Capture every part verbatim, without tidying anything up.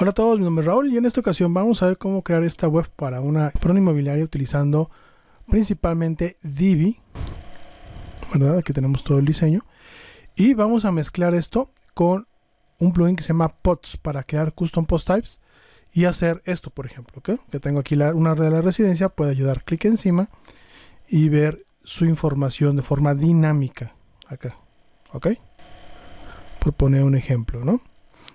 Hola a todos, mi nombre es Raúl y en esta ocasión vamos a ver cómo crear esta web para una, para una inmobiliaria utilizando principalmente Divi, ¿verdad? Aquí tenemos todo el diseño y vamos a mezclar esto con un plugin que se llama Pods para crear Custom Post Types y hacer esto, por ejemplo, ¿okay? Que tengo aquí la, una red de la residencia, puede ayudar, clic encima y ver su información de forma dinámica acá, ¿ok? Por poner un ejemplo, ¿no?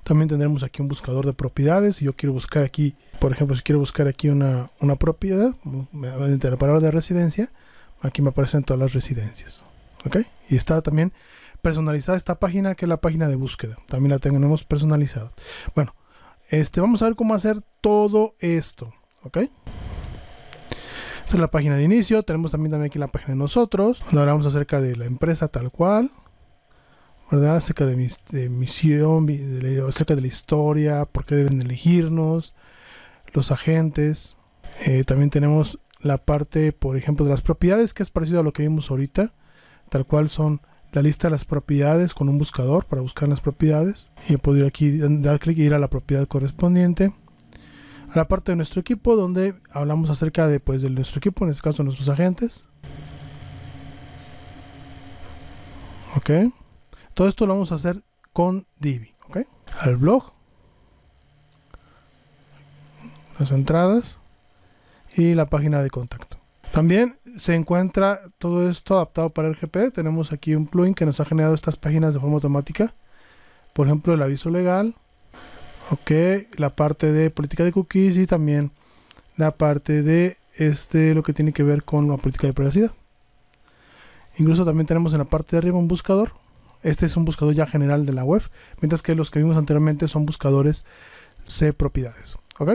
También tendremos aquí un buscador de propiedades. Si yo quiero buscar aquí, por ejemplo, si quiero buscar aquí una, una propiedad, mediante la palabra de residencia, aquí me aparecen todas las residencias. ¿Ok? Y está también personalizada esta página, que es la página de búsqueda. También la tenemos personalizada. Bueno, este, vamos a ver cómo hacer todo esto. ¿Ok? Esta es la página de inicio. Tenemos también, también aquí la página de nosotros, donde hablamos acerca de la empresa tal cual, ¿verdad? Acerca de, mis, de misión, de, acerca de la historia, por qué deben elegirnos, los agentes. Eh, también tenemos la parte, por ejemplo, de las propiedades, que es parecido a lo que vimos ahorita. Tal cual son la lista de las propiedades con un buscador para buscar las propiedades. Y yo puedo ir aquí, dar clic y ir a la propiedad correspondiente. A la parte de nuestro equipo, donde hablamos acerca de, pues, de nuestro equipo, en este caso nuestros agentes. Ok. Todo esto lo vamos a hacer con Divi, ¿ok? Al blog, las entradas y la página de contacto. También se encuentra todo esto adaptado para el R G P D. Tenemos aquí un plugin que nos ha generado estas páginas de forma automática. Por ejemplo, el aviso legal, ¿ok? La parte de política de cookies y también la parte de este, lo que tiene que ver con la política de privacidad. Incluso también tenemos en la parte de arriba un buscador. Este es un buscador ya general de la web, mientras que los que vimos anteriormente son buscadores de propiedades. ¿Ok?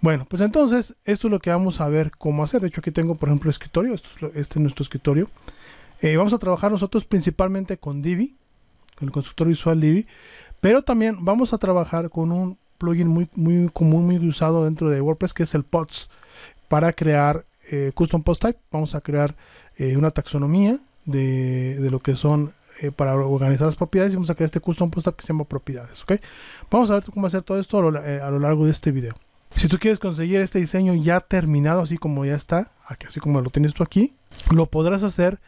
Bueno, pues entonces, esto es lo que vamos a ver cómo hacer. De hecho, aquí tengo, por ejemplo, el escritorio. Esto es lo, este es nuestro escritorio. Eh, vamos a trabajar nosotros principalmente con Divi, con el constructor visual Divi, pero también vamos a trabajar con un plugin muy, muy común, muy usado dentro de WordPress, que es el Pods, para crear eh, Custom Post Type. Vamos a crear eh, una taxonomía de, de lo que son... Eh, para organizar las propiedades, y vamos a crear este custom post type que se llama propiedades, ¿ok? Vamos a ver cómo hacer todo esto a lo, eh, a lo largo de este video. Si tú quieres conseguir este diseño ya terminado, así como ya está, aquí, así como lo tienes tú aquí, lo podrás hacer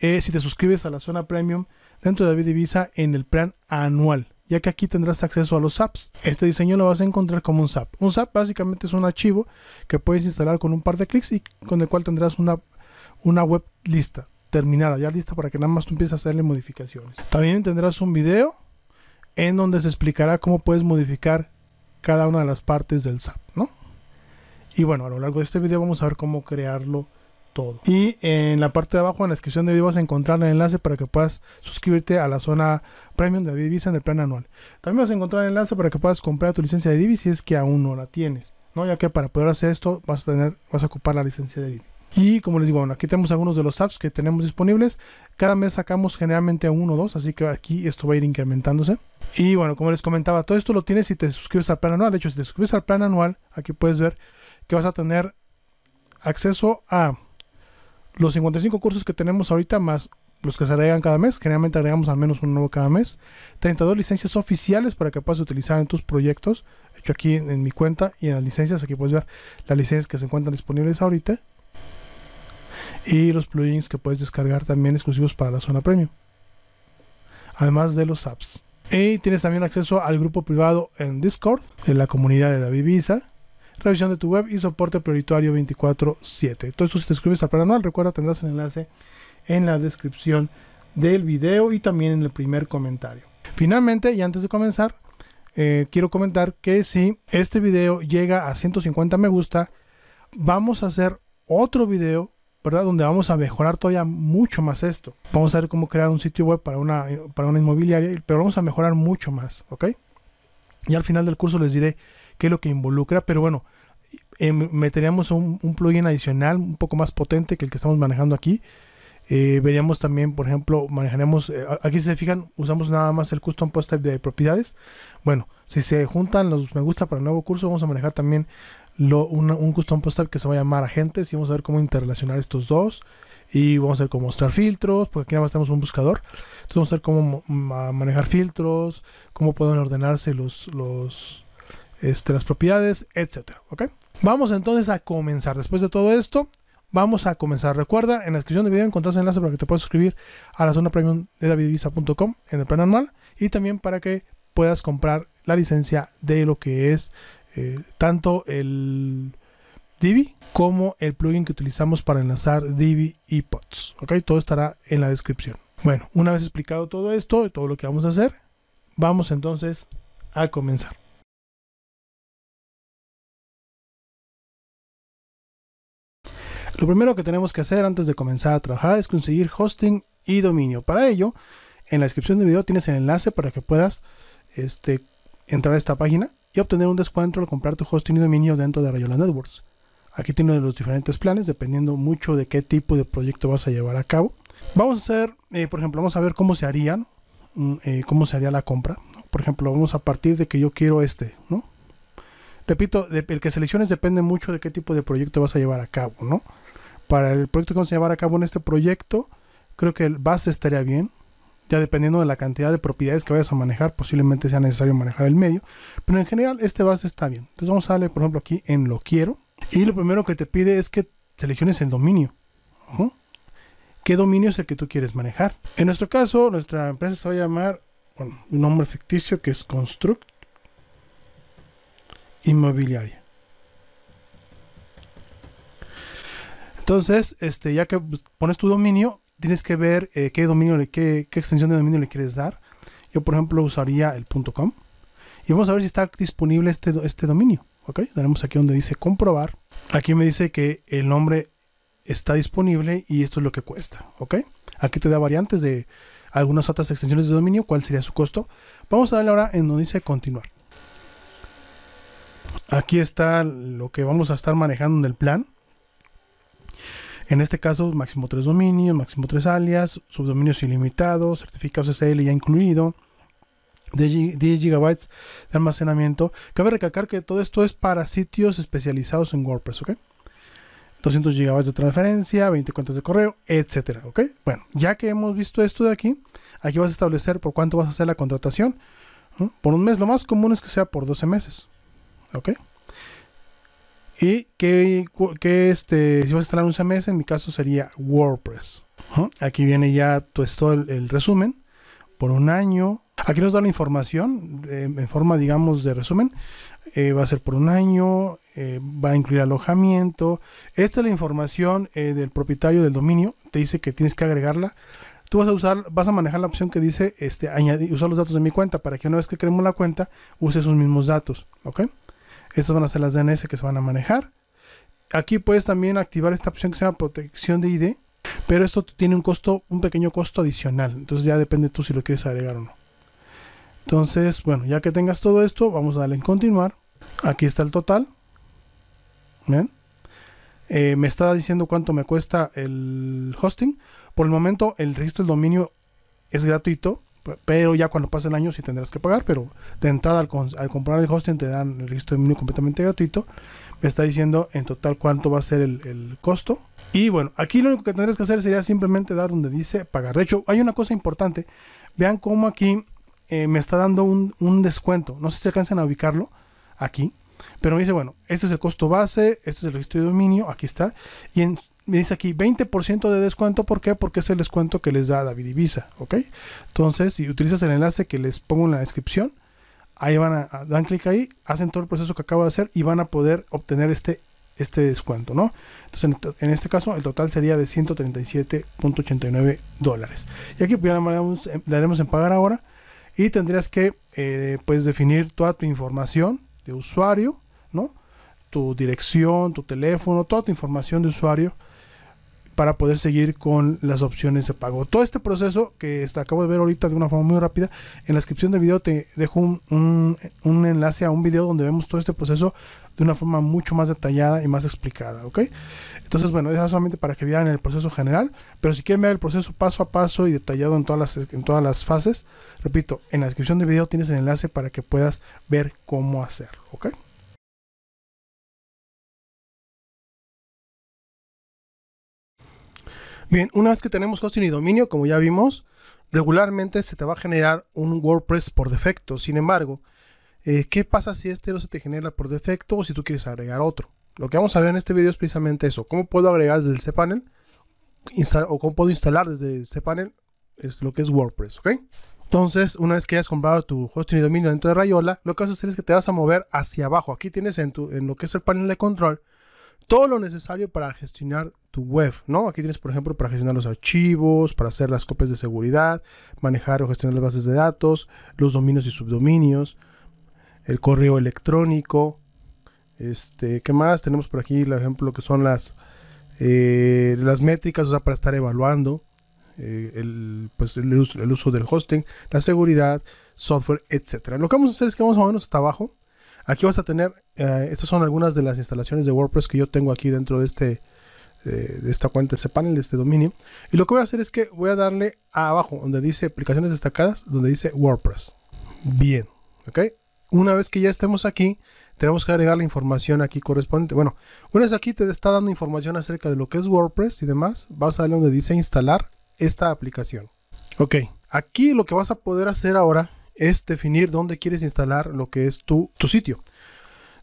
eh, si te suscribes a la zona premium dentro de David Ibiza en el plan anual, ya que aquí tendrás acceso a los zaps. Este diseño lo vas a encontrar como un zap. Un zap básicamente es un archivo que puedes instalar con un par de clics y con el cual tendrás una, una web lista. Terminada, ya lista para que nada más tú empieces a hacerle modificaciones. También tendrás un video en donde se explicará cómo puedes modificar cada una de las partes del zap, ¿no? Y bueno, a lo largo de este video vamos a ver cómo crearlo todo. Y en la parte de abajo, en la descripción del video, vas a encontrar el enlace para que puedas suscribirte a la zona premium de David Ibiza en el plan anual. También vas a encontrar el enlace para que puedas comprar tu licencia de Divi si es que aún no la tienes, ¿no? Ya que para poder hacer esto vas a tener, vas a ocupar la licencia de Divi. Y como les digo, bueno, aquí tenemos algunos de los apps que tenemos disponibles. Cada mes sacamos generalmente uno o dos, así que aquí esto va a ir incrementándose. Y bueno, como les comentaba, todo esto lo tienes si te suscribes al plan anual. De hecho, si te suscribes al plan anual, aquí puedes ver que vas a tener acceso a los cincuenta y cinco cursos que tenemos ahorita, más los que se agregan cada mes. Generalmente agregamos al menos uno nuevo cada mes. treinta y dos licencias oficiales para que puedas utilizar en tus proyectos. De hecho, aquí en mi cuenta y en las licencias, aquí puedes ver las licencias que se encuentran disponibles ahorita. Y los plugins que puedes descargar también exclusivos para la zona premium, además de los apps. Y tienes también acceso al grupo privado en Discord, en la comunidad de David Ibiza, revisión de tu web y soporte prioritario veinticuatro siete. Todo esto si te suscribes al plan anual. Recuerda, tendrás el enlace en la descripción del video y también en el primer comentario. Finalmente, y antes de comenzar, eh, quiero comentar que si este video llega a ciento cincuenta me gusta, vamos a hacer otro video, ¿verdad? Donde vamos a mejorar todavía mucho más esto. Vamos a ver cómo crear un sitio web para una, para una inmobiliaria, pero vamos a mejorar mucho más, ¿ok? Y al final del curso les diré qué es lo que involucra, pero bueno, eh, meteríamos un, un plugin adicional un poco más potente que el que estamos manejando aquí. Eh, veríamos también, por ejemplo, manejaremos, eh, aquí si se fijan, usamos nada más el Custom Post Type de propiedades. Bueno, si se juntan los me gusta para el nuevo curso, vamos a manejar también Lo, una, un custom post type que se va a llamar agentes, y vamos a ver cómo interrelacionar estos dos, y vamos a ver cómo mostrar filtros, porque aquí nada más tenemos un buscador. Entonces vamos a ver cómo ma manejar filtros, cómo pueden ordenarse los, los, este, las propiedades, etcétera. ¿Okay? Vamos entonces a comenzar. Después de todo esto, vamos a comenzar. Recuerda, en la descripción del video encontrás el enlace para que te puedas suscribir a la zona premium de david ibiza punto com en el plan anual, y también para que puedas comprar la licencia de lo que es eh, tanto el Divi como el plugin que utilizamos para enlazar Divi y Pods. ¿Okay? Todo estará en la descripción. Bueno, una vez explicado todo esto y todo lo que vamos a hacer, vamos entonces a comenzar. Lo primero que tenemos que hacer antes de comenzar a trabajar es conseguir hosting y dominio. Para ello, en la descripción del video tienes el enlace para que puedas este, entrar a esta página y obtener un descuento al comprar tu hosting y dominio dentro de Raiola Networks. Aquí tienes los diferentes planes dependiendo mucho de qué tipo de proyecto vas a llevar a cabo. Vamos a hacer, eh, por ejemplo, vamos a ver cómo se harían, eh, cómo se haría la compra, ¿no? Por ejemplo, vamos a partir de que yo quiero este, ¿no? Repito, de, el que selecciones depende mucho de qué tipo de proyecto vas a llevar a cabo, ¿no? Para el proyecto que vamos a llevar a cabo en este proyecto, creo que el base estaría bien. Ya dependiendo de la cantidad de propiedades que vayas a manejar, posiblemente sea necesario manejar el medio. Pero en general, este base está bien. Entonces vamos a darle, por ejemplo, aquí en lo quiero. Y lo primero que te pide es que selecciones el dominio. Ajá. ¿Qué dominio es el que tú quieres manejar? En nuestro caso, nuestra empresa se va a llamar, bueno, un nombre ficticio que es Construct Inmobiliaria. Entonces, este, ya que pones tu dominio, tienes que ver eh, qué dominio, qué, qué extensión de dominio le quieres dar. Yo, por ejemplo, usaría el .com. Y vamos a ver si está disponible este, este dominio. ¿Ok? Daremos aquí donde dice comprobar. Aquí me dice que el nombre está disponible y esto es lo que cuesta. ¿Ok? Aquí te da variantes de algunas otras extensiones de dominio, cuál sería su costo. Vamos a darle ahora en donde dice continuar. Aquí está lo que vamos a estar manejando en el plan. En este caso, máximo tres dominios, máximo tres alias, subdominios ilimitados, certificado S S L ya incluido, diez gigabytes de almacenamiento. Cabe recalcar que todo esto es para sitios especializados en WordPress, ¿ok? doscientos gigabytes de transferencia, veinte cuentas de correo, etcétera, ¿ok? Bueno, ya que hemos visto esto de aquí, aquí vas a establecer por cuánto vas a hacer la contratación, ¿no? Por un mes, lo más común es que sea por doce meses, ¿ok? Y que, que este, si vas a instalar un C M S, en mi caso sería WordPress. ¿Ah? Aquí viene ya pues, todo el, el resumen por un año. Aquí nos da la información eh, en forma, digamos, de resumen. Eh, va a ser por un año, eh, va a incluir alojamiento. Esta es la información eh, del propietario del dominio. Te dice que tienes que agregarla. Tú vas a usar, vas a manejar la opción que dice este, añadir, usar los datos de mi cuenta para que una vez que creemos la cuenta use esos mismos datos, ¿ok? Estas van a ser las D N S que se van a manejar. Aquí puedes también activar esta opción que se llama protección de I D. Pero esto tiene un costo, un pequeño costo adicional. Entonces ya depende tú si lo quieres agregar o no. Entonces, bueno, ya que tengas todo esto, vamos a darle en continuar. Aquí está el total. ¿Ven? Eh, me está diciendo cuánto me cuesta el hosting. Por el momento el registro del dominio es gratuito. Pero ya cuando pase el año sí tendrás que pagar, pero de entrada al, al comprar el hosting te dan el registro de dominio completamente gratuito. Me está diciendo en total cuánto va a ser el, el costo. Y bueno, aquí lo único que tendrás que hacer sería simplemente dar donde dice pagar. De hecho, hay una cosa importante. Vean cómo aquí eh, me está dando un, un descuento. No sé si alcanzan a ubicarlo aquí. Pero me dice, bueno, este es el costo base, este es el registro de dominio, aquí está. Y en... me dice aquí veinte por ciento de descuento. ¿Por qué? Porque es el descuento que les da David Ibiza, ¿ok? Entonces, si utilizas el enlace que les pongo en la descripción, ahí van a, a dan clic ahí, hacen todo el proceso que acabo de hacer y van a poder obtener este, este descuento, ¿no? Entonces, en, en este caso, el total sería de ciento treinta y siete punto ochenta y nueve dólares. Y aquí pues, ya le daremos en pagar ahora y tendrías que, eh, pues, definir toda tu información de usuario, ¿no? Tu dirección, tu teléfono, toda tu información de usuario para poder seguir con las opciones de pago. Todo este proceso que acabo de ver ahorita de una forma muy rápida, en la descripción del video te dejo un, un, un enlace a un video donde vemos todo este proceso de una forma mucho más detallada y más explicada, ¿ok? Entonces, bueno, es solamente para que vean el proceso general, pero si quieren ver el proceso paso a paso y detallado en todas las, en todas las fases, repito, en la descripción del video tienes el enlace para que puedas ver cómo hacerlo, ¿ok? Bien, una vez que tenemos hosting y dominio, como ya vimos, regularmente se te va a generar un WordPress por defecto. Sin embargo, Eh, ¿Qué pasa si este no se te genera por defecto o si tú quieres agregar otro? Lo que vamos a ver en este video es precisamente eso. ¿Cómo puedo agregar desde el cPanel o cómo puedo instalar desde el cPanel es lo que es WordPress? ¿Ok? Entonces, una vez que hayas comprado tu hosting y dominio dentro de Raiola, lo que vas a hacer es que te vas a mover hacia abajo. Aquí tienes en, tu, en lo que es el panel de control todo lo necesario para gestionar tu web, ¿no? Aquí tienes, por ejemplo, para gestionar los archivos, para hacer las copias de seguridad, manejar o gestionar las bases de datos, los dominios y subdominios, el correo electrónico. Este, ¿qué más? Tenemos por aquí, por ejemplo, lo que son las, eh, las métricas, o sea, para estar evaluando eh, el, pues, el, uso, el uso del hosting, la seguridad, software, etcétera. Lo que vamos a hacer es que vamos a movernos hasta abajo. Aquí vas a tener, eh, estas son algunas de las instalaciones de WordPress que yo tengo aquí dentro de, este, eh, de esta cuenta, de este panel, de este dominio. Y lo que voy a hacer es que voy a darle a abajo, donde dice aplicaciones destacadas, donde dice WordPress. Bien, ¿ok? Una vez que ya estemos aquí, tenemos que agregar la información aquí correspondiente. Bueno, una vez aquí te está dando información acerca de lo que es WordPress y demás, vas a darle donde dice instalar esta aplicación. Ok, aquí lo que vas a poder hacer ahora es definir dónde quieres instalar lo que es tu, tu sitio.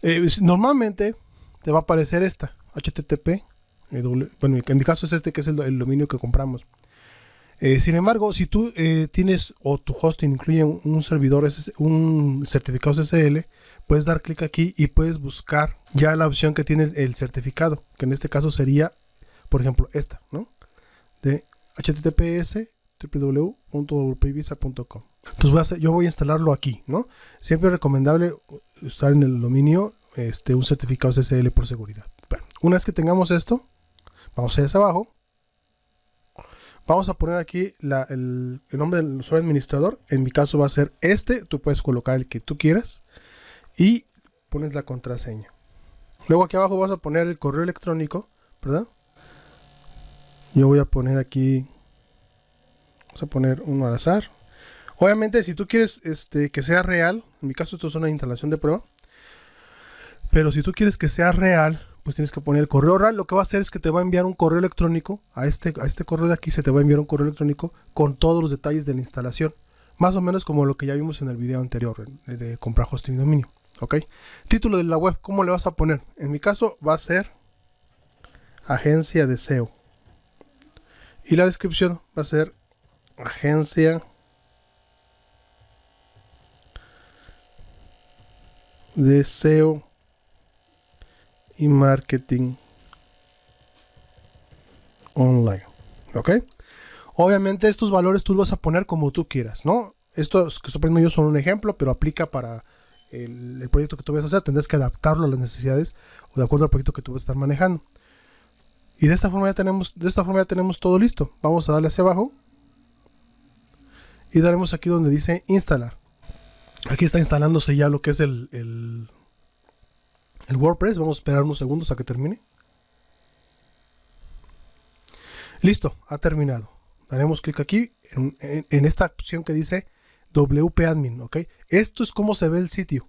Eh, normalmente te va a aparecer esta, H T T P, bueno, en mi caso es este que es el, el dominio que compramos. Eh, sin embargo, si tú eh, tienes o tu hosting incluye un, un servidor, un certificado S S L, puedes dar clic aquí y puedes buscar ya la opción que tiene el certificado, que en este caso sería, por ejemplo, esta, ¿no? De H T T P S www punto w p ibiza punto com. Entonces voy a hacer, yo voy a instalarlo aquí, ¿no? Siempre es recomendable usar en el dominio este, un certificado S S L por seguridad. Bueno, una vez que tengamos esto, vamos hacia abajo. Vamos a poner aquí la, el, el nombre del usuario administrador. En mi caso va a ser este. Tú puedes colocar el que tú quieras. Y pones la contraseña. Luego aquí abajo vas a poner el correo electrónico, ¿verdad? Yo voy a poner aquí... Vamos a poner uno al azar. Obviamente, si tú quieres este, que sea real, en mi caso esto es una instalación de prueba, pero si tú quieres que sea real, pues tienes que poner el correo real. Lo que va a hacer es que te va a enviar un correo electrónico, a este, a este correo de aquí se te va a enviar un correo electrónico con todos los detalles de la instalación, más o menos como lo que ya vimos en el video anterior, de, de comprar hosting y dominio. ¿Ok? Título de la web, ¿cómo le vas a poner? En mi caso va a ser agencia de S E O. Y la descripción va a ser agencia de S E O y marketing online. ¿Ok? Obviamente estos valores tú los vas a poner como tú quieras, ¿no? Estos que estoy poniendo yo son un ejemplo, pero aplica para el, el proyecto que tú vas a hacer. Tendrás que adaptarlo a las necesidades o de acuerdo al proyecto que tú vas a estar manejando. Y de esta forma ya tenemos, de esta forma ya tenemos todo listo. Vamos a darle hacia abajo. Y daremos aquí donde dice instalar. Aquí está instalándose ya lo que es el, el, el WordPress. Vamos a esperar unos segundos a que termine. Listo, ha terminado. Daremos clic aquí en, en, en esta opción que dice W P Admin. ¿Okay? Esto es cómo se ve el sitio.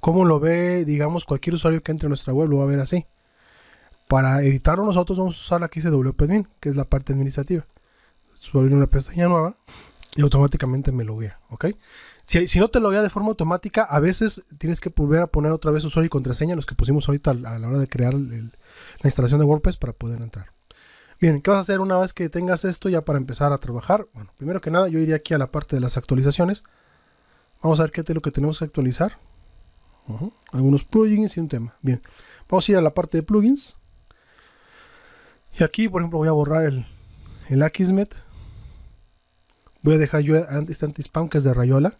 Cómo lo ve, digamos, cualquier usuario que entre a nuestra web lo va a ver así. Para editarlo nosotros vamos a usar aquí ese W P Admin, que es la parte administrativa. Voy a abrir una pestaña nueva y automáticamente me loguea, ¿ok? Si, si no te loguea de forma automática, a veces tienes que volver a poner otra vez usuario y contraseña, los que pusimos ahorita a la hora de crear el, la instalación de WordPress para poder entrar. Bien, ¿qué vas a hacer una vez que tengas esto ya para empezar a trabajar? Bueno, primero que nada yo iría aquí a la parte de las actualizaciones. Vamos a ver qué es lo que tenemos que actualizar. Uh-huh. Algunos plugins y un tema. Bien, vamos a ir a la parte de plugins. Y aquí, por ejemplo, voy a borrar el, el Akismet. Voy a dejar yo este anti-spam que es de Raiola.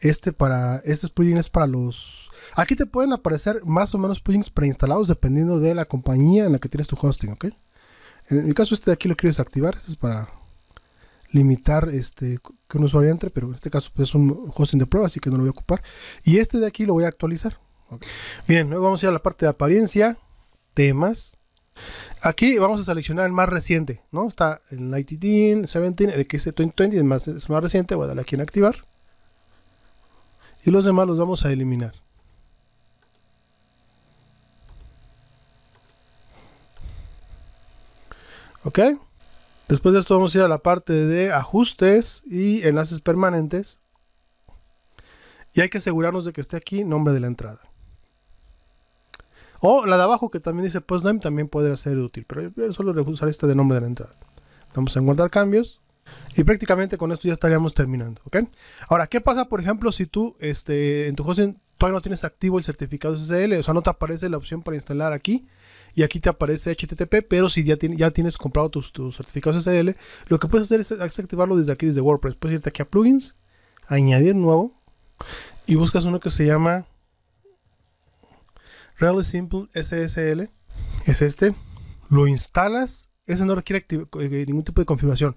Este para este plugin es para los... Aquí te pueden aparecer más o menos plugins preinstalados dependiendo de la compañía en la que tienes tu hosting, ¿ok? En mi caso este de aquí lo quiero desactivar. Este es para limitar este, que un usuario entre, pero en este caso pues, es un hosting de prueba, así que no lo voy a ocupar. Y este de aquí lo voy a actualizar. ¿Okay? Bien, luego vamos a ir a la parte de apariencia, temas. Aquí vamos a seleccionar el más reciente, ¿no? Está el diecinueve, diecisiete, el que dice veinte veinte, el más, es más reciente. Voy a darle aquí en activar. Y los demás los vamos a eliminar. Ok. Después de esto vamos a ir a la parte de ajustes y enlaces permanentes. y hay que asegurarnos de que esté aquí nombre de la entrada. O la de abajo que también dice post name también puede ser útil, pero yo voy a solo usar este de nombre de la entrada. Vamos a guardar cambios y prácticamente con esto ya estaríamos terminando, ¿ok? Ahora, ¿qué pasa, por ejemplo, si tú este, en tu hosting todavía no tienes activo el certificado S S L? O sea, no te aparece la opción para instalar aquí y aquí te aparece H T T P, pero si ya, tiene, ya tienes comprado tus, tus certificados S S L, lo que puedes hacer es activarlo desde aquí, desde WordPress. Puedes irte aquí a plugins, a añadir nuevo y buscas uno que se llama Really Simple S S L. Es este. Lo instalas. Ese no requiere ningún tipo de configuración.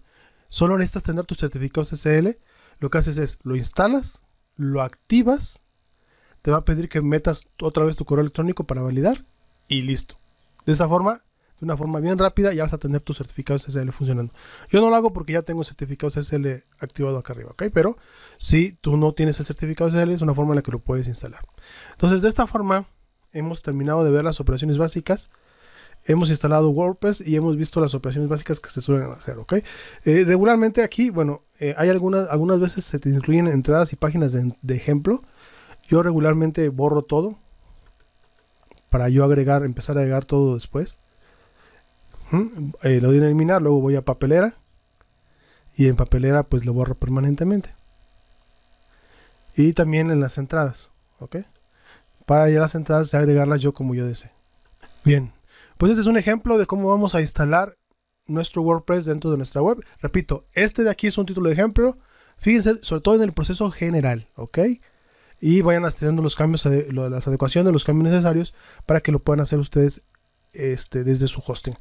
Solo necesitas tener tus certificados S S L. Lo que haces es lo instalas, lo activas. Te va a pedir que metas otra vez tu correo electrónico para validar y listo. De esa forma, de una forma bien rápida, ya vas a tener tus certificados S S L funcionando. Yo no lo hago porque ya tengo certificados S S L activado acá arriba, ¿ok? Pero si tú no tienes el certificado S S L, es una forma en la que lo puedes instalar. Entonces, de esta forma, hemos terminado de ver las operaciones básicas. Hemos instalado WordPress y hemos visto las operaciones básicas que se suelen hacer, ¿ok? Eh, regularmente aquí, bueno, eh, hay algunas, algunas veces se te incluyen entradas y páginas de, de ejemplo. Yo regularmente borro todo para yo agregar, empezar a agregar todo después. ¿Mm? Eh, lo doy en eliminar, luego voy a papelera y en papelera pues lo borro permanentemente. Y también en las entradas, ¿ok? Para ya las entradas agregarlas yo como yo desee. Bien, pues este es un ejemplo de cómo vamos a instalar nuestro WordPress dentro de nuestra web. Repito, este de aquí es un título de ejemplo. Fíjense sobre todo en el proceso general, ¿ok? Y vayan haciendo los cambios, las adecuaciones, los cambios necesarios para que lo puedan hacer ustedes este, desde su hosting.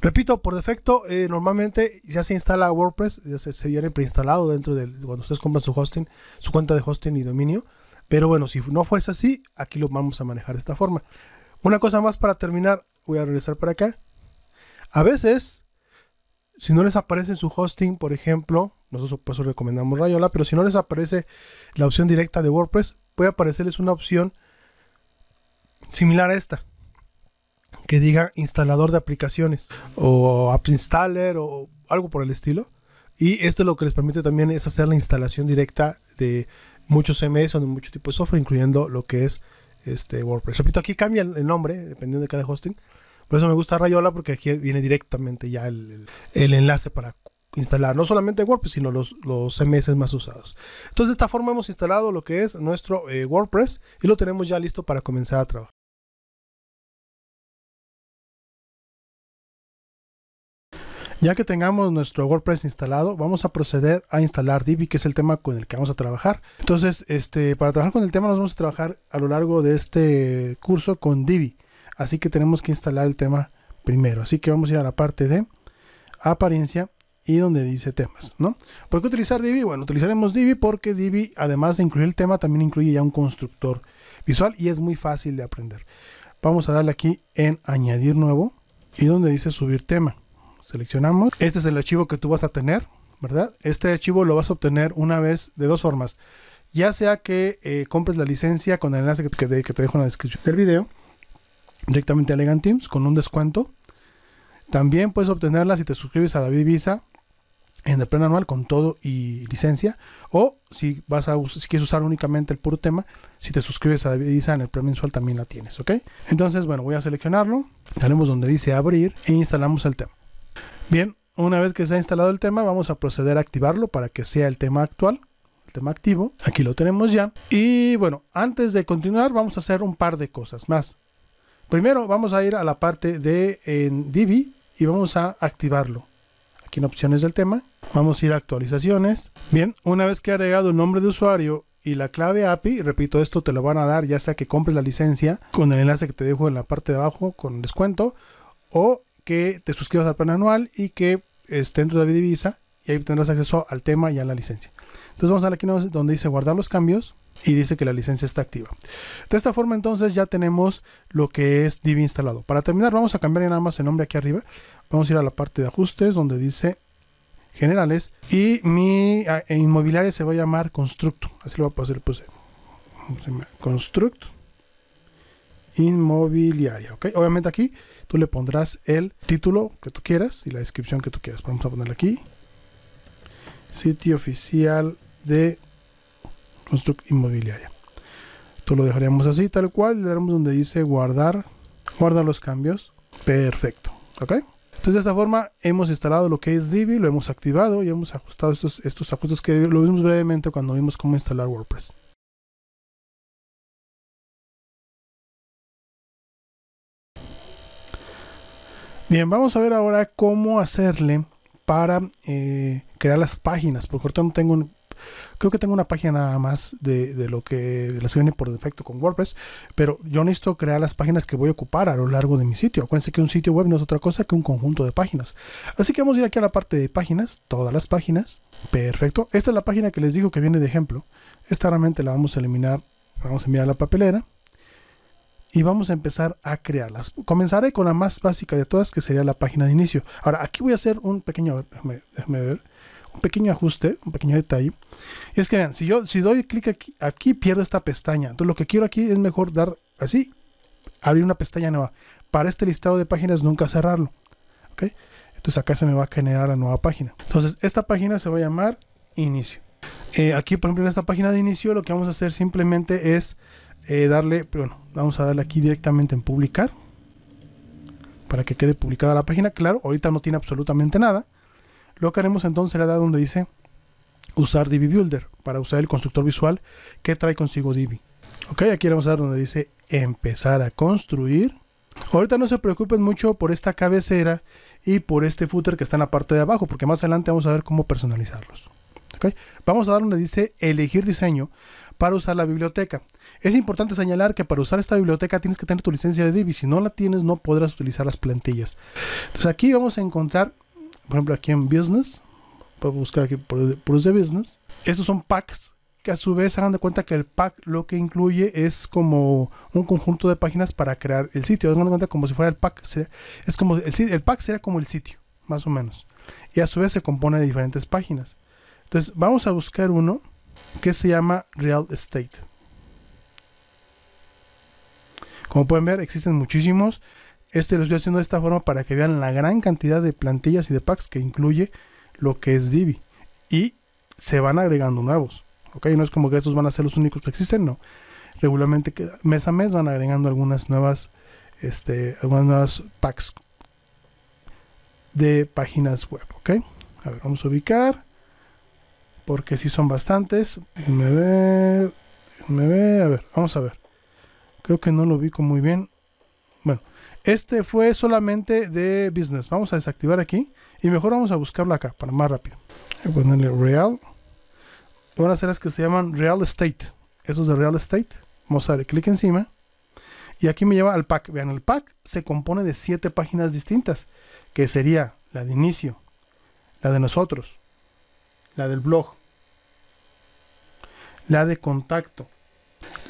Repito, por defecto, eh, normalmente ya se instala WordPress, ya se, se viene preinstalado dentro del, cuando ustedes compran su hosting, su cuenta de hosting y dominio. Pero bueno, si no fuese así, aquí lo vamos a manejar de esta forma. Una cosa más para terminar, voy a regresar para acá. A veces, si no les aparece en su hosting, por ejemplo, nosotros por eso recomendamos Raiola, pero si no les aparece la opción directa de WordPress, puede aparecerles una opción similar a esta, que diga instalador de aplicaciones, o App Installer, o algo por el estilo. Y esto lo que les permite también es hacer la instalación directa de muchos C M S o de muchos tipos de software, incluyendo lo que es este WordPress. Repito, aquí cambia el nombre, dependiendo de cada hosting. Por eso me gusta Raiola, porque aquí viene directamente ya el, el, el enlace para instalar no solamente WordPress, sino los, los C M S más usados. Entonces, de esta forma hemos instalado lo que es nuestro eh, WordPress y lo tenemos ya listo para comenzar a trabajar. Ya que tengamos nuestro WordPress instalado, vamos a proceder a instalar Divi, que es el tema con el que vamos a trabajar. Entonces, este, para trabajar con el tema, nos vamos a trabajar a lo largo de este curso con Divi. Así que tenemos que instalar el tema primero. Así que vamos a ir a la parte de apariencia y donde dice temas, ¿no? ¿Por qué utilizar Divi? Bueno, utilizaremos Divi porque Divi, además de incluir el tema, también incluye ya un constructor visual y es muy fácil de aprender. Vamos a darle aquí en añadir nuevo y donde dice subir tema. Seleccionamos. Este es el archivo que tú vas a tener, ¿verdad? Este archivo lo vas a obtener una vez de dos formas. Ya sea que eh, compres la licencia con el enlace que te, que te dejo en la descripción del video, directamente a Elegant Themes con un descuento. También puedes obtenerla si te suscribes a David Ibiza en el plan anual con todo y licencia. O si vas a si quieres usar únicamente el puro tema, si te suscribes a David Ibiza en el plan mensual también la tienes, ¿ok? Entonces, bueno, voy a seleccionarlo. Daremos donde dice abrir e instalamos el tema. Bien, una vez que se ha instalado el tema, vamos a proceder a activarlo para que sea el tema actual, el tema activo. Aquí lo tenemos ya. Y bueno, antes de continuar, vamos a hacer un par de cosas más. Primero, vamos a ir a la parte de en Divi y vamos a activarlo. Aquí en opciones del tema, vamos a ir a actualizaciones. Bien, una vez que he agregado el nombre de usuario y la clave A P I, repito, esto te lo van a dar ya sea que compres la licencia con el enlace que te dejo en la parte de abajo con descuento o que te suscribas al plan anual y que esté dentro de David Ibiza y ahí tendrás acceso al tema y a la licencia. Entonces vamos a darle aquí donde dice guardar los cambios y dice que la licencia está activa. De esta forma entonces ya tenemos lo que es Divi instalado. Para terminar vamos a cambiar nada más el nombre aquí arriba. Vamos a ir a la parte de ajustes donde dice generales y mi inmobiliaria se va a llamar Construct. Así lo voy a pasar, puse Construct Inmobiliaria, ok. Obviamente aquí tú le pondrás el título que tú quieras y la descripción que tú quieras. Vamos a ponerle aquí sitio oficial de Construct Inmobiliaria. esto lo dejaríamos así, tal cual, le damos donde dice guardar, guarda los cambios, perfecto, ok. Entonces de esta forma hemos instalado lo que es Divi, lo hemos activado y hemos ajustado estos, estos ajustes que lo vimos brevemente cuando vimos cómo instalar WordPress. Bien, vamos a ver ahora cómo hacerle para eh, crear las páginas, porque ahorita no tengo, creo que tengo una página nada más de, de lo que les viene por defecto con WordPress, pero yo necesito crear las páginas que voy a ocupar a lo largo de mi sitio. Acuérdense que un sitio web no es otra cosa que un conjunto de páginas, así que vamos a ir aquí a la parte de páginas, todas las páginas, perfecto. Esta es la página que les digo que viene de ejemplo, esta realmente la vamos a eliminar, la vamos a enviar a la papelera. Y vamos a empezar a crearlas. Comenzaré con la más básica de todas, que sería la página de inicio. Ahora, aquí voy a hacer un pequeño, déjame, déjame ver, un pequeño ajuste, un pequeño detalle. Y es que vean, si yo si doy clic aquí, aquí pierdo esta pestaña. Entonces lo que quiero aquí es mejor dar así, abrir una pestaña nueva. Para este listado de páginas nunca cerrarlo. ¿Okay? Entonces acá se me va a generar la nueva página. Entonces esta página se va a llamar inicio. Eh, aquí, por ejemplo, en esta página de inicio lo que vamos a hacer simplemente es... Eh, darle, bueno, vamos a darle aquí directamente en publicar para que quede publicada la página. Claro, ahorita no tiene absolutamente nada. Lo que haremos entonces será donde dice usar Divi Builder, para usar el constructor visual que trae consigo Divi. Ok, aquí vamos a dar donde dice empezar a construir. Ahorita no se preocupen mucho por esta cabecera y por este footer que está en la parte de abajo, porque más adelante vamos a ver cómo personalizarlos. Okay. Vamos a dar donde dice elegir diseño para usar la biblioteca. Es importante señalar que para usar esta biblioteca tienes que tener tu licencia de Divi. Si no la tienes, no podrás utilizar las plantillas. Entonces aquí vamos a encontrar, por ejemplo, aquí en Business, puedo buscar aquí por, por de Business. Estos son packs que a su vez hagan de cuenta que el pack lo que incluye es como un conjunto de páginas para crear el sitio. Hagan de cuenta como si fuera el pack, sería, es como el, el pack sería como el sitio, más o menos. Y a su vez se compone de diferentes páginas. Entonces vamos a buscar uno que se llama Real Estate. Como pueden ver, existen muchísimos. Este lo estoy haciendo de esta forma para que vean la gran cantidad de plantillas y de packs que incluye lo que es Divi. Y se van agregando nuevos. ¿Ok? No es como que estos van a ser los únicos que existen, no. Regularmente mes a mes van agregando algunas nuevas, este, algunas nuevas packs de páginas web. ¿Ok? A ver, vamos a ubicar. Porque si sí son bastantes. Déjenme ver. Déjenme ver. A ver, vamos a ver. Creo que no lo ubico muy bien. Bueno, este fue solamente de Business. Vamos a desactivar aquí. Y mejor vamos a buscarlo acá para más rápido. Voy a ponerle Real. Van a ser las que se llaman Real Estate. Eso es de Real Estate. Vamos a darle clic encima. Y aquí me lleva al pack. Vean, el pack se compone de siete páginas distintas. Que sería la de inicio, la de nosotros, la del blog, la de contacto,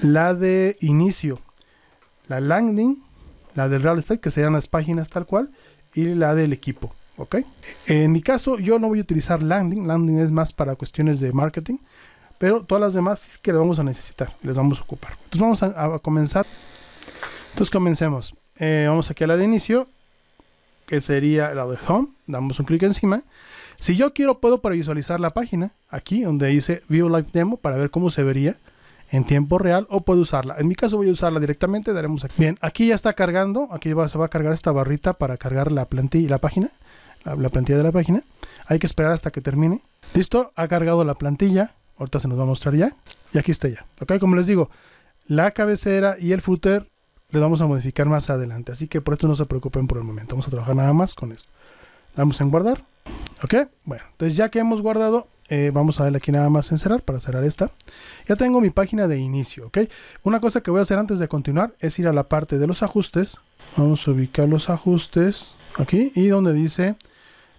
la de inicio, la landing, la del real estate, que serían las páginas tal cual, y la del equipo. ¿Ok? En mi caso yo no voy a utilizar landing, landing es más para cuestiones de marketing, pero todas las demás sí que las vamos a necesitar, les vamos a ocupar. Entonces vamos a, a comenzar. Entonces comencemos. Eh, vamos aquí a la de inicio, que sería la de home, damos un clic encima. Si yo quiero, puedo para visualizar la página, aquí donde dice View Live Demo, para ver cómo se vería en tiempo real, o puedo usarla. En mi caso voy a usarla directamente, daremos aquí. Bien, aquí ya está cargando, aquí va, se va a cargar esta barrita para cargar la plantilla, la página, la, la plantilla de la página. Hay que esperar hasta que termine. Listo, ha cargado la plantilla, ahorita se nos va a mostrar ya, y aquí está ya. Ok, como les digo, la cabecera y el footer les vamos a modificar más adelante, así que por esto no se preocupen por el momento, vamos a trabajar nada más con esto. Damos en guardar. Ok, bueno, entonces ya que hemos guardado, eh, vamos a darle aquí nada más en cerrar para cerrar esta. Ya tengo mi página de inicio, ok. Una cosa que voy a hacer antes de continuar es ir a la parte de los ajustes. Vamos a ubicar los ajustes aquí y donde dice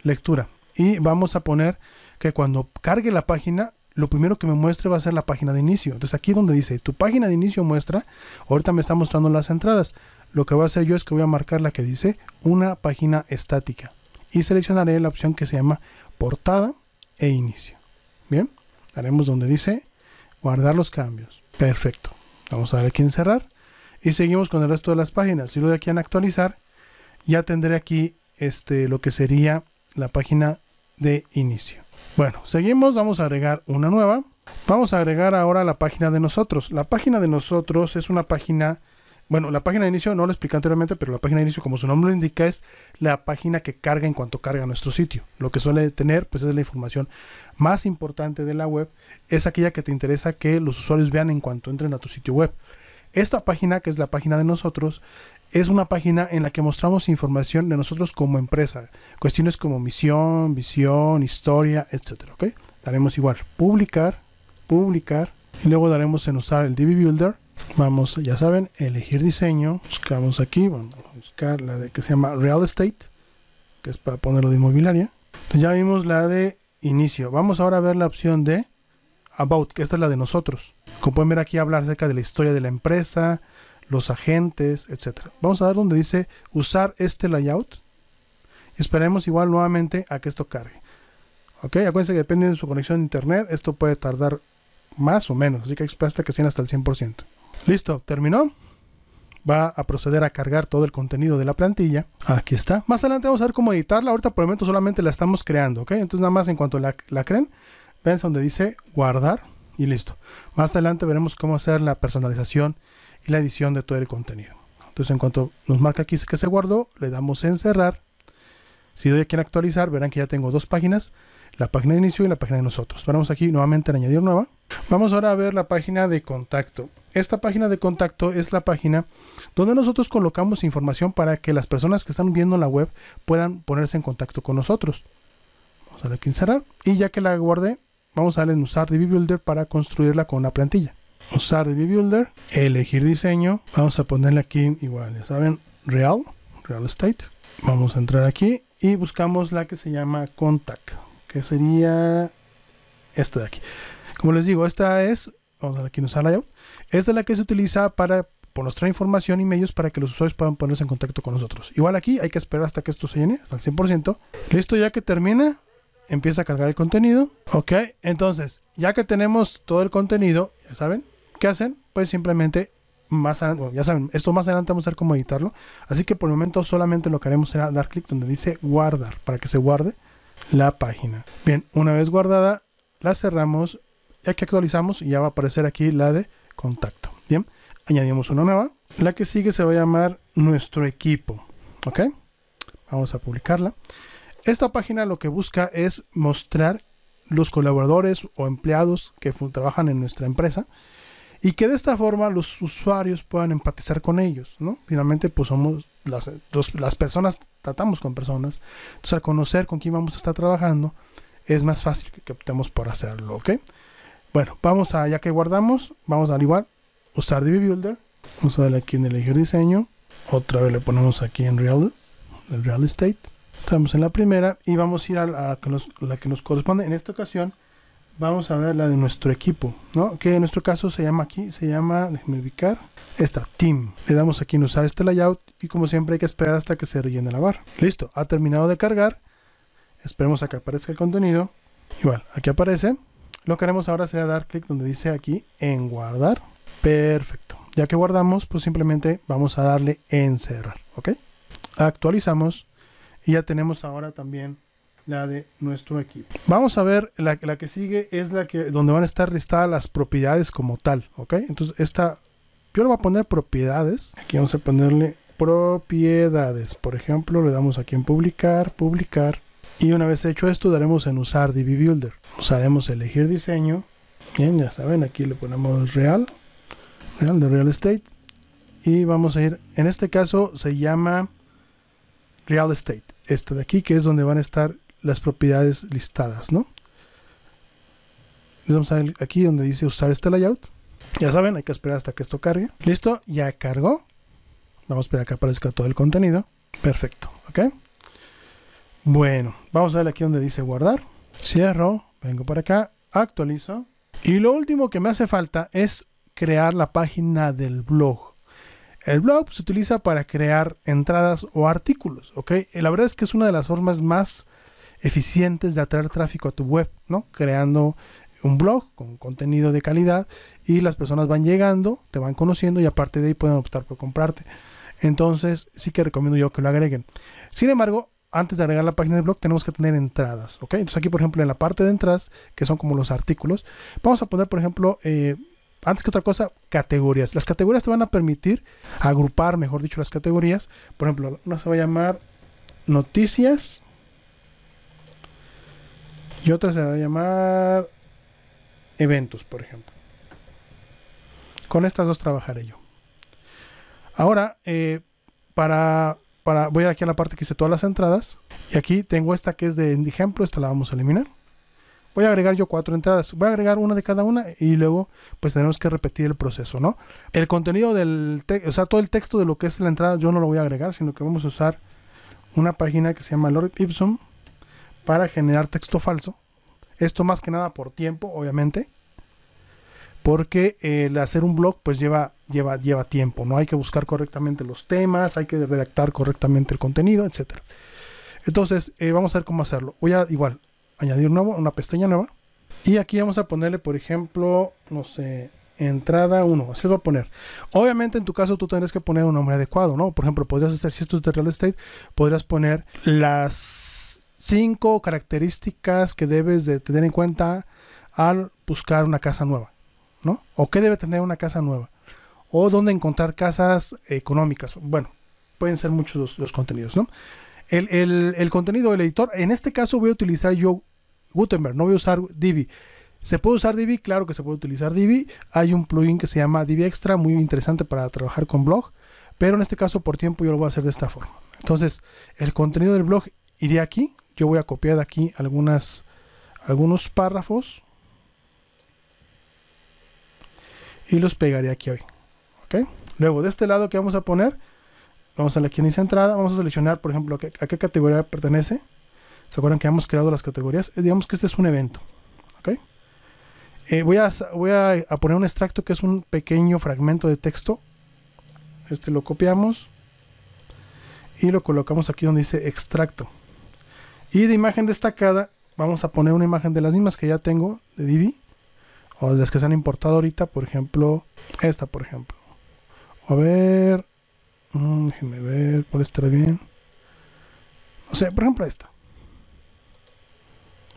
lectura. Y vamos a poner que cuando cargue la página, lo primero que me muestre va a ser la página de inicio. Entonces aquí donde dice tu página de inicio muestra, ahorita me está mostrando las entradas. Lo que voy a hacer yo es que voy a marcar la que dice una página estática. Y seleccionaré la opción que se llama portada e inicio. Bien, daremos donde dice guardar los cambios. Perfecto. Vamos a dar aquí en cerrar. Y seguimos con el resto de las páginas. Si lo doy aquí en actualizar, ya tendré aquí este, lo que sería la página de inicio. Bueno, seguimos. Vamos a agregar una nueva. Vamos a agregar ahora la página de nosotros. La página de nosotros es una página, bueno, la página de inicio no lo expliqué anteriormente, pero la página de inicio, como su nombre lo indica, es la página que carga en cuanto carga nuestro sitio. Lo que suele tener, pues, es la información más importante de la web. Es aquella que te interesa que los usuarios vean en cuanto entren a tu sitio web. Esta página, que es la página de nosotros, es una página en la que mostramos información de nosotros como empresa. Cuestiones como misión, visión, historia, etcétera, ¿ok? Daremos igual publicar, publicar, y luego daremos en usar el Divi Builder. Vamos, ya saben, elegir diseño. Buscamos aquí, vamos a buscar la de que se llama Real Estate, que es para ponerlo de inmobiliaria. Entonces ya vimos la de inicio. Vamos ahora a ver la opción de About, que esta es la de nosotros. Como pueden ver aquí, hablar acerca de la historia de la empresa, los agentes, etcétera. Vamos a dar donde dice usar este layout. Esperemos igual nuevamente a que esto cargue. Ok, acuérdense que depende de su conexión a internet, esto puede tardar más o menos, así que hasta que estén hasta el cien por ciento. Listo, terminó. Va a proceder a cargar todo el contenido de la plantilla. Aquí está. Más adelante vamos a ver cómo editarla. Ahorita por el momento solamente la estamos creando, ¿ok? Entonces nada más en cuanto la, la creen, ven donde dice guardar y listo. Más adelante veremos cómo hacer la personalización y la edición de todo el contenido. Entonces en cuanto nos marca aquí que se guardó, le damos en cerrar. Si doy aquí en actualizar, verán que ya tengo dos páginas, la página de inicio y la página de nosotros. Vamos aquí nuevamente en añadir nueva. Vamos ahora a ver la página de contacto. Esta página de contacto es la página donde nosotros colocamos información para que las personas que están viendo la web puedan ponerse en contacto con nosotros. Vamos a darle aquí en cerrar, y ya que la guardé, vamos a darle en usar Divi Builder para construirla con la plantilla. Usar Divi Builder, elegir diseño, vamos a ponerle aquí igual, ya saben, Real, Real Estate. Vamos a entrar aquí y buscamos la que se llama Contact, que sería esta de aquí. Como les digo, esta es, vamos a ver aquí en usar layout, esta es la que se utiliza para mostrar información y medios para que los usuarios puedan ponerse en contacto con nosotros. Igual aquí hay que esperar hasta que esto se llene, hasta el cien por ciento. Listo, ya que termina, empieza a cargar el contenido. Ok, entonces, ya que tenemos todo el contenido, ya saben, ¿qué hacen? Pues simplemente, más bueno, ya saben, esto más adelante vamos a ver cómo editarlo. Así que por el momento solamente lo que haremos será dar clic donde dice guardar, para que se guarde la página. Bien, una vez guardada, la cerramos. Ya que actualizamos, y ya va a aparecer aquí la de contacto. Bien, añadimos una nueva. La que sigue se va a llamar nuestro equipo. Ok, vamos a publicarla. Esta página lo que busca es mostrar los colaboradores o empleados que trabajan en nuestra empresa, y que de esta forma los usuarios puedan empatizar con ellos, ¿no? Finalmente, pues somos las, los, las personas, tratamos con personas. Entonces, al conocer con quién vamos a estar trabajando, es más fácil que optemos por hacerlo, ¿ok? Bueno, vamos a, ya que guardamos, vamos a igual, usar Divi Builder. Vamos a darle aquí en elegir diseño. Otra vez le ponemos aquí en Real, el Real Estate. Estamos en la primera y vamos a ir a la, a la que nos corresponde. En esta ocasión vamos a ver la de nuestro equipo, ¿no? Que en nuestro caso se llama aquí, se llama, déjenme ubicar, esta, Team. Le damos aquí en usar este layout y como siempre hay que esperar hasta que se rellene la barra. Listo, ha terminado de cargar. Esperemos a que aparezca el contenido. Igual, aquí aparece. Lo que haremos ahora será dar clic donde dice aquí en guardar. Perfecto. Ya que guardamos, pues simplemente vamos a darle en cerrar. Ok. Actualizamos. Y ya tenemos ahora también la de nuestro equipo. Vamos a ver la, la que sigue es la que donde van a estar listadas las propiedades como tal. Ok. Entonces esta, yo le voy a poner propiedades. Aquí vamos a ponerle propiedades. Por ejemplo, le damos aquí en publicar, publicar. Y una vez hecho esto, daremos en usar Divi Builder. Usaremos elegir diseño. Bien, ya saben, aquí le ponemos Real, Real de Real Estate. Y vamos a ir, en este caso se llama Real Estate. Esta de aquí, que es donde van a estar las propiedades listadas, ¿no? Vamos a ver aquí donde dice usar este layout. Ya saben, hay que esperar hasta que esto cargue. Listo, ya cargó. Vamos a esperar a que aparezca todo el contenido. Perfecto, ¿ok? Bueno, vamos a ver aquí donde dice guardar. Cierro, vengo para acá, actualizo. Y lo último que me hace falta es crear la página del blog. El blog se utiliza para crear entradas o artículos, ¿ok? La verdad es que es una de las formas más eficientes de atraer tráfico a tu web, ¿no? Creando un blog con contenido de calidad y las personas van llegando, te van conociendo y aparte de ahí pueden optar por comprarte. Entonces sí que recomiendo yo que lo agreguen. Sin embargo, antes de agregar la página del blog tenemos que tener entradas, ¿ok? Entonces aquí, por ejemplo, en la parte de entradas, que son como los artículos, vamos a poner, por ejemplo, eh, antes que otra cosa, categorías. Las categorías te van a permitir agrupar, mejor dicho, las categorías. Por ejemplo, una se va a llamar noticias y otra se va a llamar eventos, por ejemplo. Con estas dos trabajaré yo. Ahora, eh, para, para voy aquí a la parte que dice todas las entradas. Y aquí tengo esta que es de ejemplo, esta la vamos a eliminar. Voy a agregar yo cuatro entradas. Voy a agregar una de cada una y luego pues tenemos que repetir el proceso, ¿no? El contenido del texto, o sea, todo el texto de lo que es la entrada yo no lo voy a agregar, sino que vamos a usar una página que se llama Lord Ipsum para generar texto falso. Esto más que nada por tiempo, obviamente. Porque el hacer un blog pues lleva, lleva, lleva tiempo, ¿no? Hay que buscar correctamente los temas, hay que redactar correctamente el contenido, etcétera. Entonces, eh, vamos a ver cómo hacerlo. Voy a igual añadir nuevo, una pestaña nueva. Y aquí vamos a ponerle, por ejemplo, no sé, entrada uno. Así lo voy a poner. Obviamente, en tu caso, tú tendrás que poner un nombre adecuado, ¿no? Por ejemplo, podrías hacer, si esto es de real estate, podrías poner las cinco características que debes de tener en cuenta al buscar una casa nueva, ¿no? O qué debe tener una casa nueva, o dónde encontrar casas económicas. Bueno, pueden ser muchos los, los contenidos, ¿no? El, el, el contenido del editor, en este caso voy a utilizar yo Gutenberg, no voy a usar Divi. ¿Se puede usar Divi? Claro que se puede utilizar Divi. Hay un plugin que se llama Divi Extra, muy interesante para trabajar con blog, pero en este caso por tiempo yo lo voy a hacer de esta forma. Entonces, el contenido del blog iría aquí. Yo voy a copiar de aquí algunas, algunos párrafos y los pegaré aquí hoy, ¿ok? Luego de este lado que vamos a poner, vamos a la quien dice entrada, vamos a seleccionar por ejemplo a qué, a qué categoría pertenece. ¿Se acuerdan que hemos creado las categorías? Eh, digamos que este es un evento, ¿ok? Eh, voy a, voy a, a poner un extracto que es un pequeño fragmento de texto. Este lo copiamos y lo colocamos aquí donde dice extracto. Y de imagen destacada vamos a poner una imagen de las mismas que ya tengo de Divi, o de las que se han importado ahorita, por ejemplo, esta, por ejemplo. A ver, mmm, déjenme ver cuál estará bien. No sé, por ejemplo, esta.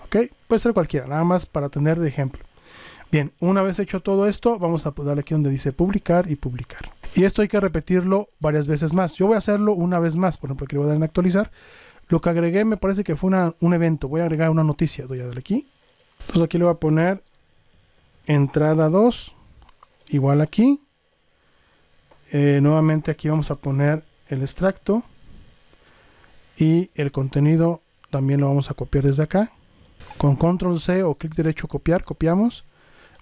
Ok, puede ser cualquiera, nada más para tener de ejemplo. Bien, una vez hecho todo esto, vamos a darle aquí donde dice publicar y publicar. Y esto hay que repetirlo varias veces más. Yo voy a hacerlo una vez más, por ejemplo, aquí le voy a dar en actualizar. Lo que agregué me parece que fue una, un evento. Voy a agregar una noticia, doy a darle aquí. Entonces aquí le voy a poner entrada dos, igual aquí, eh, nuevamente aquí vamos a poner el extracto y el contenido también lo vamos a copiar desde acá con control C o clic derecho copiar, copiamos,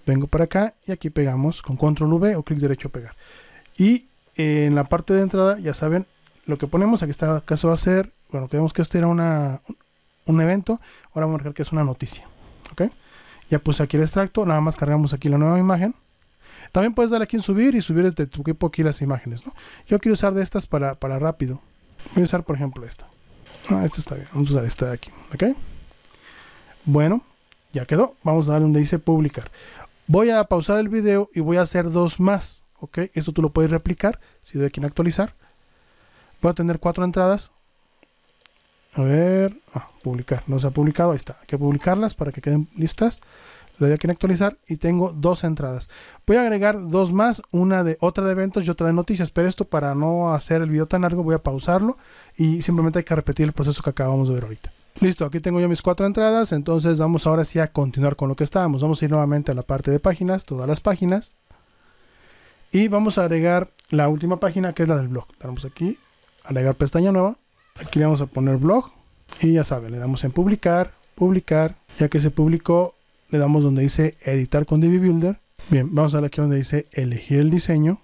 vengo para acá y aquí pegamos con control V o clic derecho pegar. Y eh, en la parte de entrada ya saben lo que ponemos, aquí está, caso va a ser, bueno, creemos que este era una, un evento, ahora vamos a marcar que es una noticia, ¿ok? Ya puse aquí el extracto, nada más cargamos aquí la nueva imagen. También puedes darle aquí en subir y subir desde tu equipo aquí las imágenes, ¿no? Yo quiero usar de estas para, para rápido. Voy a usar, por ejemplo, esta. Ah, esta está bien. Vamos a usar esta de aquí, ¿ok? Bueno, ya quedó. Vamos a darle donde dice publicar. Voy a pausar el video y voy a hacer dos más, ¿ok? Esto tú lo puedes replicar. Si doy aquí en actualizar, voy a tener cuatro entradas. A ver, ah, publicar, no se ha publicado, ahí está, hay que publicarlas para que queden listas, le doy aquí en actualizar y tengo dos entradas. Voy a agregar dos más, una de otra de eventos y otra de noticias, pero esto para no hacer el video tan largo voy a pausarlo y simplemente hay que repetir el proceso que acabamos de ver ahorita. Listo, aquí tengo yo mis cuatro entradas, entonces vamos ahora sí a continuar con lo que estábamos. Vamos a ir nuevamente a la parte de páginas, todas las páginas, y vamos a agregar la última página que es la del blog. Damos aquí, agregar pestaña nueva. Aquí le vamos a poner blog y ya saben, le damos en publicar, publicar, ya que se publicó le damos donde dice editar con Divi Builder. Bien, vamos a darle aquí donde dice elegir el diseño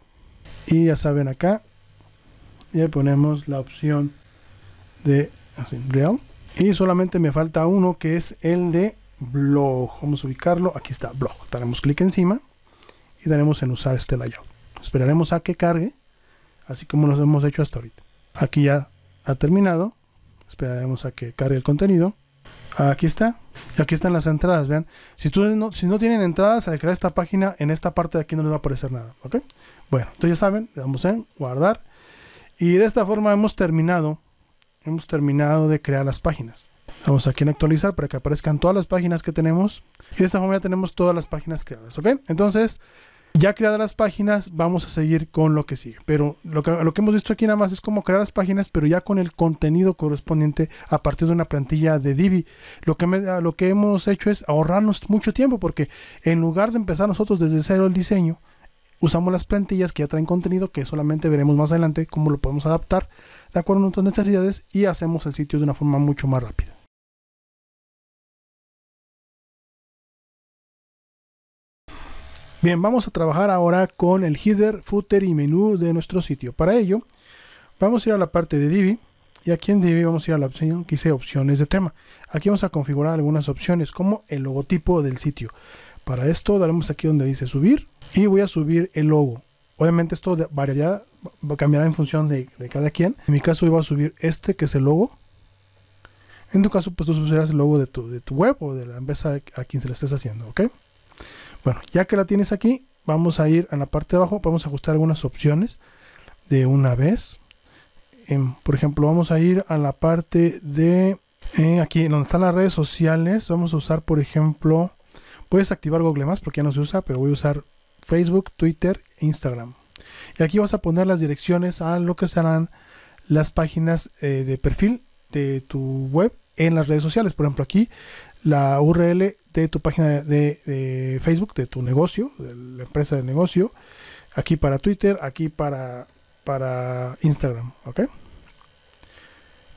y ya saben acá, y le ponemos la opción de así, real, y solamente me falta uno que es el de blog. Vamos a ubicarlo, aquí está blog, daremos clic encima y daremos en usar este layout. Esperaremos a que cargue, así como nos hemos hecho hasta ahorita. Aquí ya ha terminado, esperaremos a que cargue el contenido. Aquí está, y aquí están las entradas. Vean, si, tú no, si no tienen entradas al crear esta página, en esta parte de aquí no les va a aparecer nada, ¿ok? Bueno, entonces ya saben, le damos en guardar y de esta forma hemos terminado hemos terminado de crear las páginas. Vamos aquí en actualizar para que aparezcan todas las páginas que tenemos. Y de esta forma ya tenemos todas las páginas creadas, ¿ok? Entonces, ya creadas las páginas, vamos a seguir con lo que sigue. Pero lo que, lo que hemos visto aquí nada más es cómo crear las páginas, pero ya con el contenido correspondiente a partir de una plantilla de Divi. Lo que, me, lo que hemos hecho es ahorrarnos mucho tiempo, porque en lugar de empezar nosotros desde cero el diseño, usamos las plantillas que ya traen contenido, que solamente veremos más adelante cómo lo podemos adaptar de acuerdo a nuestras necesidades, y hacemos el sitio de una forma mucho más rápida. Bien, vamos a trabajar ahora con el header, footer y menú de nuestro sitio. Para ello, vamos a ir a la parte de Divi, y aquí en Divi vamos a ir a la opción que dice opciones de tema. Aquí vamos a configurar algunas opciones, como el logotipo del sitio. Para esto daremos aquí donde dice subir, y voy a subir el logo. Obviamente esto variará, cambiará en función de, de cada quien. En mi caso iba a subir este, que es el logo. En tu caso, pues tú subirás el logo de tu, de tu web o de la empresa a quien se la estés haciendo, ¿ok? Bueno, ya que la tienes aquí, vamos a ir a la parte de abajo, vamos a ajustar algunas opciones de una vez. En, por ejemplo, vamos a ir a la parte de, eh, aquí donde están las redes sociales, vamos a usar, por ejemplo, voy a desactivar Google Maps porque ya no se usa, pero voy a usar Facebook, Twitter e Instagram. Y aquí vas a poner las direcciones a lo que serán las páginas eh, de perfil de tu web en las redes sociales. Por ejemplo, aquí la U R L de tu página de, de Facebook, de tu negocio, de la empresa del negocio, aquí para Twitter, aquí para, para Instagram, ¿ok?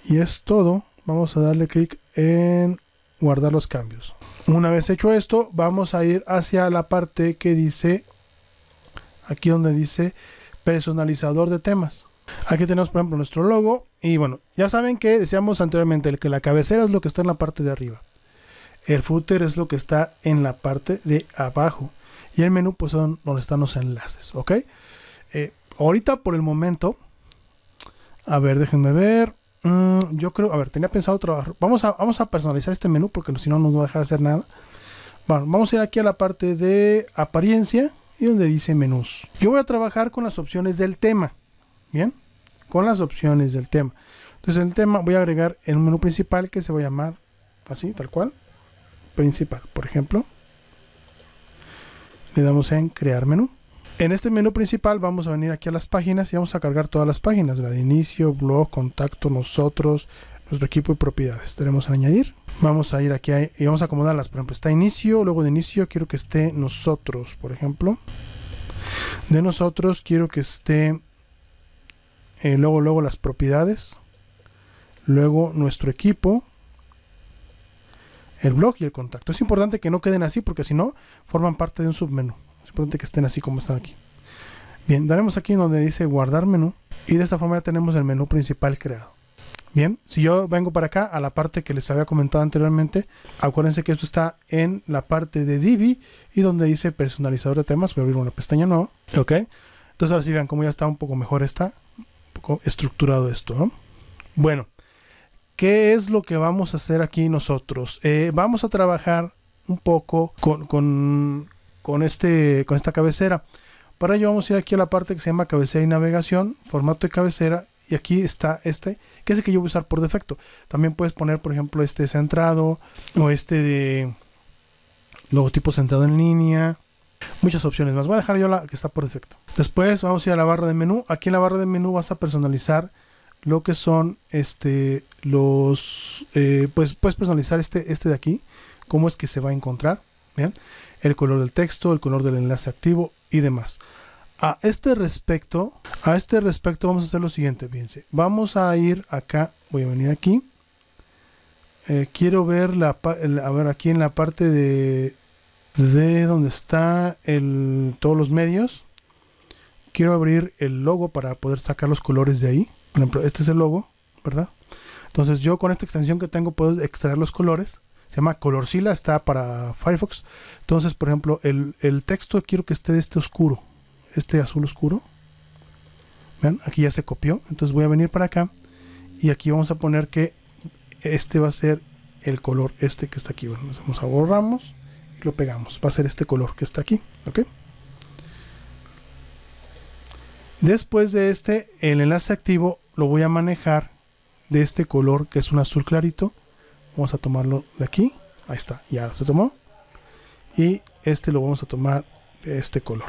Y es todo. Vamos a darle clic en guardar los cambios. Una vez hecho esto, vamos a ir hacia la parte que dice, aquí donde dice personalizador de temas. Aquí tenemos, por ejemplo, nuestro logo, y bueno, ya saben que decíamos anteriormente el que la cabecera es lo que está en la parte de arriba. El footer es lo que está en la parte de abajo. Y el menú, pues, son donde están los enlaces, ¿ok? Eh, ahorita, por el momento, a ver, déjenme ver. Mm, yo creo, a ver, tenía pensado trabajar. Vamos a, vamos a personalizar este menú porque si no, no nos va a dejar hacer nada. Bueno, vamos a ir aquí a la parte de apariencia y donde dice menús. Yo voy a trabajar con las opciones del tema, ¿bien? Con las opciones del tema. Entonces, el tema, voy a agregar el menú principal que se va a llamar así, tal cual. Principal, por ejemplo, le damos en crear menú. En este menú principal vamos a venir aquí a las páginas y vamos a cargar todas las páginas, la de inicio, blog, contacto, nosotros, nuestro equipo y propiedades. Tenemos a añadir, vamos a ir aquí a, y vamos a acomodarlas. Por ejemplo, está inicio, luego de inicio quiero que esté nosotros, por ejemplo, de nosotros quiero que esté eh, luego luego las propiedades, luego nuestro equipo, el blog y el contacto. Es importante que no queden así porque si no forman parte de un submenú. Es importante que estén así como están aquí. Bien, daremos aquí donde dice guardar menú y de esta forma ya tenemos el menú principal creado. Bien, si yo vengo para acá a la parte que les había comentado anteriormente, acuérdense que esto está en la parte de Divi y donde dice personalizador de temas. Voy a abrir una pestaña nueva. Ok, entonces ahora sí vean cómo ya está un poco mejor, está un poco estructurado esto, ¿no? Bueno, ¿qué es lo que vamos a hacer aquí nosotros? Eh, vamos a trabajar un poco con, con, con, este, con esta cabecera. Para ello vamos a ir aquí a la parte que se llama cabecera y navegación, formato de cabecera, y aquí está este, que es el que yo voy a usar por defecto. También puedes poner, por ejemplo, este centrado o este de logotipo centrado en línea. Muchas opciones más. Voy a dejar yo la que está por defecto. Después vamos a ir a la barra de menú. Aquí en la barra de menú vas a personalizar lo que son este los eh, pues puedes personalizar este este de aquí, cómo es que se va a encontrar, bien, el color del texto, el color del enlace activo y demás. A este respecto, a este respecto vamos a hacer lo siguiente, fíjense, vamos a ir acá, voy a venir aquí, eh, quiero ver la a ver aquí en la parte de de donde está el todos los medios, quiero abrir el logo para poder sacar los colores de ahí. Por ejemplo, este es el logo, ¿verdad? Entonces yo con esta extensión que tengo puedo extraer los colores. Se llama Colorzilla, está para Firefox. Entonces, por ejemplo, el, el texto quiero que esté de este oscuro, este azul oscuro. Vean, aquí ya se copió. Entonces voy a venir para acá y aquí vamos a poner que este va a ser el color este que está aquí. Bueno, nos borramos y lo pegamos. Va a ser este color que está aquí, ¿ok? Después de este, el enlace activo lo voy a manejar de este color que es un azul clarito. Vamos a tomarlo de aquí. Ahí está, ya se tomó. Y este lo vamos a tomar de este color.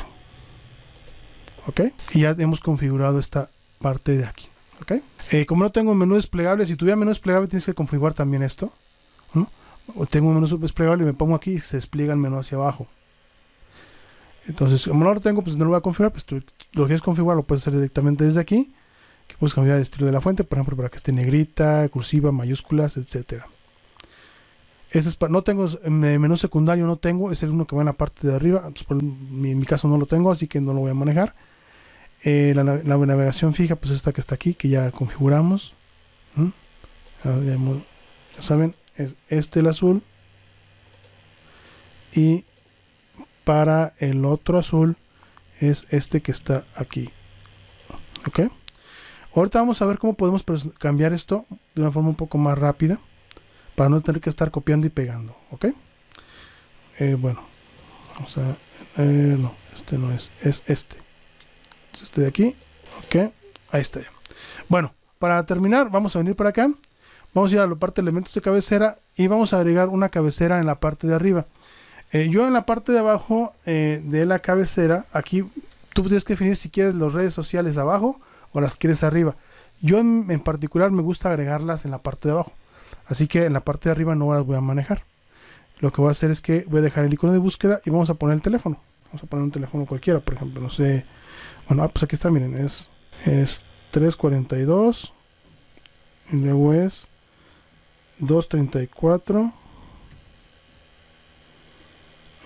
Ok. Y ya hemos configurado esta parte de aquí. Ok. Eh, como no tengo menú desplegable, si tuviera menú desplegable tienes que configurar también esto, ¿no? O tengo un menú desplegable y me pongo aquí y se despliega el menú hacia abajo. Entonces, como no lo tengo, pues no lo voy a configurar. Pues tú lo quieres configurar, lo puedes hacer directamente desde aquí. Que puedes cambiar el estilo de la fuente, por ejemplo, para que esté negrita, cursiva, mayúsculas, etcétera. Este es para, no tengo menú secundario, no tengo, es el uno que va en la parte de arriba. Pues por, mi, en mi caso no lo tengo, así que no lo voy a manejar. Eh, la, la navegación fija, pues esta que está aquí, que ya configuramos. ¿Mm? Ya, ya saben, es este el azul. Y para el otro azul es este que está aquí. Ok. Ahorita vamos a ver cómo podemos cambiar esto de una forma un poco más rápida, para no tener que estar copiando y pegando, ¿ok? Eh, bueno, vamos a... Eh, no, este no es, es este. Este de aquí, ¿ok? Ahí está ya. Bueno, para terminar, vamos a venir para acá. Vamos a ir a la parte de elementos de cabecera y vamos a agregar una cabecera en la parte de arriba. Eh, yo en la parte de abajo eh, de la cabecera, aquí tú tienes que definir si quieres las redes sociales abajo o las quieres arriba. Yo en, en particular me gusta agregarlas en la parte de abajo. Así que en la parte de arriba no las voy a manejar. Lo que voy a hacer es que voy a dejar el icono de búsqueda y vamos a poner el teléfono. Vamos a poner un teléfono cualquiera, por ejemplo, no sé. Bueno, ah, pues aquí está, miren, es, es tres cuarenta y dos. Y luego es dos treinta y cuatro.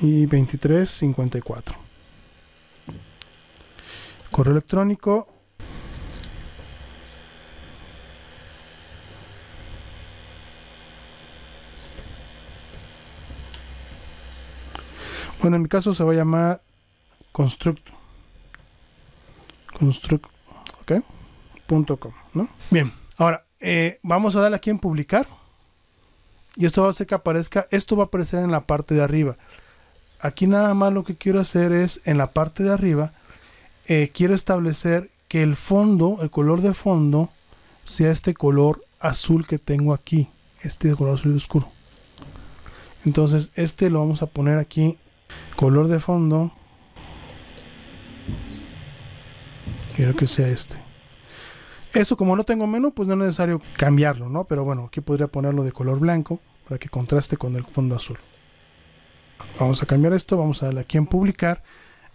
Y veintitrés cincuenta y cuatro. Correo electrónico. Bueno, en mi caso se va a llamar Construct. Construct. Ok. Punto com, ¿no? Bien. Ahora, eh, vamos a darle aquí en publicar. Y esto va a hacer que aparezca. Esto va a aparecer en la parte de arriba. Aquí nada más lo que quiero hacer es, en la parte de arriba, eh, quiero establecer que el fondo, el color de fondo, sea este color azul que tengo aquí. Este color azul oscuro. Entonces, este lo vamos a poner aquí. Color de fondo, quiero que sea este. Esto, como no tengo menú, pues no es necesario cambiarlo, ¿no? Pero bueno, aquí podría ponerlo de color blanco para que contraste con el fondo azul. Vamos a cambiar esto, vamos a darle aquí en publicar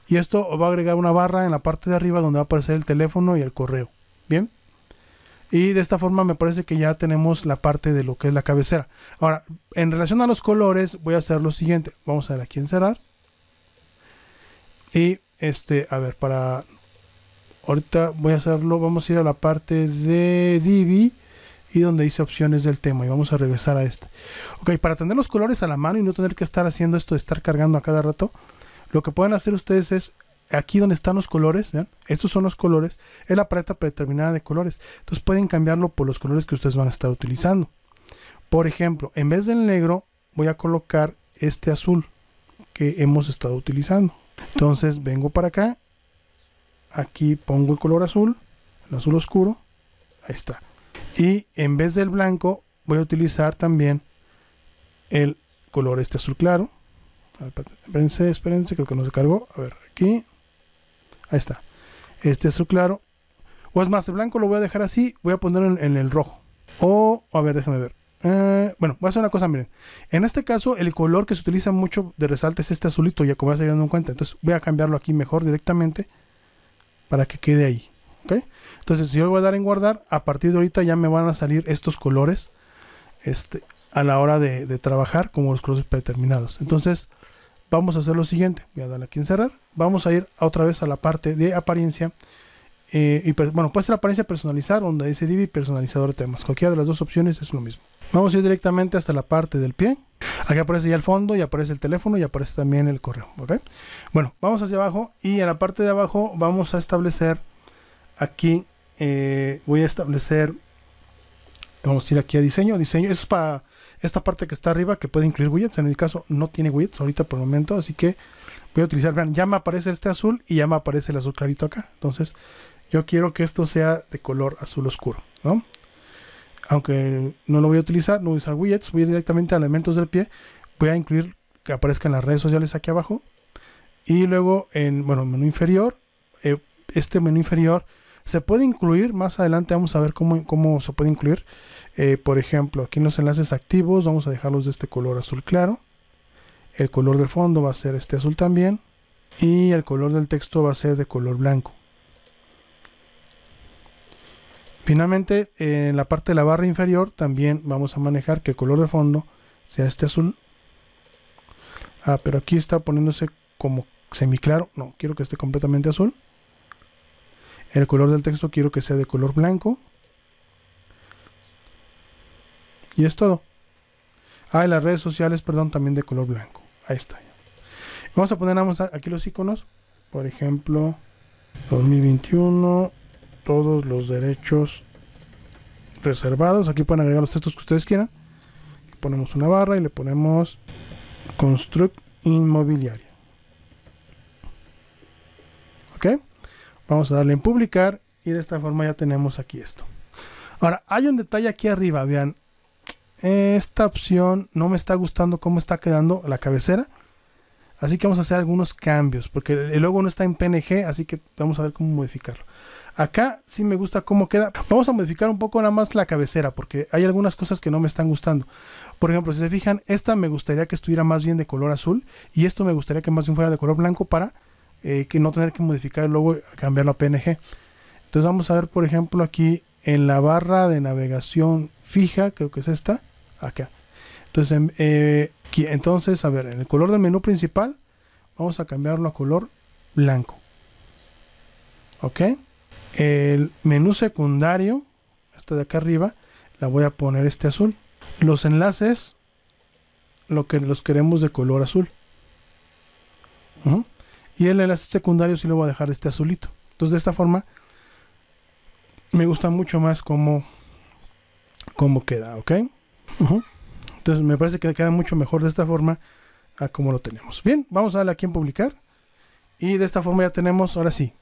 y esto va a agregar una barra en la parte de arriba donde va a aparecer el teléfono y el correo. Bien. Y de esta forma me parece que ya tenemos la parte de lo que es la cabecera. Ahora, en relación a los colores, voy a hacer lo siguiente. Vamos a ver aquí en cerrar. Y este, a ver, para... Ahorita voy a hacerlo. Vamos a ir a la parte de Divi y donde dice opciones del tema. Y vamos a regresar a este. Ok, para tener los colores a la mano y no tener que estar haciendo esto de estar cargando a cada rato, lo que pueden hacer ustedes es... Aquí donde están los colores, vean, estos son los colores, es la paleta predeterminada de colores. Entonces pueden cambiarlo por los colores que ustedes van a estar utilizando. Por ejemplo, en vez del negro voy a colocar este azul que hemos estado utilizando. Entonces vengo para acá, aquí pongo el color azul, el azul oscuro, ahí está. Y en vez del blanco voy a utilizar también el color este azul claro. Espérense, espérense, creo que no se cargó. A ver, aquí. Ahí está. Este azul claro. O es más, el blanco lo voy a dejar así. Voy a poner en, en el rojo. O, a ver, déjame ver. Eh, bueno, voy a hacer una cosa, miren. En este caso, el color que se utiliza mucho de resalta es este azulito, ya como ya se dieron cuenta. Entonces voy a cambiarlo aquí mejor directamente para que quede ahí. ¿Ok? Entonces, si yo voy a dar en guardar, a partir de ahorita ya me van a salir estos colores este, a la hora de, de trabajar como los colores predeterminados. Entonces, vamos a hacer lo siguiente. Voy a darle aquí en cerrar. Vamos a ir otra vez a la parte de apariencia. Eh, y bueno, puede ser apariencia personalizar, donde dice Divi personalizador de temas. Cualquiera de las dos opciones es lo mismo. Vamos a ir directamente hasta la parte del pie. Aquí aparece ya el fondo y aparece el teléfono y aparece también el correo. ¿Okay? Bueno, vamos hacia abajo y en la parte de abajo vamos a establecer aquí. Eh, voy a establecer. Vamos a ir aquí a diseño. Diseño. Eso es para esta parte que está arriba que puede incluir widgets. En mi caso no tiene widgets ahorita por el momento, así que voy a utilizar, vean, ya me aparece este azul y ya me aparece el azul clarito acá. Entonces yo quiero que esto sea de color azul oscuro, ¿no? aunque no lo voy a utilizar, no voy a usar widgets, voy a ir directamente a elementos del pie, voy a incluir que aparezcan las redes sociales aquí abajo, y luego en, bueno, menú inferior, eh, este menú inferior se puede incluir, más adelante vamos a ver cómo, cómo se puede incluir, eh, por ejemplo, aquí en los enlaces activos vamos a dejarlos de este color azul claro, el color del fondo va a ser este azul también, y el color del texto va a ser de color blanco. Finalmente, en la parte de la barra inferior también vamos a manejar que el color de fondo sea este azul. Ah, pero aquí está poniéndose como semiclaro. No, quiero que esté completamente azul. El color del texto quiero que sea de color blanco. Y es todo. Ah, y las redes sociales, perdón, también de color blanco. Ahí está. Vamos a poner aquí los iconos. Por ejemplo, dos mil veintiuno... todos los derechos reservados. Aquí pueden agregar los textos que ustedes quieran. Aquí ponemos una barra y le ponemos Construct Inmobiliaria. Ok, vamos a darle en publicar y de esta forma ya tenemos aquí esto. Ahora hay un detalle aquí arriba, vean, esta opción no me está gustando cómo está quedando la cabecera, así que vamos a hacer algunos cambios porque el logo no está en P N G, así que vamos a ver cómo modificarlo. Acá sí me gusta cómo queda. Vamos a modificar un poco nada más la cabecera porque hay algunas cosas que no me están gustando. Por ejemplo, si se fijan, esta me gustaría que estuviera más bien de color azul y esto me gustaría que más bien fuera de color blanco para eh, que no tener que modificar el logo y cambiarlo a P N G. Entonces vamos a ver, por ejemplo, aquí en la barra de navegación fija, creo que es esta, acá. Entonces, eh, aquí, entonces a ver, en el color del menú principal vamos a cambiarlo a color blanco. Ok. El menú secundario, este de acá arriba, la voy a poner este azul. Los enlaces, lo que los queremos de color azul. Uh-huh. Y el enlace secundario sí lo voy a dejar este azulito. Entonces de esta forma me gusta mucho más cómo, cómo queda, ¿ok? Uh-huh. Entonces me parece que queda mucho mejor de esta forma a como lo tenemos. Bien, vamos a darle aquí en publicar. Y de esta forma ya tenemos, ahora sí,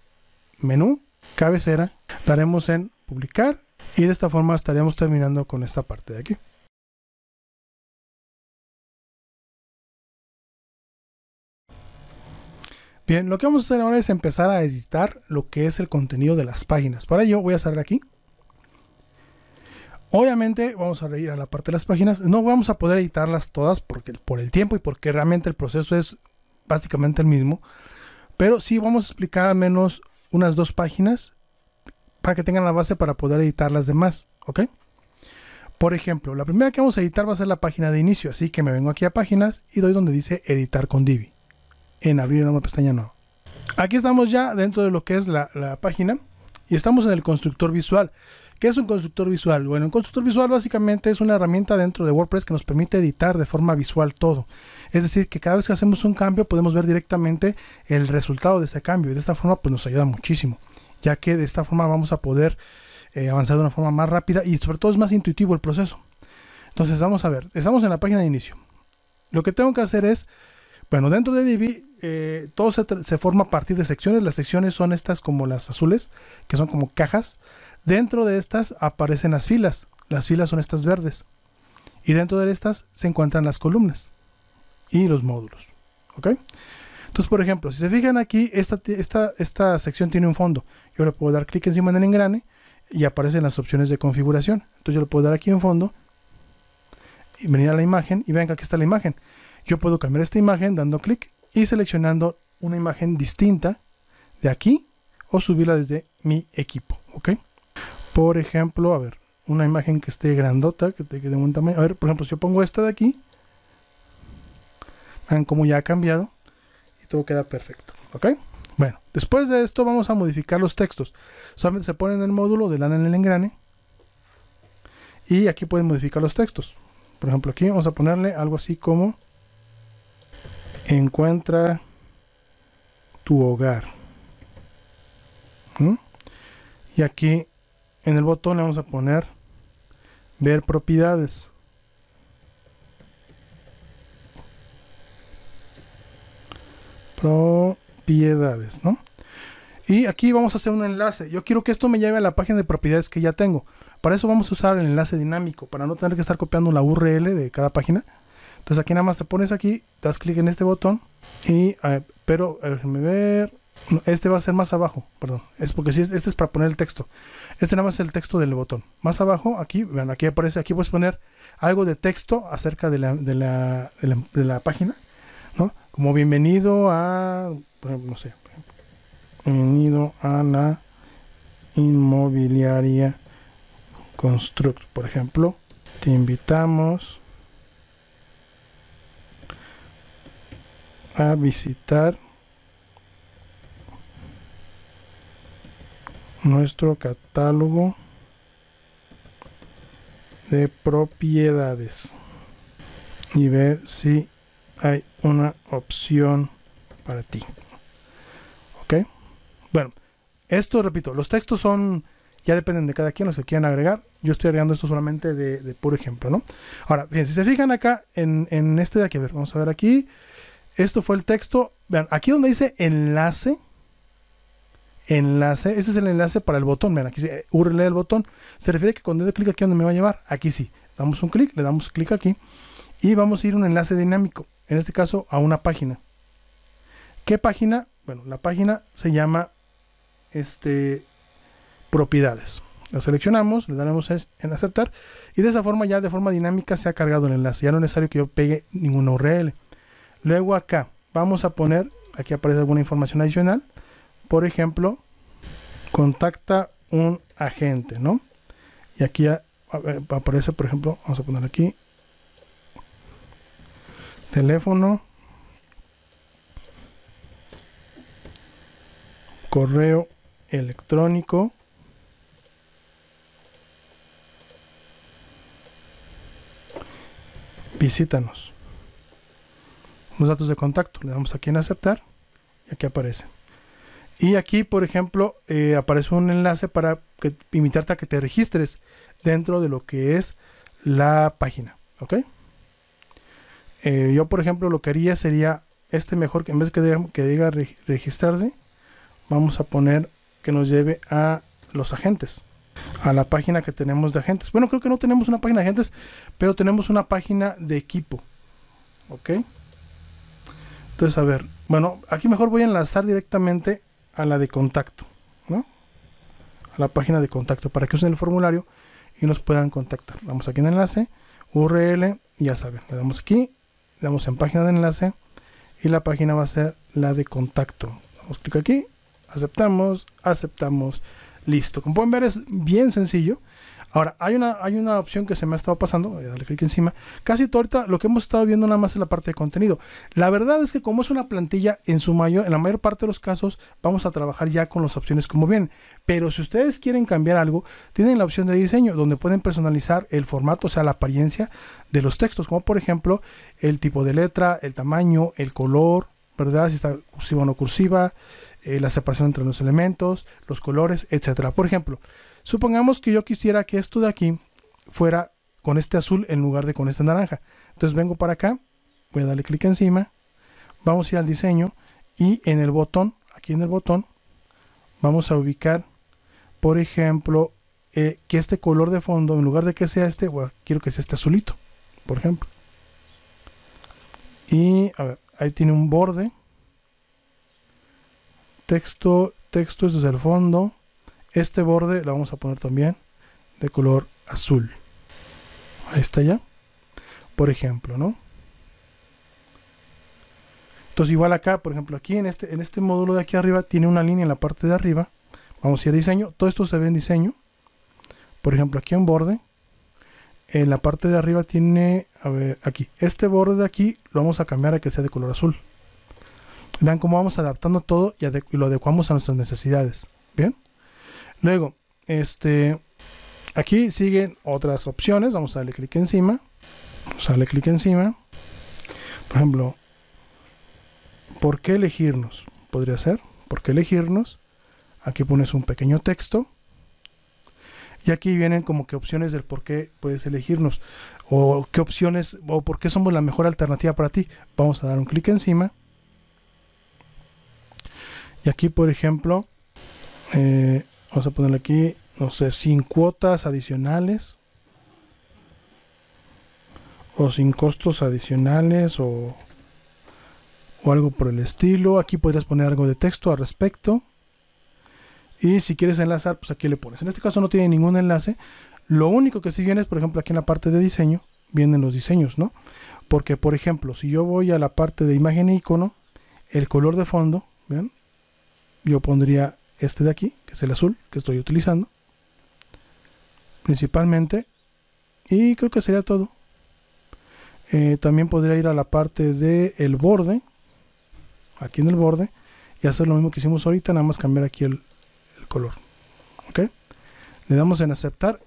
menú, cabecera, daremos en publicar y de esta forma estaríamos terminando con esta parte de aquí. Bien, lo que vamos a hacer ahora es empezar a editar lo que es el contenido de las páginas. Para ello voy a salir aquí. Obviamente vamos a ir a la parte de las páginas. No vamos a poder editarlas todas porque, por el tiempo y porque realmente el proceso es básicamente el mismo. Pero sí vamos a explicar al menos unas dos páginas para que tengan la base para poder editar las demás, ¿ok? Por ejemplo, la primera que vamos a editar va a ser la página de inicio, así que me vengo aquí a páginas y doy donde dice editar con Divi, en abrir una pestaña nueva. Aquí estamos ya dentro de lo que es la, la página y estamos en el constructor visual. ¿Qué es un constructor visual? Bueno, un constructor visual básicamente es una herramienta dentro de WordPress que nos permite editar de forma visual todo. Es decir, que cada vez que hacemos un cambio podemos ver directamente el resultado de ese cambio y de esta forma pues nos ayuda muchísimo, ya que de esta forma vamos a poder eh, avanzar de una forma más rápida y sobre todo es más intuitivo el proceso. Entonces vamos a ver, estamos en la página de inicio. Lo que tengo que hacer es, bueno, dentro de Divi eh, todo se, se forma a partir de secciones. Las secciones son estas como las azules, que son como cajas. Dentro de estas aparecen las filas. Las filas son estas verdes. Y dentro de estas se encuentran las columnas y los módulos. ¿Ok? Entonces, por ejemplo, si se fijan aquí, esta, esta, esta sección tiene un fondo. Yo le puedo dar clic encima del engrane y aparecen las opciones de configuración. Entonces yo le puedo dar aquí en fondo y venir a la imagen y vean que aquí está la imagen. Yo puedo cambiar esta imagen dando clic y seleccionando una imagen distinta de aquí o subirla desde mi equipo. ¿Ok? Por ejemplo, a ver, una imagen que esté grandota, que te quede un tamaño. A ver, por ejemplo, si yo pongo esta de aquí, vean cómo ya ha cambiado y todo queda perfecto, ¿ok? Bueno, después de esto vamos a modificar los textos. Solamente se ponen en el módulo, le dan en el engrane y aquí pueden modificar los textos. Por ejemplo, aquí vamos a ponerle algo así como encuentra tu hogar. ¿Mm? Y aquí en el botón le vamos a poner ver propiedades. Propiedades, ¿no? Y aquí vamos a hacer un enlace. Yo quiero que esto me lleve a la página de propiedades que ya tengo. Para eso vamos a usar el enlace dinámico, para no tener que estar copiando la U R L de cada página. Entonces aquí nada más te pones aquí, das clic en este botón. Y, eh, pero, eh, déjenme ver... Este va a ser más abajo, perdón. Es porque si este es para poner el texto. Este nada más es el texto del botón. Más abajo, aquí, vean, aquí aparece, aquí puedes poner algo de texto acerca de la, de la, de la, de la página, ¿no? Como bienvenido a, no sé, bienvenido a la inmobiliaria Construct, por ejemplo. Te invitamos a visitar nuestro catálogo de propiedades y ver si hay una opción para ti. Ok, bueno, esto, repito, los textos son, ya dependen de cada quien los que quieran agregar. Yo estoy agregando esto solamente de, de puro ejemplo, ¿no? Ahora, bien, si se fijan acá en, en este de aquí, a ver, vamos a ver aquí, esto fue el texto. Vean, aquí donde dice enlace, enlace, este es el enlace para el botón. Vean, aquí dice U R L del botón. Se refiere que cuando doy clic aquí donde me va a llevar, aquí sí, damos un clic, le damos clic aquí y vamos a ir a un enlace dinámico, en este caso a una página. ¿Qué página? Bueno, la página se llama este propiedades. La seleccionamos, le daremos en aceptar y de esa forma ya de forma dinámica se ha cargado el enlace. Ya no es necesario que yo pegue ninguna U R L. Luego acá vamos a poner, aquí aparece alguna información adicional. Por ejemplo, contacta un agente, ¿no? Y aquí ya aparece, por ejemplo, vamos a poner aquí teléfono, correo electrónico, visítanos, los datos de contacto, le damos aquí en aceptar y aquí aparece. Y aquí, por ejemplo, eh, aparece un enlace para que, invitarte a que te registres dentro de lo que es la página, ¿ok? Eh, yo, por ejemplo, lo que haría sería este mejor, que en vez que diga, que diga re- registrarse, vamos a poner que nos lleve a los agentes, a la página que tenemos de agentes. Bueno, creo que no tenemos una página de agentes, pero tenemos una página de equipo, ¿ok? Entonces, a ver, bueno, aquí mejor voy a enlazar directamente a la de contacto, ¿no? A la página de contacto para que usen el formulario y nos puedan contactar. Vamos aquí en enlace, U R L, y ya saben, le damos aquí, le damos en página de enlace y la página va a ser la de contacto. Damos clic aquí, aceptamos, aceptamos, listo. Como pueden ver es bien sencillo. Ahora, hay una, hay una opción que se me ha estado pasando, voy a darle clic encima. Casi todo ahorita lo que hemos estado viendo nada más es la parte de contenido. La verdad es que como es una plantilla, en su mayor, en la mayor parte de los casos, vamos a trabajar ya con las opciones como vienen. Pero si ustedes quieren cambiar algo, tienen la opción de diseño, donde pueden personalizar el formato, o sea, la apariencia de los textos, como por ejemplo, el tipo de letra, el tamaño, el color, ¿verdad? Si está cursiva o no cursiva, eh, la separación entre los elementos, los colores, etcétera. Por ejemplo, supongamos que yo quisiera que esto de aquí fuera con este azul en lugar de con este naranja. Entonces vengo para acá, voy a darle clic encima, vamos a ir al diseño y en el botón, aquí en el botón, vamos a ubicar, por ejemplo, eh, que este color de fondo, en lugar de que sea este, bueno, quiero que sea este azulito, por ejemplo. Y a ver, ahí tiene un borde, texto, texto, este es el fondo. Este borde lo vamos a poner también de color azul. Ahí está ya. Por ejemplo, ¿no? Entonces igual acá, por ejemplo, aquí en este, en este módulo de aquí arriba tiene una línea en la parte de arriba. Vamos a ir a diseño. Todo esto se ve en diseño. Por ejemplo, aquí en borde. En la parte de arriba tiene, a ver, aquí. Este borde de aquí lo vamos a cambiar a que sea de color azul. Vean cómo vamos adaptando todo y, adecu- y lo adecuamos a nuestras necesidades. Bien. Luego, este, aquí siguen otras opciones. Vamos a darle clic encima. Vamos a darle clic encima. Por ejemplo, ¿por qué elegirnos? Podría ser, ¿por qué elegirnos? Aquí pones un pequeño texto. Y aquí vienen como que opciones del por qué puedes elegirnos. O qué opciones, o por qué somos la mejor alternativa para ti. Vamos a dar un clic encima. Y aquí, por ejemplo... eh, vamos a ponerle aquí, no sé, sin cuotas adicionales o sin costos adicionales o, o algo por el estilo. Aquí podrías poner algo de texto al respecto, y si quieres enlazar, pues aquí le pones. En este caso no tiene ningún enlace. Lo único que sí viene es, por ejemplo, aquí en la parte de diseño, vienen los diseños, ¿no? Porque, por ejemplo, si yo voy a la parte de imagen e icono, el color de fondo, ¿vean? Yo pondría este de aquí, que es el azul que estoy utilizando, principalmente. Y creo que sería todo. Eh, también podría ir a la parte del borde, aquí en el borde, y hacer lo mismo que hicimos ahorita, nada más cambiar aquí el, el color. ¿Ok? Le damos en aceptar.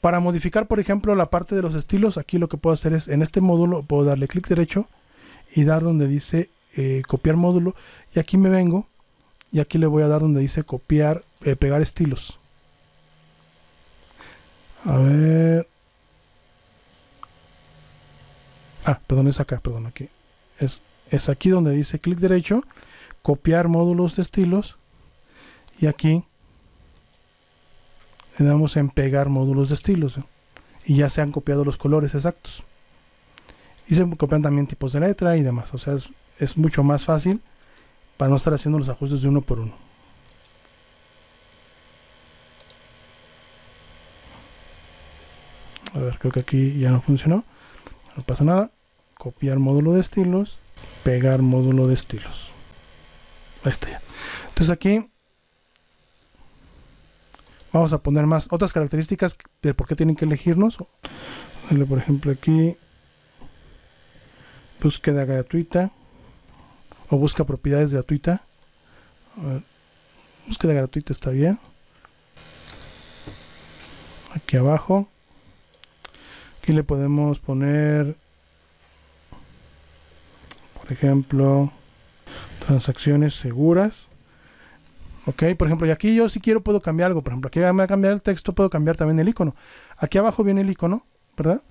Para modificar, por ejemplo, la parte de los estilos, aquí lo que puedo hacer es, en este módulo, puedo darle clic derecho y dar donde dice eh, copiar módulo. Y aquí me vengo y aquí le voy a dar donde dice copiar, eh, pegar estilos. A ver... Ah, perdón, es acá, perdón, aquí. Es, es aquí donde dice clic derecho, copiar módulos de estilos. Y aquí le damos en pegar módulos de estilos. ¿eh? Y ya se han copiado los colores exactos. Y se copian también tipos de letra y demás. O sea, es, es mucho más fácil para no estar haciendo los ajustes de uno por uno. A ver, creo que aquí ya no funcionó. No pasa nada. Copiar módulo de estilos, pegar módulo de estilos. Ahí está ya. Entonces aquí vamos a poner más otras características de por qué tienen que elegirnos. Por ejemplo, aquí búsqueda gratuita o busca propiedades gratuita. A ver, búsqueda gratuita está bien. Aquí abajo. Aquí le podemos poner, por ejemplo, transacciones seguras. Ok, por ejemplo, y aquí yo si quiero puedo cambiar algo. Por ejemplo, aquí me va a cambiar el texto, puedo cambiar también el icono. Aquí abajo viene el icono, ¿verdad?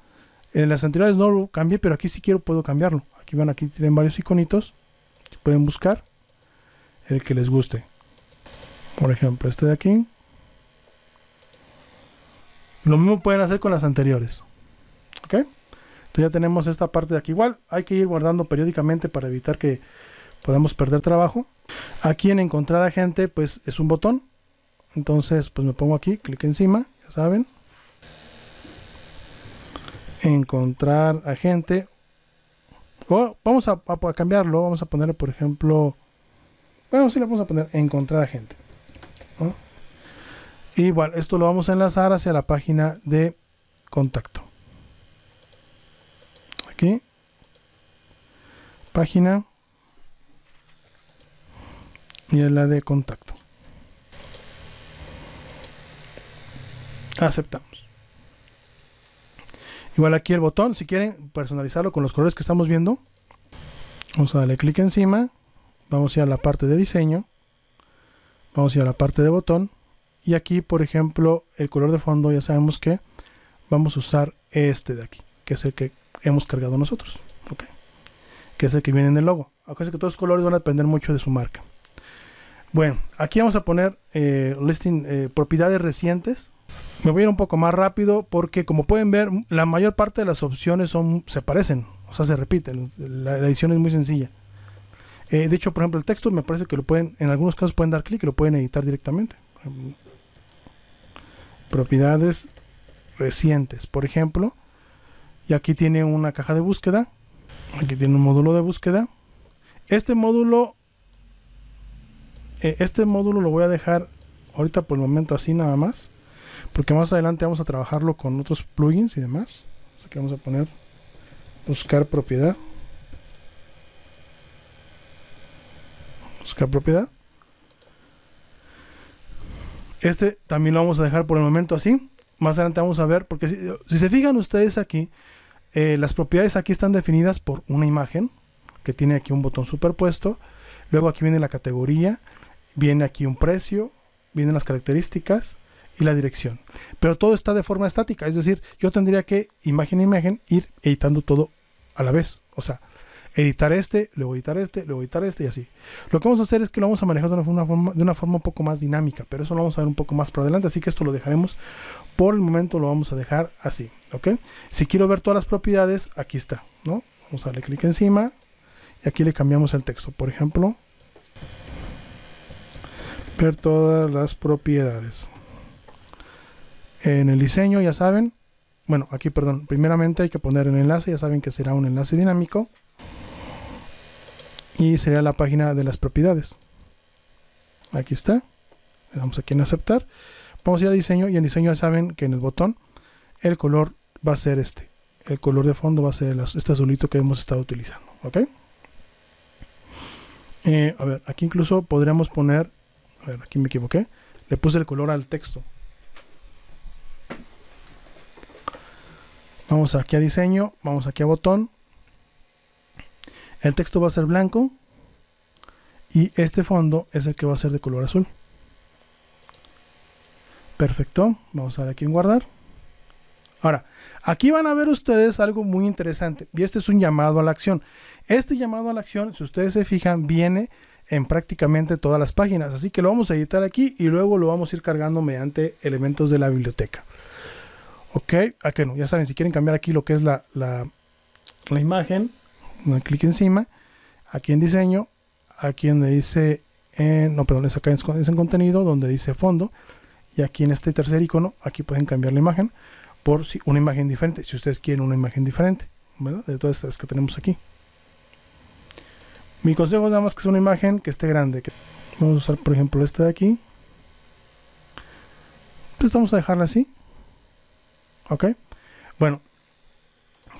En las anteriores no lo cambié, pero aquí si quiero puedo cambiarlo. Aquí van, aquí tienen varios iconitos. Pueden buscar el que les guste. Por ejemplo, este de aquí. Lo mismo pueden hacer con las anteriores. Ok, entonces ya tenemos esta parte de aquí. Igual hay que ir guardando periódicamente para evitar que podamos perder trabajo. Aquí en encontrar agente, pues es un botón. Entonces, pues me pongo aquí, clic encima, ya saben. Encontrar agente. O vamos a, a, a cambiarlo. Vamos a ponerle, por ejemplo, bueno, sí le vamos a poner encontrar agente, ¿no? Igual, esto lo vamos a enlazar hacia la página de contacto. Aquí, página, y es la de contacto. Aceptamos. Igual aquí el botón, si quieren personalizarlo con los colores que estamos viendo, vamos a darle clic encima, vamos a ir a la parte de diseño, vamos a ir a la parte de botón, y aquí, por ejemplo, el color de fondo ya sabemos que vamos a usar este de aquí, que es el que hemos cargado nosotros, okay, que es el que viene en el logo. Acuérdense que todos los colores van a depender mucho de su marca. Bueno, aquí vamos a poner eh, listing, eh, propiedades recientes. Me voy a ir un poco más rápido porque, como pueden ver, la mayor parte de las opciones son, se parecen, o sea, se repiten. La, la edición es muy sencilla. Eh, de hecho, por ejemplo, el texto me parece que lo pueden, en algunos casos pueden dar clic y lo pueden editar directamente. Propiedades recientes, por ejemplo. Y aquí tiene una caja de búsqueda. Aquí tiene un módulo de búsqueda. Este módulo, eh, este módulo lo voy a dejar ahorita por el momento así nada más, porque más adelante vamos a trabajarlo con otros plugins y demás. Aquí vamos a poner buscar propiedad. Buscar propiedad. Este también lo vamos a dejar por el momento así. Más adelante vamos a ver, porque si, si se fijan ustedes aquí, eh, las propiedades aquí están definidas por una imagen que tiene aquí un botón superpuesto. Luego aquí viene la categoría, viene aquí un precio, vienen las características y la dirección. Pero todo está de forma estática, es decir, yo tendría que imagen a imagen ir editando todo a la vez. O sea, editar este, luego editar este, luego editar este y así. Lo que vamos a hacer es que lo vamos a manejar de una forma, de una forma un poco más dinámica, pero eso lo vamos a ver un poco más para adelante, así que esto lo dejaremos, por el momento lo vamos a dejar así, ¿ok? Si quiero ver todas las propiedades, aquí está, ¿no? Vamos a darle clic encima y aquí le cambiamos el texto, por ejemplo, ver todas las propiedades. En el diseño, ya saben, bueno, aquí, perdón, primeramente hay que poner el enlace, ya saben que será un enlace dinámico. Y sería la página de las propiedades. Aquí está. Le damos aquí en aceptar. Vamos a ir a diseño y en diseño ya saben que en el botón el color va a ser este. El color de fondo va a ser este azulito que hemos estado utilizando. ¿Ok? Eh, a ver, aquí incluso podríamos poner... A ver, aquí me equivoqué. Le puse el color al texto. Vamos aquí a diseño. Vamos aquí a botón. El texto va a ser blanco y este fondo es el que va a ser de color azul. Perfecto, vamos a darle aquí en guardar. Ahora, aquí van a ver ustedes algo muy interesante y este es un llamado a la acción. Este llamado a la acción, si ustedes se fijan, viene en prácticamente todas las páginas. Así que lo vamos a editar aquí y luego lo vamos a ir cargando mediante elementos de la biblioteca. Ok, aquí no, ya saben, si quieren cambiar aquí lo que es la, la, la imagen... Un clic encima, aquí en diseño, aquí donde dice, eh, no, perdón, es acá en, es en contenido, donde dice fondo, y aquí en este tercer icono, aquí pueden cambiar la imagen por si, una imagen diferente, si ustedes quieren una imagen diferente, ¿verdad? De todas estas que tenemos aquí. Mi consejo es nada más que sea una imagen que esté grande. Que vamos a usar, por ejemplo, esta de aquí. Entonces vamos a dejarla así. Ok, bueno,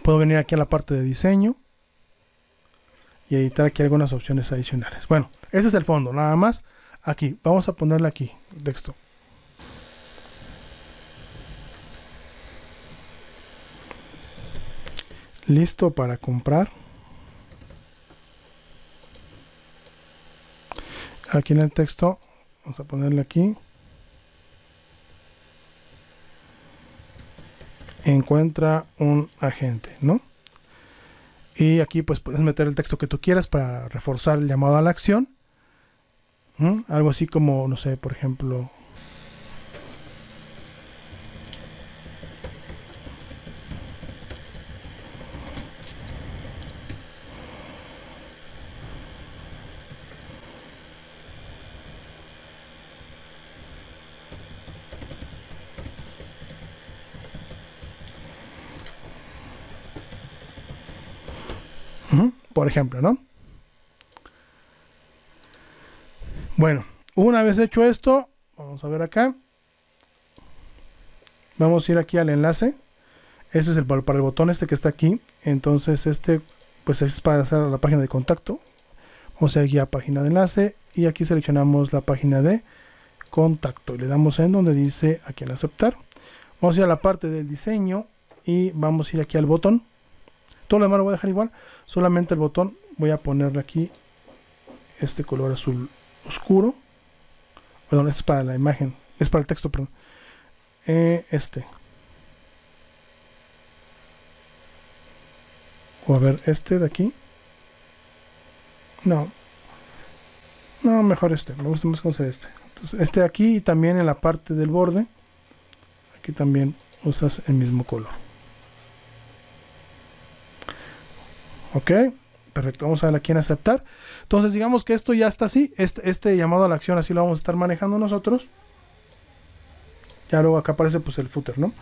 puedo venir aquí a la parte de diseño. Y editar aquí algunas opciones adicionales. Bueno, ese es el fondo, nada más. Aquí, vamos a ponerle aquí, texto. Listo para comprar. Aquí en el texto, vamos a ponerle aquí. Encuentra un agente, ¿no? Y aquí pues puedes meter el texto que tú quieras para reforzar el llamado a la acción. ¿Mm? Algo así como, no sé, por ejemplo. Por ejemplo, ¿no? Bueno, una vez hecho esto, vamos a ver acá. Vamos a ir aquí al enlace. Este es el para el botón este que está aquí. Entonces este, pues es para hacer la página de contacto. Vamos a ir aquí a página de enlace y aquí seleccionamos la página de contacto. Y le damos en donde dice aquí en aceptar. Vamos a ir a la parte del diseño y vamos a ir aquí al botón. Todo lo demás lo voy a dejar igual, solamente el botón voy a ponerle aquí este color azul oscuro. Perdón, este es para la imagen, es para el texto, perdón. Eh, este. O a ver, este de aquí. No. No, mejor este, me gusta más conocer este. Entonces, este de aquí y también en la parte del borde. Aquí también usas el mismo color. Ok, perfecto, vamos a darle aquí en aceptar. Entonces digamos que esto ya está así, este, este llamado a la acción así lo vamos a estar manejando nosotros. Ya luego acá aparece pues el footer, ¿no?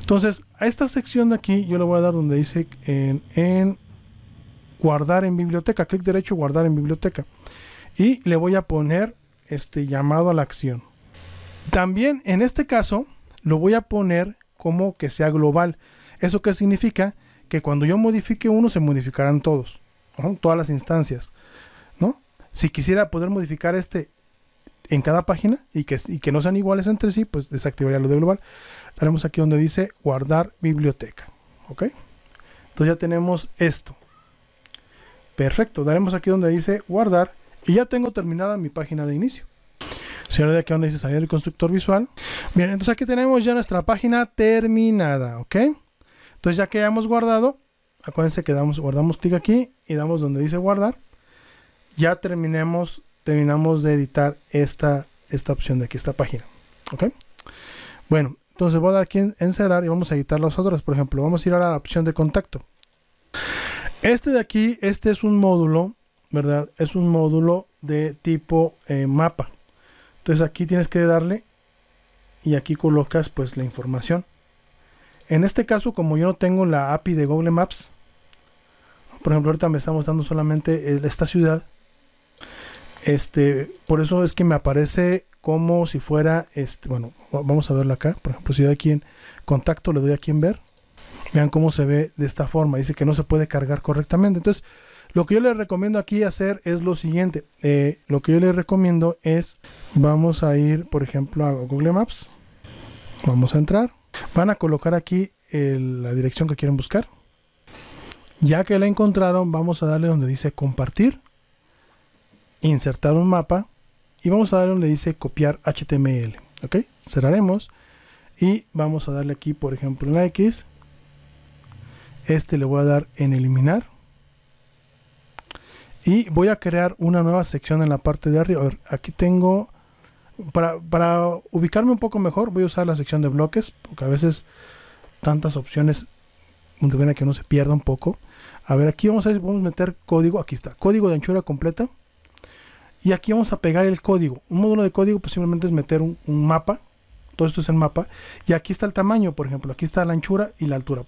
Entonces a esta sección de aquí yo le voy a dar donde dice en, en guardar en biblioteca, clic derecho, guardar en biblioteca. Y le voy a poner este llamado a la acción. También en este caso lo voy a poner como que sea global. ¿Eso qué significa? Que cuando yo modifique uno, se modificarán todos, ¿no? Todas las instancias, ¿no? Si quisiera poder modificar este en cada página y que, y que no sean iguales entre sí, pues desactivaría lo de global. Daremos aquí donde dice guardar biblioteca, ¿ok? Entonces ya tenemos esto. Perfecto, daremos aquí donde dice guardar y ya tengo terminada mi página de inicio. Si ahora de aquí donde dice salir del constructor visual. Bien, entonces aquí tenemos ya nuestra página terminada, ¿ok? Entonces ya que hayamos guardado, acuérdense que damos, guardamos clic aquí y damos donde dice guardar. Ya terminemos, terminamos de editar esta, esta opción de aquí, esta página. ¿Ok? Bueno, entonces voy a dar aquí en, en cerrar y vamos a editar las otras. Por ejemplo, vamos a ir a la opción de contacto. Este de aquí, este es un módulo, ¿verdad? Es un módulo de tipo eh, mapa. Entonces aquí tienes que darle y aquí colocas pues la información. En este caso, como yo no tengo la A P I de Google Maps, por ejemplo, ahorita me está mostrando solamente esta ciudad. Este, por eso es que me aparece como si fuera, este, bueno, vamos a verlo acá. Por ejemplo, si doy aquí en contacto, le doy aquí en ver. Vean cómo se ve de esta forma. Dice que no se puede cargar correctamente. Entonces, lo que yo les recomiendo aquí hacer es lo siguiente. Eh, lo que yo les recomiendo es, vamos a ir, por ejemplo, a Google Maps. Vamos a entrar. Van a colocar aquí el, la dirección que quieren buscar. Ya que la encontraron, vamos a darle donde dice compartir, insertar un mapa y vamos a darle donde dice copiar H T M L. Ok, cerraremos y vamos a darle aquí, por ejemplo, en la X. Este le voy a dar en eliminar y voy a crear una nueva sección en la parte de arriba. A ver, aquí tengo. Para, para ubicarme un poco mejor voy a usar la sección de bloques, porque a veces tantas opciones ven que uno se pierda un poco. A ver, aquí vamos a, vamos a meter código. Aquí está, código de anchura completa. Y aquí vamos a pegar el código. Un módulo de código pues simplemente es meter un, un mapa. Todo esto es el mapa. Y aquí está el tamaño, por ejemplo. Aquí está la anchura y la altura.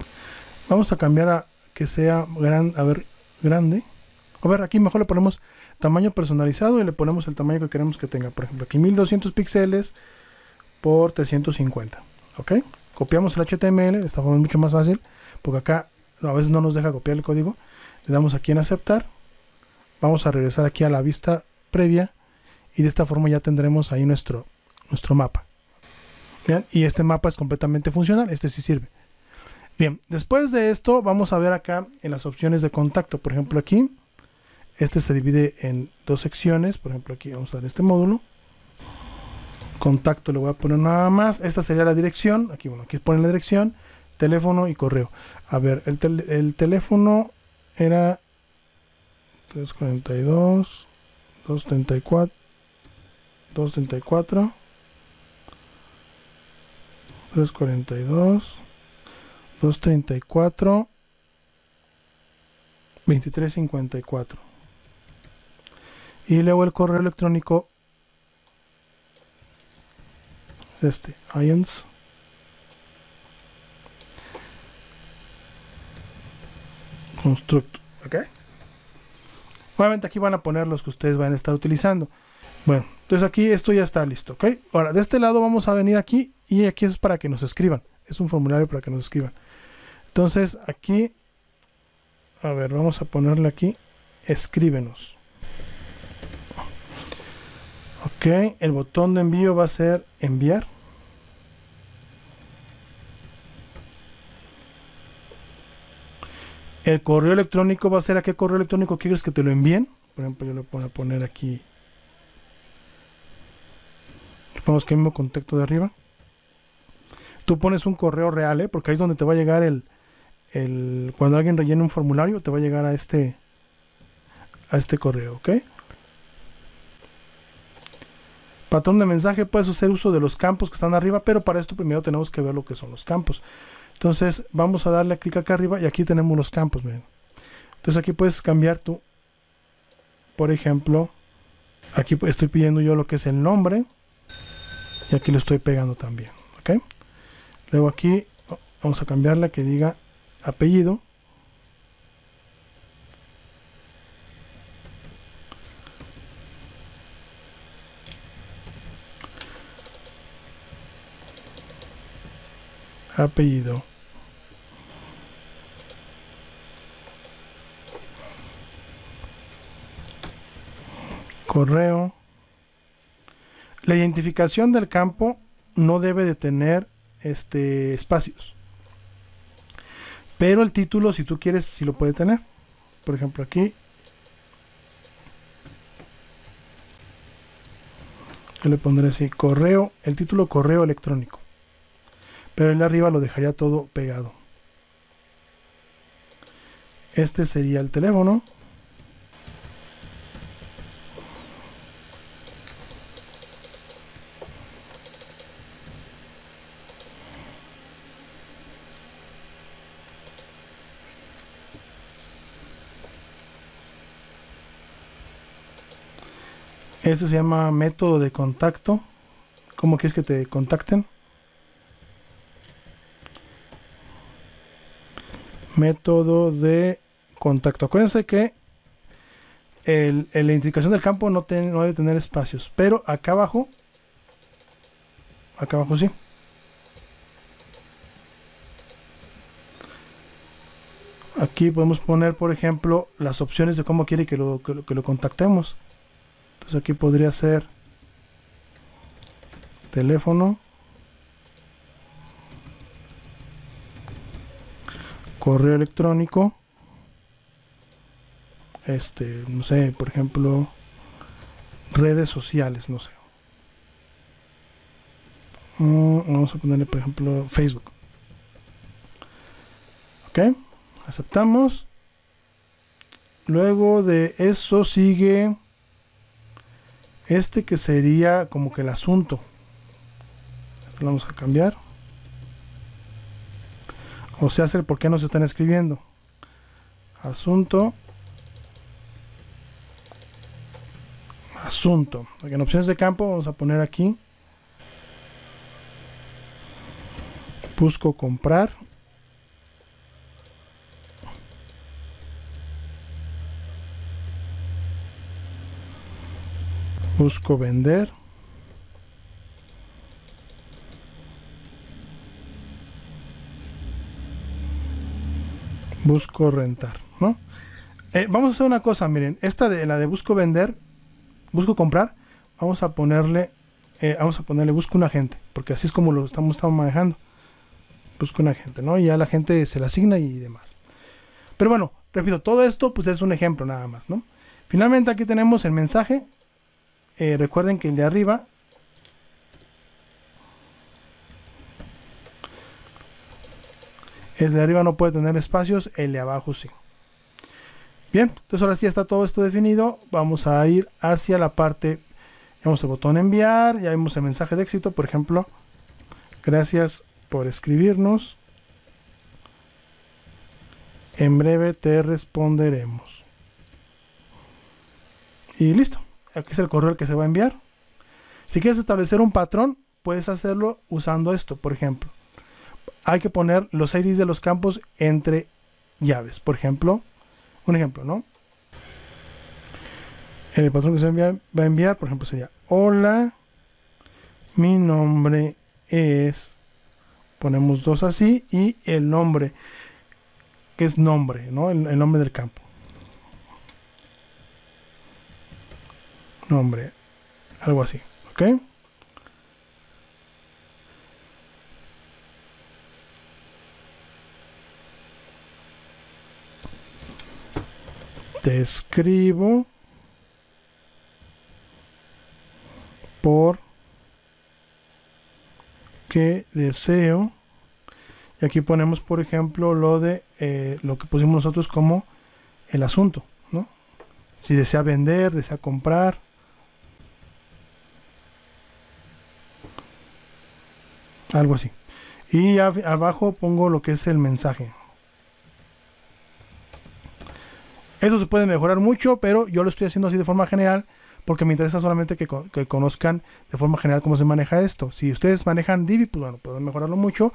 Vamos a cambiar a que sea gran, a ver, grande. A ver, aquí mejor le ponemos tamaño personalizado y le ponemos el tamaño que queremos que tenga. Por ejemplo, aquí mil doscientos píxeles por trescientos cincuenta. ¿Ok? Copiamos el H T M L. De esta forma es mucho más fácil, porque acá a veces no nos deja copiar el código. Le damos aquí en aceptar. Vamos a regresar aquí a la vista previa. Y de esta forma ya tendremos ahí nuestro, nuestro mapa. ¿Bien? Y este mapa es completamente funcional. Este sí sirve. Bien, después de esto vamos a ver acá en las opciones de contacto. Por ejemplo, aquí. Este se divide en dos secciones. Por ejemplo, aquí vamos a dar este módulo. Contacto le voy a poner nada más. Esta sería la dirección. Aquí, bueno, aquí ponen la dirección, teléfono y correo. A ver, el, tel el teléfono era trescientos cuarenta y dos, doscientos treinta y cuatro, doscientos treinta y cuatro, doscientos treinta y cuatro, veintitrés cincuenta y cuatro. Y luego el correo electrónico es este, ions construct, ¿ok? Obviamente aquí van a poner los que ustedes van a estar utilizando. Bueno, entonces aquí esto ya está listo, ¿ok? Ahora, de este lado vamos a venir aquí y aquí es para que nos escriban. Es un formulario para que nos escriban. Entonces aquí, a ver, vamos a ponerle aquí, escríbenos. Ok, el botón de envío va a ser enviar. El correo electrónico va a ser a qué correo electrónico quieres que te lo envíen. Por ejemplo, yo le voy a poner aquí. Ponemos que el mismo contacto de arriba. Tú pones un correo real, ¿eh? Porque ahí es donde te va a llegar el, el... Cuando alguien rellene un formulario, te va a llegar a este, a este correo, ¿ok? Patrón de mensaje, puedes hacer uso de los campos que están arriba, pero para esto primero tenemos que ver lo que son los campos. Entonces vamos a darle clic acá arriba y aquí tenemos los campos, miren. Entonces aquí puedes cambiar tú, por ejemplo, aquí estoy pidiendo yo lo que es el nombre y aquí lo estoy pegando también, ¿ok? Luego aquí vamos a cambiarla que diga apellido. Apellido. Correo. La identificación del campo no debe de tener este, espacios. Pero el título, si tú quieres, sí lo puede tener. Por ejemplo, aquí. Yo le pondré así, correo, el título correo electrónico. Pero el de arriba lo dejaría todo pegado. Este sería el teléfono. Este se llama método de contacto. ¿Cómo quieres que te contacten? Método de contacto. Acuérdense que el, el, la identificación del campo no, te, no debe tener espacios, pero acá abajo, acá abajo sí. Aquí podemos poner, por ejemplo, las opciones de cómo quiere que lo, que lo, que lo contactemos. Entonces aquí podría ser teléfono, correo electrónico, este, no sé, por ejemplo, redes sociales, no sé. Vamos a ponerle, por ejemplo, Facebook. Ok, aceptamos. Luego de eso sigue este que sería como que el asunto. Lo vamos a cambiar. O sea, hacer por qué nos están escribiendo. Asunto. Asunto. En opciones de campo vamos a poner aquí. Busco comprar. Busco vender. Busco rentar, ¿no? Eh, vamos a hacer una cosa, miren, esta de la de busco vender, busco comprar, vamos a ponerle, eh, vamos a ponerle busco un agente, porque así es como lo estamos, estamos manejando. Busco un agente, ¿no? Y ya la gente se la asigna y demás. Pero bueno, repito, todo esto pues es un ejemplo nada más, ¿no? Finalmente aquí tenemos el mensaje. Eh, recuerden que el de arriba el de arriba no puede tener espacios, el de abajo sí. Bien, entonces ahora sí está todo esto definido. Vamos a ir hacia la parte, vemos el botón enviar, ya vemos el mensaje de éxito, por ejemplo, gracias por escribirnos, en breve te responderemos, y listo. Aquí es el correo que se va a enviar. Si quieres establecer un patrón, puedes hacerlo usando esto. Por ejemplo, hay que poner los I Ds de los campos entre llaves. Por ejemplo, un ejemplo, ¿no? El patrón que se envía, va a enviar, por ejemplo, sería: hola, mi nombre es. Ponemos dos así y el nombre, que es nombre, ¿no? El, el nombre del campo. Nombre, algo así, ok. Te escribo por qué deseo, y aquí ponemos, por ejemplo, lo de eh, lo que pusimos nosotros como el asunto, ¿no? Si desea vender, desea comprar. Algo así. Y abajo pongo lo que es el mensaje. Eso se puede mejorar mucho, pero yo lo estoy haciendo así de forma general, porque me interesa solamente que, que conozcan de forma general cómo se maneja esto. Si ustedes manejan Divi, pues bueno, pueden mejorarlo mucho.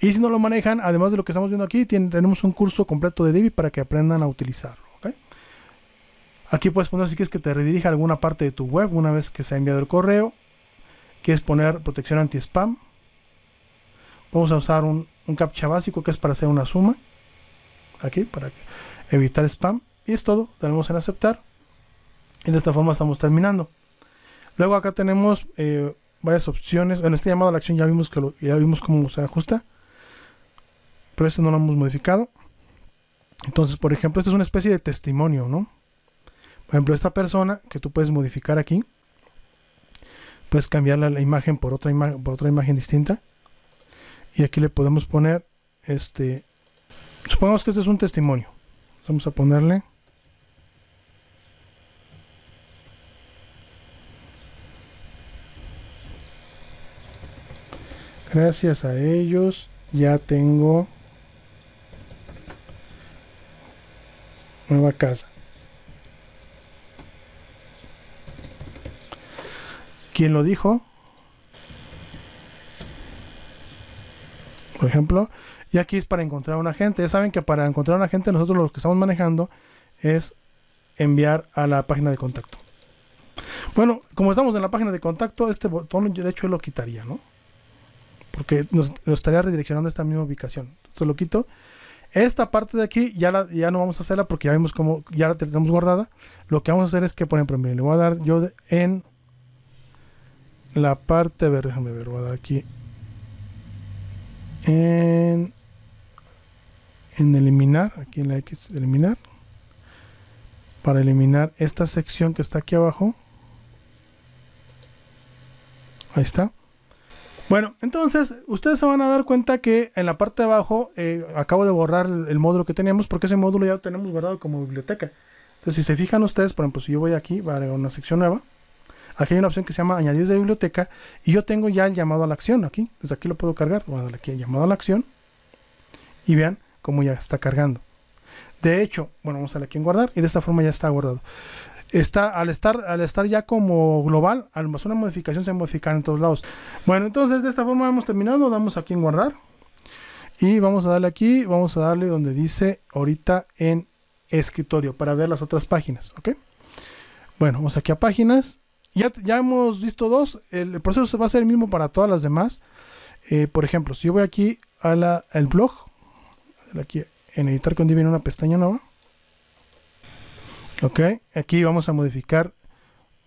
Y si no lo manejan, además de lo que estamos viendo aquí, tienen, tenemos un curso completo de Divi para que aprendan a utilizarlo, ¿okay? Aquí puedes poner si quieres que te redirija a alguna parte de tu web una vez que se ha enviado el correo. Quieres poner protección anti-spam. Vamos a usar un, un captcha básico que es para hacer una suma. Aquí, para evitar spam. Y es todo. Tenemos en aceptar. Y de esta forma estamos terminando. Luego acá tenemos eh, varias opciones. Bueno, este llamado a la acción ya vimos, que lo, ya vimos cómo se ajusta. Pero este no lo hemos modificado. Entonces, por ejemplo, esto es una especie de testimonio, ¿no? Por ejemplo, esta persona que tú puedes modificar aquí. Puedes cambiar la, la imagen por otra, ima por otra imagen distinta. Y aquí le podemos poner, este, supongamos que este es un testimonio, Vamos a ponerle. Gracias a ellos ya tengo nueva casa. ¿Quién lo dijo? Por ejemplo, y aquí es para encontrar un agente. Ya saben que para encontrar un agente nosotros lo que estamos manejando es enviar a la página de contacto. Bueno, como estamos en la página de contacto, este botón yo de hecho lo quitaría, ¿no? Porque nos, nos estaría redireccionando a esta misma ubicación. Entonces lo quito. Esta parte de aquí ya, la, ya no vamos a hacerla porque ya vimos cómo ya la tenemos guardada. Lo que vamos a hacer es que, por ejemplo, miren, le voy a dar yo de, en la parte, a ver, déjame ver, voy a dar aquí. En, en eliminar, aquí en la X, eliminar. Para eliminar esta sección que está aquí abajo. Ahí está. Bueno, entonces ustedes se van a dar cuenta que en la parte de abajo eh, acabo de borrar el, el módulo que teníamos, porque ese módulo ya lo tenemos guardado como biblioteca. Entonces, si se fijan ustedes, por ejemplo, si yo voy aquí, voy a agregar una sección nueva. Aquí hay una opción que se llama añadir de biblioteca y yo tengo ya el llamado a la acción aquí. Desde aquí lo puedo cargar. Voy a darle aquí el llamado a la acción y vean cómo ya está cargando. De hecho, bueno, vamos a darle aquí en guardar y de esta forma ya está guardado. Está, al, estar, al estar ya como global, al más una modificación se modifica en todos lados. Bueno, entonces de esta forma hemos terminado. Damos aquí en guardar y vamos a darle aquí, vamos a darle donde dice ahorita en escritorio para ver las otras páginas, ¿ok? Bueno, vamos aquí a páginas. Ya, ya hemos visto dos. El, el proceso va a ser el mismo para todas las demás. Eh, por ejemplo, si yo voy aquí a la, al blog, aquí en editar con Divi en una pestaña nueva. Ok, aquí vamos a modificar,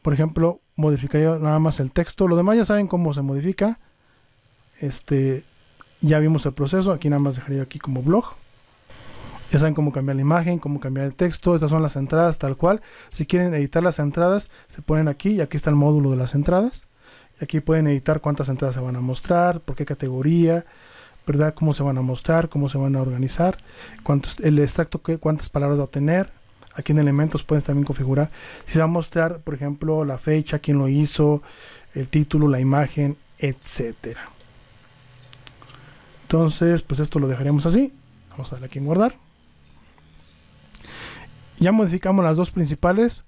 por ejemplo, modificaría nada más el texto, lo demás ya saben cómo se modifica. Este, ya vimos el proceso, aquí nada más dejaría aquí como blog. Ya saben cómo cambiar la imagen, cómo cambiar el texto, estas son las entradas tal cual. Si quieren editar las entradas, se ponen aquí y aquí está el módulo de las entradas. Y aquí pueden editar cuántas entradas se van a mostrar, por qué categoría, ¿verdad? Cómo se van a mostrar, cómo se van a organizar, cuántos, el extracto, que, cuántas palabras va a tener. Aquí en elementos puedes también configurar si se va a mostrar, por ejemplo, la fecha, quién lo hizo, el título, la imagen, etcétera. Entonces, pues esto lo dejaríamos así. Vamos a darle aquí en guardar. Ya modificamos las dos principales.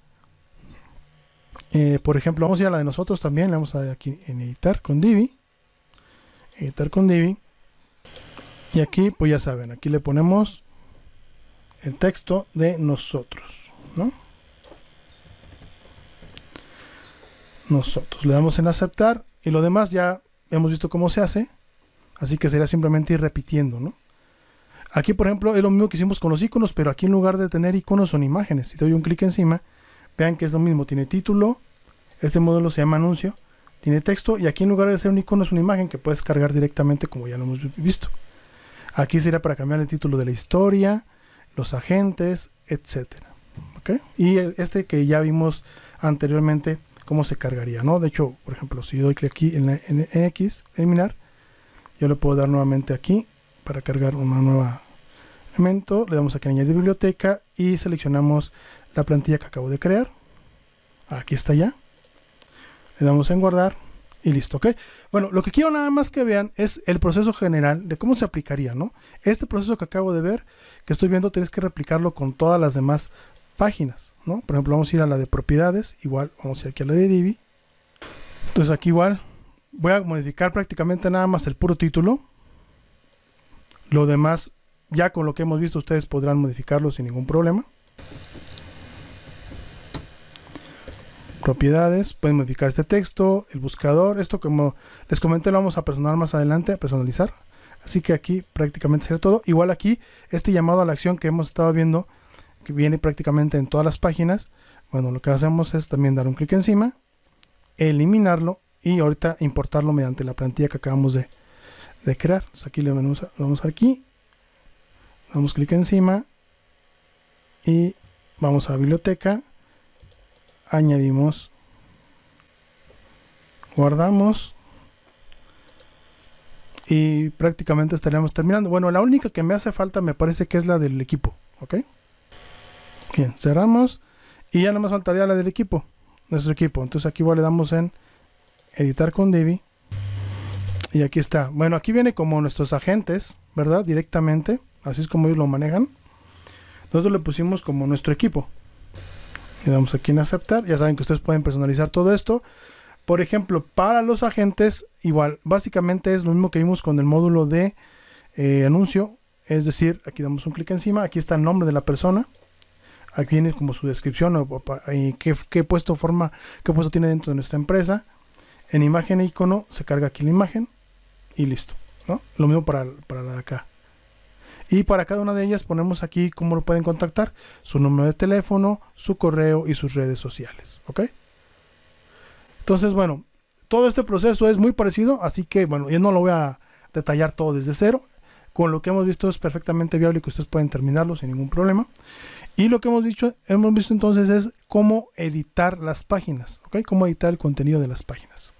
Eh, por ejemplo, vamos a ir a la de nosotros también. Le vamos a dar aquí en editar con Divi. Editar con Divi. Y aquí, pues ya saben, aquí le ponemos el texto de nosotros, ¿no? Nosotros. Le damos en aceptar y lo demás ya hemos visto cómo se hace. Así que sería simplemente ir repitiendo, ¿no? Aquí, por ejemplo, es lo mismo que hicimos con los iconos, pero aquí en lugar de tener iconos son imágenes. Si doy un clic encima, vean que es lo mismo. Tiene título, este módulo se llama anuncio, tiene texto y aquí en lugar de ser un icono es una imagen que puedes cargar directamente como ya lo hemos visto. Aquí sería para cambiar el título de la historia, los agentes, etcétera, ¿okay? Y este que ya vimos anteriormente cómo se cargaría, ¿no? De hecho, por ejemplo, si yo doy clic aquí en, la, en, en X, eliminar, yo le puedo dar nuevamente aquí para cargar una nueva elemento. Le damos aquí a añadir biblioteca y seleccionamos la plantilla que acabo de crear. Aquí está ya. Le damos en guardar y listo, ¿ok? Bueno, lo que quiero nada más que vean es el proceso general de cómo se aplicaría, ¿no? Este proceso que acabo de ver, que estoy viendo, tienes que replicarlo con todas las demás páginas, ¿no? Por ejemplo, vamos a ir a la de propiedades, igual vamos a ir aquí a la de Divi. Entonces aquí igual voy a modificar prácticamente nada más el puro título. Lo demás, ya con lo que hemos visto, ustedes podrán modificarlo sin ningún problema. Propiedades, pueden modificar este texto, el buscador, esto como les comenté lo vamos a personalizar más adelante, a personalizar, así que aquí prácticamente será todo. Igual aquí, este llamado a la acción que hemos estado viendo, que viene prácticamente en todas las páginas, bueno, lo que hacemos es también dar un clic encima, eliminarlo y ahorita importarlo mediante la plantilla que acabamos de, de crear. Entonces aquí le vamos a, vamos aquí, damos clic encima y vamos a biblioteca, añadimos, guardamos y prácticamente estaríamos terminando. Bueno, la única que me hace falta me parece que es la del equipo, ¿ok? Bien, cerramos. Y ya nomás faltaría la del equipo, nuestro equipo. Entonces aquí igual le damos en editar con Divi. Y aquí está. Bueno, aquí viene como nuestros agentes, ¿verdad? Directamente. Así es como ellos lo manejan. Nosotros le pusimos como nuestro equipo. Le damos aquí en aceptar. Ya saben que ustedes pueden personalizar todo esto. Por ejemplo, para los agentes, igual. Básicamente es lo mismo que vimos con el módulo de eh, anuncio. Es decir, aquí damos un clic encima. Aquí está el nombre de la persona. Aquí viene como su descripción o, o, y qué, qué puesto forma, qué puesto tiene dentro de nuestra empresa. En imagen e icono se carga aquí la imagen y listo, ¿no? Lo mismo para, para la de acá. Y para cada una de ellas ponemos aquí cómo lo pueden contactar, su número de teléfono, su correo y sus redes sociales, ¿ok? Entonces, bueno, todo este proceso es muy parecido, así que, bueno, yo no lo voy a detallar todo desde cero. Con lo que hemos visto es perfectamente viable y que ustedes pueden terminarlo sin ningún problema. Y lo que hemos dicho, hemos visto entonces es cómo editar las páginas, ¿ok? Cómo editar el contenido de las páginas.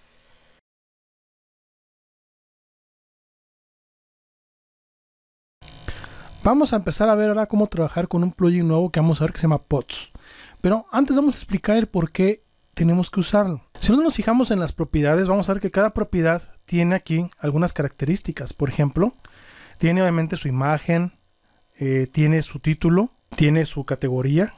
Vamos a empezar a ver ahora cómo trabajar con un plugin nuevo que vamos a ver que se llama Pods. Pero antes vamos a explicar el por qué tenemos que usarlo. Si no nos fijamos en las propiedades, vamos a ver que cada propiedad tiene aquí algunas características. Por ejemplo, tiene obviamente su imagen, eh, tiene su título, tiene su categoría,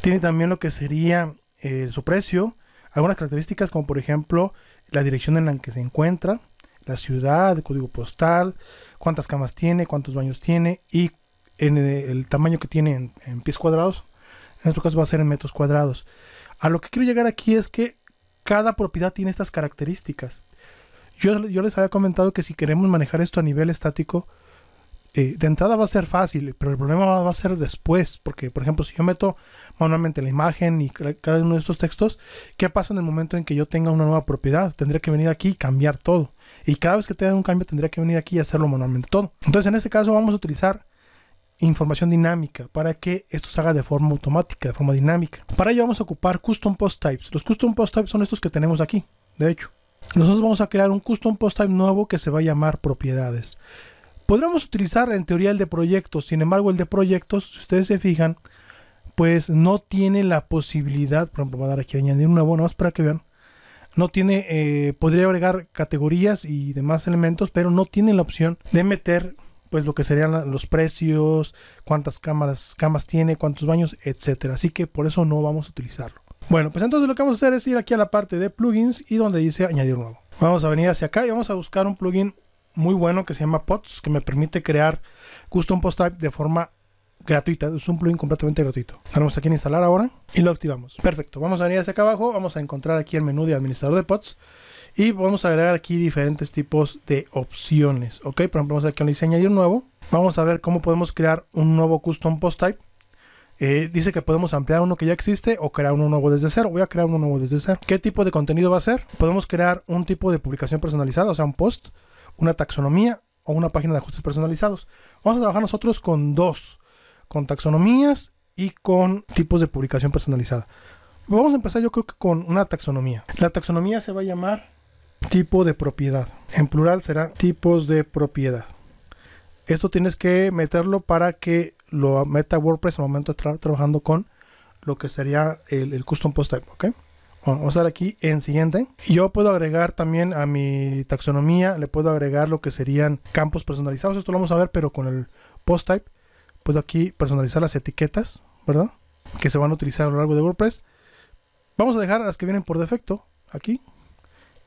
tiene también lo que sería eh, su precio, algunas características como por ejemplo la dirección en la que se encuentra, la ciudad, el código postal, cuántas camas tiene, cuántos baños tiene y en el tamaño que tiene en, en pies cuadrados. En nuestro caso va a ser en metros cuadrados. A lo que quiero llegar aquí es que cada propiedad tiene estas características. Yo, yo les había comentado que si queremos manejar esto a nivel estático, eh, de entrada va a ser fácil, pero el problema va a ser después. Porque, por ejemplo, si yo meto manualmente la imagen y cada uno de estos textos, ¿qué pasa en el momento en que yo tenga una nueva propiedad? Tendría que venir aquí y cambiar todo. Y cada vez que tenga un cambio tendría que venir aquí y hacerlo manualmente todo. Entonces, en este caso vamos a utilizar información dinámica para que esto se haga de forma automática, de forma dinámica. Para ello vamos a ocupar Custom Post Types. Los Custom Post Types son estos que tenemos aquí, de hecho. Nosotros vamos a crear un Custom Post Type nuevo que se va a llamar Propiedades. Podríamos utilizar en teoría el de Proyectos, sin embargo el de Proyectos, si ustedes se fijan, pues no tiene la posibilidad, por ejemplo voy a dar aquí a añadir un nuevo, nomás para que vean. No tiene, eh, podría agregar categorías y demás elementos, pero no tiene la opción de meter pues lo que serían los precios, cuántas cámaras, camas tiene, cuántos baños, etcétera. Así que por eso no vamos a utilizarlo. Bueno, pues entonces lo que vamos a hacer es ir aquí a la parte de plugins y donde dice añadir nuevo. Vamos a venir hacia acá y vamos a buscar un plugin muy bueno que se llama Pods, que me permite crear Custom Post Type de forma gratuita. Es un plugin completamente gratuito. Damos aquí en instalar ahora y lo activamos. Perfecto, vamos a venir hacia acá abajo, vamos a encontrar aquí el menú de administrador de Pods. Y vamos a agregar aquí diferentes tipos de opciones, ¿ok? Por ejemplo, vamos a ver que le dice añadir un nuevo. Vamos a ver cómo podemos crear un nuevo Custom Post Type. Eh, dice que podemos ampliar uno que ya existe o crear uno nuevo desde cero. Voy a crear uno nuevo desde cero. ¿Qué tipo de contenido va a ser? Podemos crear un tipo de publicación personalizada, o sea, un post, una taxonomía o una página de ajustes personalizados. Vamos a trabajar nosotros con dos, con taxonomías y con tipos de publicación personalizada. Vamos a empezar yo creo que con una taxonomía. La taxonomía se va a llamar tipo de propiedad, en plural será tipos de propiedad. Esto tienes que meterlo para que lo meta WordPress al momento de estar trabajando con lo que sería el, el Custom Post Type, ¿ok? Bueno, vamos a ver aquí en siguiente. Yo puedo agregar también a mi taxonomía, le puedo agregar lo que serían campos personalizados. Esto lo vamos a ver, pero con el Post Type puedo aquí personalizar las etiquetas, ¿verdad? Que se van a utilizar a lo largo de WordPress. Vamos a dejar las que vienen por defecto aquí.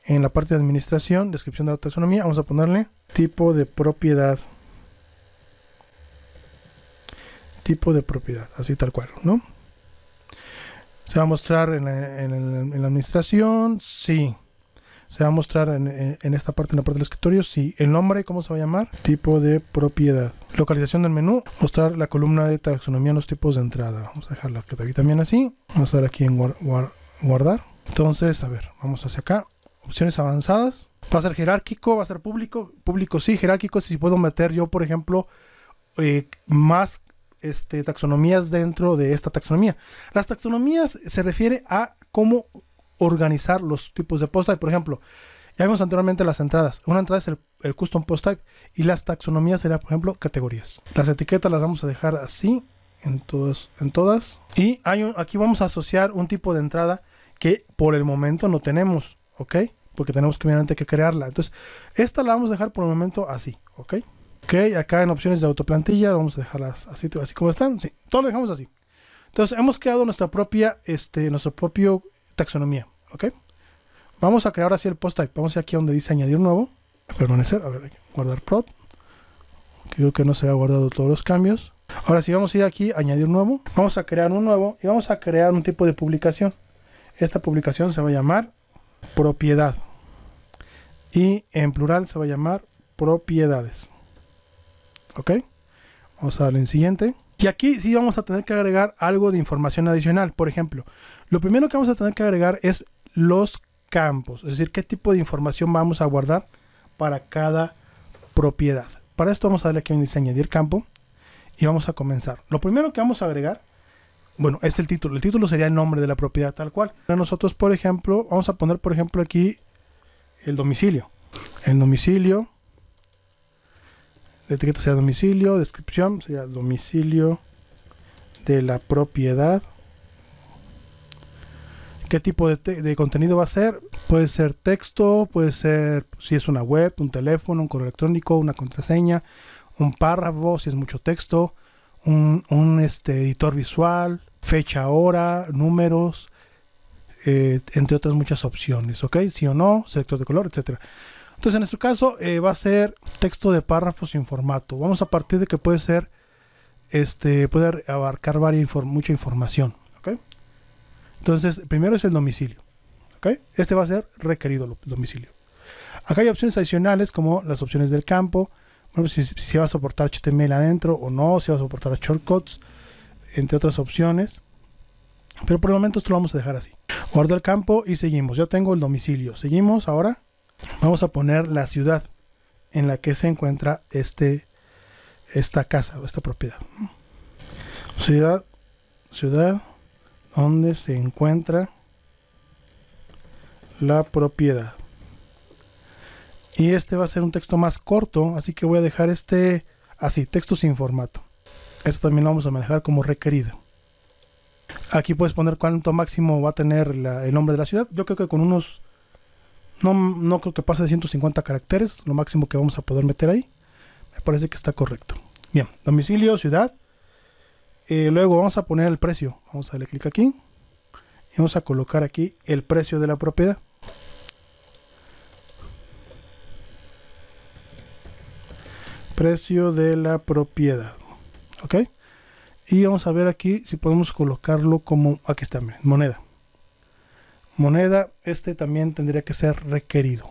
En la parte de administración, descripción de la taxonomía, vamos a ponerle tipo de propiedad. Tipo de propiedad, así tal cual, ¿no? Se va a mostrar en la, en el, en la administración, sí. Se va a mostrar en, en, en esta parte, en la parte del escritorio, sí. El nombre, ¿cómo se va a llamar? Tipo de propiedad. Localización del menú, mostrar la columna de taxonomía en los tipos de entrada. Vamos a dejarla aquí también así. Vamos a dar aquí en guard, guard, guardar. Entonces, a ver, vamos hacia acá. Opciones avanzadas, va a ser jerárquico, va a ser público, público sí, jerárquico si puedo meter yo por ejemplo eh, más este, taxonomías dentro de esta taxonomía. Las taxonomías se refiere a cómo organizar los tipos de post type. Por ejemplo, ya vimos anteriormente las entradas, una entrada es el, el Custom Post Type y las taxonomías serían por ejemplo categorías. Las etiquetas las vamos a dejar así en, todos, en todas. Y hay un, aquí vamos a asociar un tipo de entrada que por el momento no tenemos, ¿ok? Porque tenemos que obviamente que crearla. Entonces, esta la vamos a dejar por el momento así, ¿ok? Ok, acá en opciones de autoplantilla vamos a dejarlas así, así como están. Sí, todo lo dejamos así. Entonces, hemos creado nuestra propia, este, nuestra propia taxonomía, ¿ok? Vamos a crear así el post type. Vamos a ir aquí donde dice añadir nuevo. Permanecer, a ver, guardar prop. Creo que no se ha guardado todos los cambios. Ahora sí, vamos a ir aquí, añadir nuevo. Vamos a crear un nuevo y vamos a crear un tipo de publicación. Esta publicación se va a llamar propiedad. Y en plural se va a llamar propiedades. ¿Ok? Vamos a darle en siguiente. Y aquí sí vamos a tener que agregar algo de información adicional. Por ejemplo, lo primero que vamos a tener que agregar es los campos. Es decir, qué tipo de información vamos a guardar para cada propiedad. Para esto vamos a darle aquí donde dice añadir campo. Y vamos a comenzar. Lo primero que vamos a agregar, bueno, es el título. El título sería el nombre de la propiedad tal cual. Nosotros, por ejemplo, vamos a poner, por ejemplo, aquí el domicilio. El domicilio. La etiqueta sería domicilio. Descripción sería domicilio de la propiedad. ¿Qué tipo de, de contenido va a ser? Puede ser texto, puede ser si es una web, un teléfono, un correo electrónico, una contraseña, un párrafo, si es mucho texto, un, un este, editor visual, fecha, hora, números, eh, entre otras muchas opciones, ¿ok? Sí o no, selector de color, etcétera. Entonces en nuestro caso eh, va a ser texto de párrafos sin formato. Vamos a partir de que puede ser, este, puede abarcar varias inform mucha información, ¿ok? Entonces primero es el domicilio, ¿ok? Este va a ser requerido el domicilio. Acá hay opciones adicionales como las opciones del campo. Bueno, si, si va a soportar H T M L adentro o no, si va a soportar shortcuts, entre otras opciones. Pero por el momento esto lo vamos a dejar así. Guardo el campo y seguimos. Ya tengo el domicilio. Seguimos ahora. Vamos a poner la ciudad en la que se encuentra este, esta casa o esta propiedad. Ciudad, ciudad donde se encuentra la propiedad. Y este va a ser un texto más corto, así que voy a dejar este así, texto sin formato. Esto también lo vamos a manejar como requerido. Aquí puedes poner cuánto máximo va a tener la, el nombre de la ciudad. Yo creo que con unos, no, no creo que pase de ciento cincuenta caracteres, lo máximo que vamos a poder meter ahí. Me parece que está correcto. Bien, domicilio, ciudad. Eh, luego vamos a poner el precio. Vamos a darle clic aquí. Y vamos a colocar aquí el precio de la propiedad. Precio de la propiedad, ok, y vamos a ver aquí si podemos colocarlo como aquí está, miren, moneda moneda, este también tendría que ser requerido.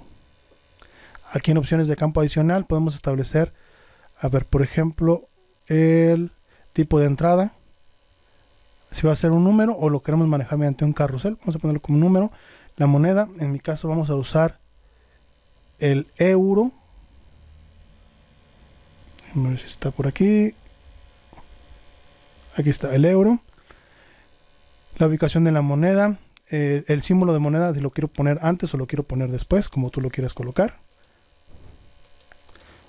Aquí en opciones de campo adicional podemos establecer, a ver, por ejemplo, el tipo de entrada, si va a ser un número o lo queremos manejar mediante un carrusel. Vamos a ponerlo como número. La moneda, en mi caso vamos a usar el euro. A ver si está por aquí. Aquí está el euro. La ubicación de la moneda. Eh, el símbolo de moneda, si lo quiero poner antes o lo quiero poner después, como tú lo quieras colocar.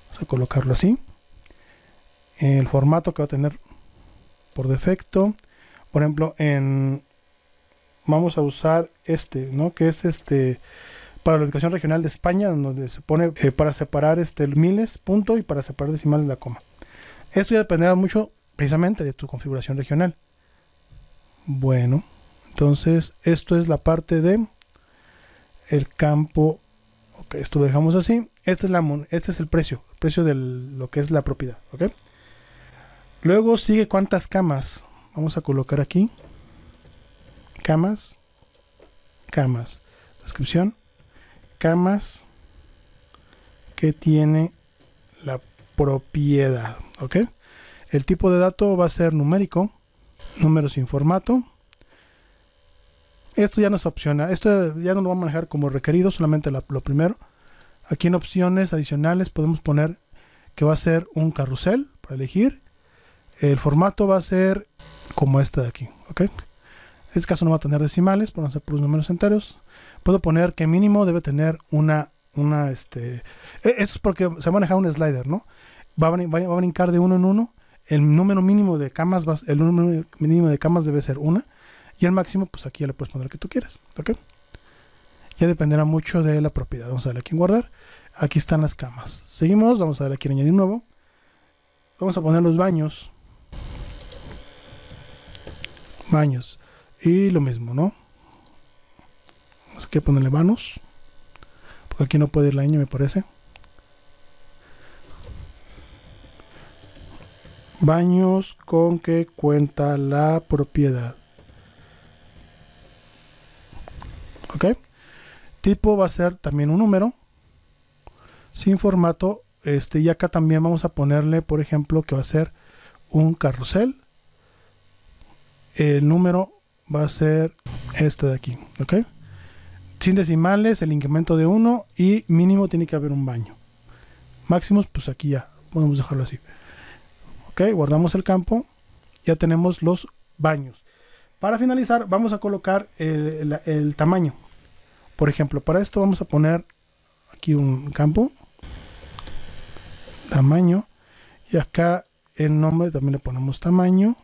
Vamos a colocarlo así. El formato que va a tener por defecto. Por ejemplo, en vamos a usar este, ¿no? Que es este... para la ubicación regional de España, donde se pone eh, para separar este, miles, punto, y para separar decimales la coma. Esto ya dependerá mucho precisamente de tu configuración regional. Bueno, entonces esto es la parte de el campo. Ok, esto lo dejamos así. Este es, la, este es el precio, el precio de lo que es la propiedad. ¿Okay? Luego sigue cuántas camas. Vamos a colocar aquí. Camas. Camas. Descripción. Camas que tiene la propiedad, ¿ok? El tipo de dato va a ser numérico, número sin formato. Esto ya no es opcional, esto ya no lo vamos a manejar como requerido, solamente la, lo primero. Aquí en opciones adicionales podemos poner que va a ser un carrusel para elegir. El formato va a ser como este de aquí, ¿ok? En este caso no va a tener decimales, pero vamos a hacer puros números enteros. Puedo poner que mínimo debe tener una, una este... Esto es porque se maneja un slider, ¿no? Va a, va a brincar de uno en uno el número mínimo de camas va, el número mínimo de camas debe ser una, y el máximo, pues aquí ya le puedes poner el que tú quieras, ¿ok? Ya dependerá mucho de la propiedad. Vamos a darle aquí en guardar. Aquí están las camas. Seguimos, vamos a darle aquí en añadir nuevo. Vamos a poner los baños. Baños. Y lo mismo, ¿no? Vamos aquí a ponerle baños. Porque aquí no puede ir la ñ, me parece. Baños con que cuenta la propiedad. Ok. Tipo va a ser también un número. Sin formato. Este, y acá también vamos a ponerle, por ejemplo, que va a ser un carrusel. El número va a ser este de aquí. Ok. Sin decimales, el incremento de uno. Y mínimo tiene que haber un baño. Máximos, pues aquí ya. Podemos dejarlo así. Ok, guardamos el campo, ya tenemos los baños. Para finalizar vamos a colocar el, el, el tamaño. Por ejemplo, para esto vamos a poner aquí un campo, tamaño, y acá el nombre también le ponemos tamaño,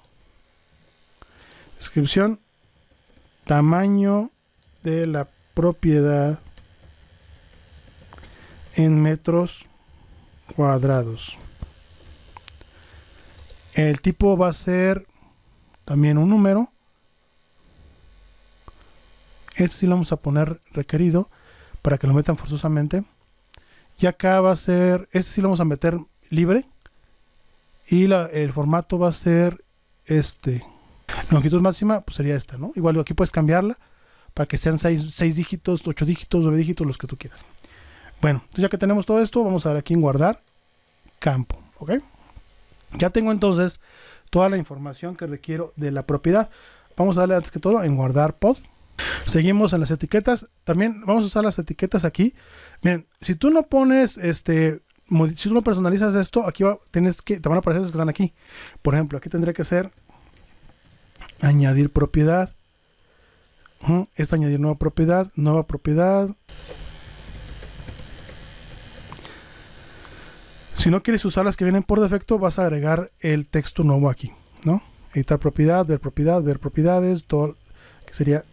descripción, tamaño de la propiedad en metros cuadrados. El tipo va a ser también un número. Este sí lo vamos a poner requerido para que lo metan forzosamente. Y acá va a ser, este sí lo vamos a meter libre. Y la, el formato va a ser este. La longitud máxima pues sería esta, ¿no? Igual aquí puedes cambiarla para que sean seis dígitos, ocho dígitos, nueve dígitos, los que tú quieras. Bueno, entonces ya que tenemos todo esto, vamos a dar aquí en guardar campo, ¿ok? Ya tengo entonces toda la información que requiero de la propiedad. Vamos a darle antes que todo en guardar pod. Seguimos en las etiquetas. También vamos a usar las etiquetas aquí. Miren, si tú no pones, este, si tú no personalizas esto, aquí va, tienes que, te van a aparecer esas que están aquí. Por ejemplo, aquí tendría que ser añadir propiedad. Esta añadir nueva propiedad, nueva propiedad. Si no quieres usar las que vienen por defecto, vas a agregar el texto nuevo aquí, ¿no? Editar propiedad, ver propiedad, ver propiedades, todo, que sería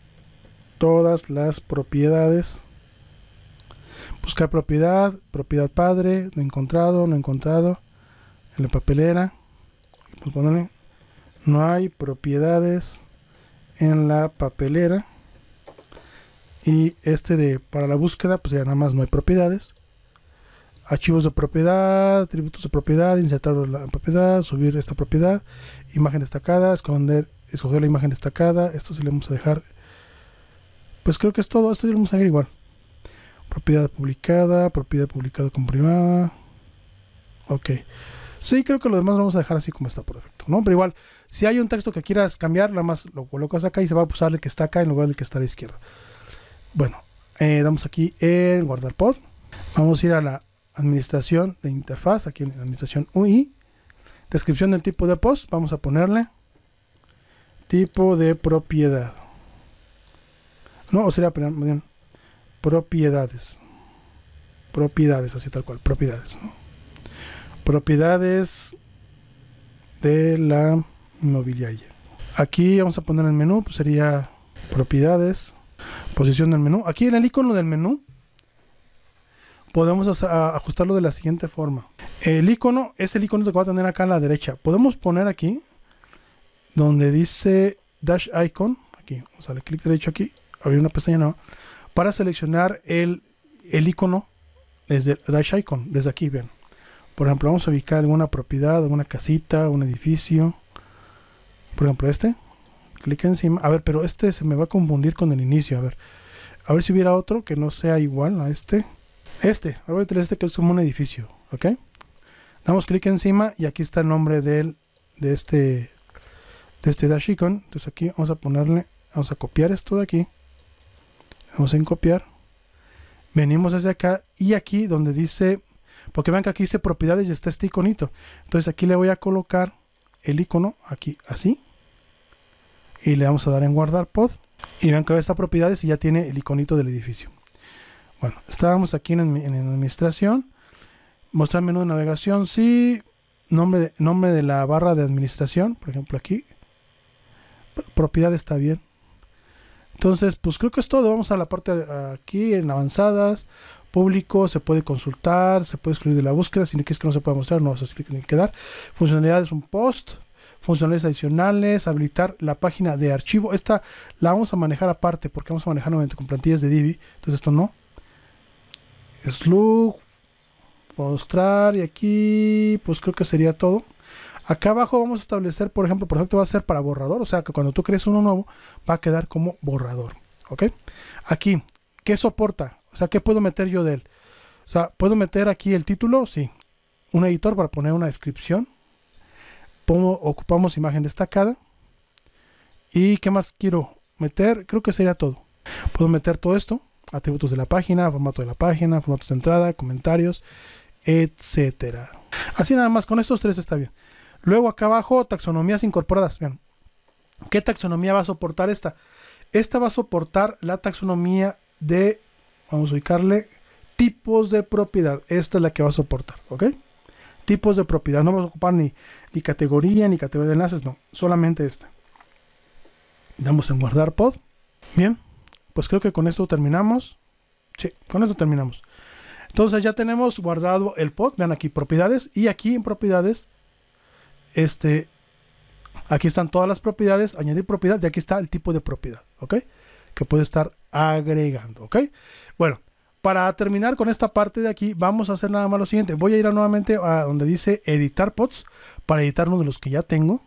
todas las propiedades. Buscar propiedad, propiedad padre, no encontrado, no encontrado, en la papelera. Vamos a ponerle, no hay propiedades en la papelera. Y este de para la búsqueda, pues ya nada más no hay propiedades. Archivos de propiedad, atributos de propiedad, insertar la propiedad, subir esta propiedad, imagen destacada, esconder, escoger la imagen destacada. Esto sí le vamos a dejar, pues creo que es todo. Esto sí lo vamos a dejar igual. Propiedad publicada, propiedad publicada con privada. Ok. Sí, creo que lo demás lo vamos a dejar así como está por defecto, ¿no? Pero igual, si hay un texto que quieras cambiar, nada más lo colocas acá y se va a usar el que está acá en lugar del que está a la izquierda. Bueno, eh, damos aquí en guardar pod. Vamos a ir a la administración de interfaz, aquí en administración U I, descripción del tipo de post, vamos a ponerle tipo de propiedad, no, o sería bien, propiedades, propiedades, así tal cual, propiedades, ¿no? Propiedades de la inmobiliaria. Aquí vamos a poner el menú, pues sería propiedades, posición del menú, aquí en el icono del menú, podemos ajustarlo de la siguiente forma. El icono es el icono que va a tener acá a la derecha. Podemos poner aquí donde dice dash icon. Aquí, vamos a darle clic derecho aquí. Abrir una pestaña nueva. Para seleccionar el, el icono desde dash icon. Desde aquí, vean. Por ejemplo, vamos a ubicar alguna propiedad, alguna casita, un edificio. Por ejemplo, este. Clic encima. A ver, pero este se me va a confundir con el inicio. A ver. A ver si hubiera otro que no sea igual a este. Este, ahora voy a utilizar este que es como un edificio, ¿ok? Damos clic encima y aquí está el nombre del, de este de este dash icon. Entonces aquí vamos a ponerle, vamos a copiar esto de aquí. Vamos en copiar. Venimos hacia acá y aquí donde dice, porque vean que aquí dice propiedades y está este iconito. Entonces aquí le voy a colocar el icono, aquí, así. Y le vamos a dar en guardar pod. Y vean que ahora está propiedades y ya tiene el iconito del edificio. Bueno, estábamos aquí en, en, en administración. Mostrar menú de navegación, sí. nombre, nombre de la barra de administración, por ejemplo aquí. Propiedad está bien. Entonces, pues creo que es todo. Vamos a la parte aquí en avanzadas, público, se puede consultar, se puede excluir de la búsqueda, si no quieres que no se pueda mostrar, no se tiene que dar. Funcionalidades, un post, funcionalidades adicionales, habilitar la página de archivo. Esta la vamos a manejar aparte, porque vamos a manejar nuevamente con plantillas de Divi. Entonces esto no. Slug, mostrar, y aquí pues creo que sería todo. Acá abajo vamos a establecer, por ejemplo, por ejemplo va a ser para borrador, o sea que cuando tú crees uno nuevo va a quedar como borrador, ¿ok? Aquí, ¿qué soporta? O sea, ¿qué puedo meter yo de él? O sea, ¿puedo meter aquí el título? Sí. Un editor para poner una descripción. Pongo, ocupamos imagen destacada. ¿Y qué más quiero meter? Creo que sería todo. Puedo meter todo esto. Atributos de la página, formato de la página, formatos de entrada, comentarios, etcétera. Así nada más, con estos tres está bien. Luego acá abajo, taxonomías incorporadas. Vean, ¿qué taxonomía va a soportar esta? Esta va a soportar la taxonomía de... Vamos a ubicarle tipos de propiedad. Esta es la que va a soportar, ¿ok? Tipos de propiedad. No vamos a ocupar ni, ni categoría, ni categoría de enlaces, no. Solamente esta. Damos en guardar pod. Bien, pues creo que con esto terminamos. Sí, con esto terminamos. Entonces ya tenemos guardado el pod. Vean aquí, propiedades. Y aquí en propiedades, este, aquí están todas las propiedades. Añadir propiedad. Y aquí está el tipo de propiedad, ¿ok? Que puede estar agregando, ¿ok? Bueno, para terminar con esta parte de aquí, vamos a hacer nada más lo siguiente. Voy a ir a nuevamente a donde dice editar pods, para editar uno de los que ya tengo.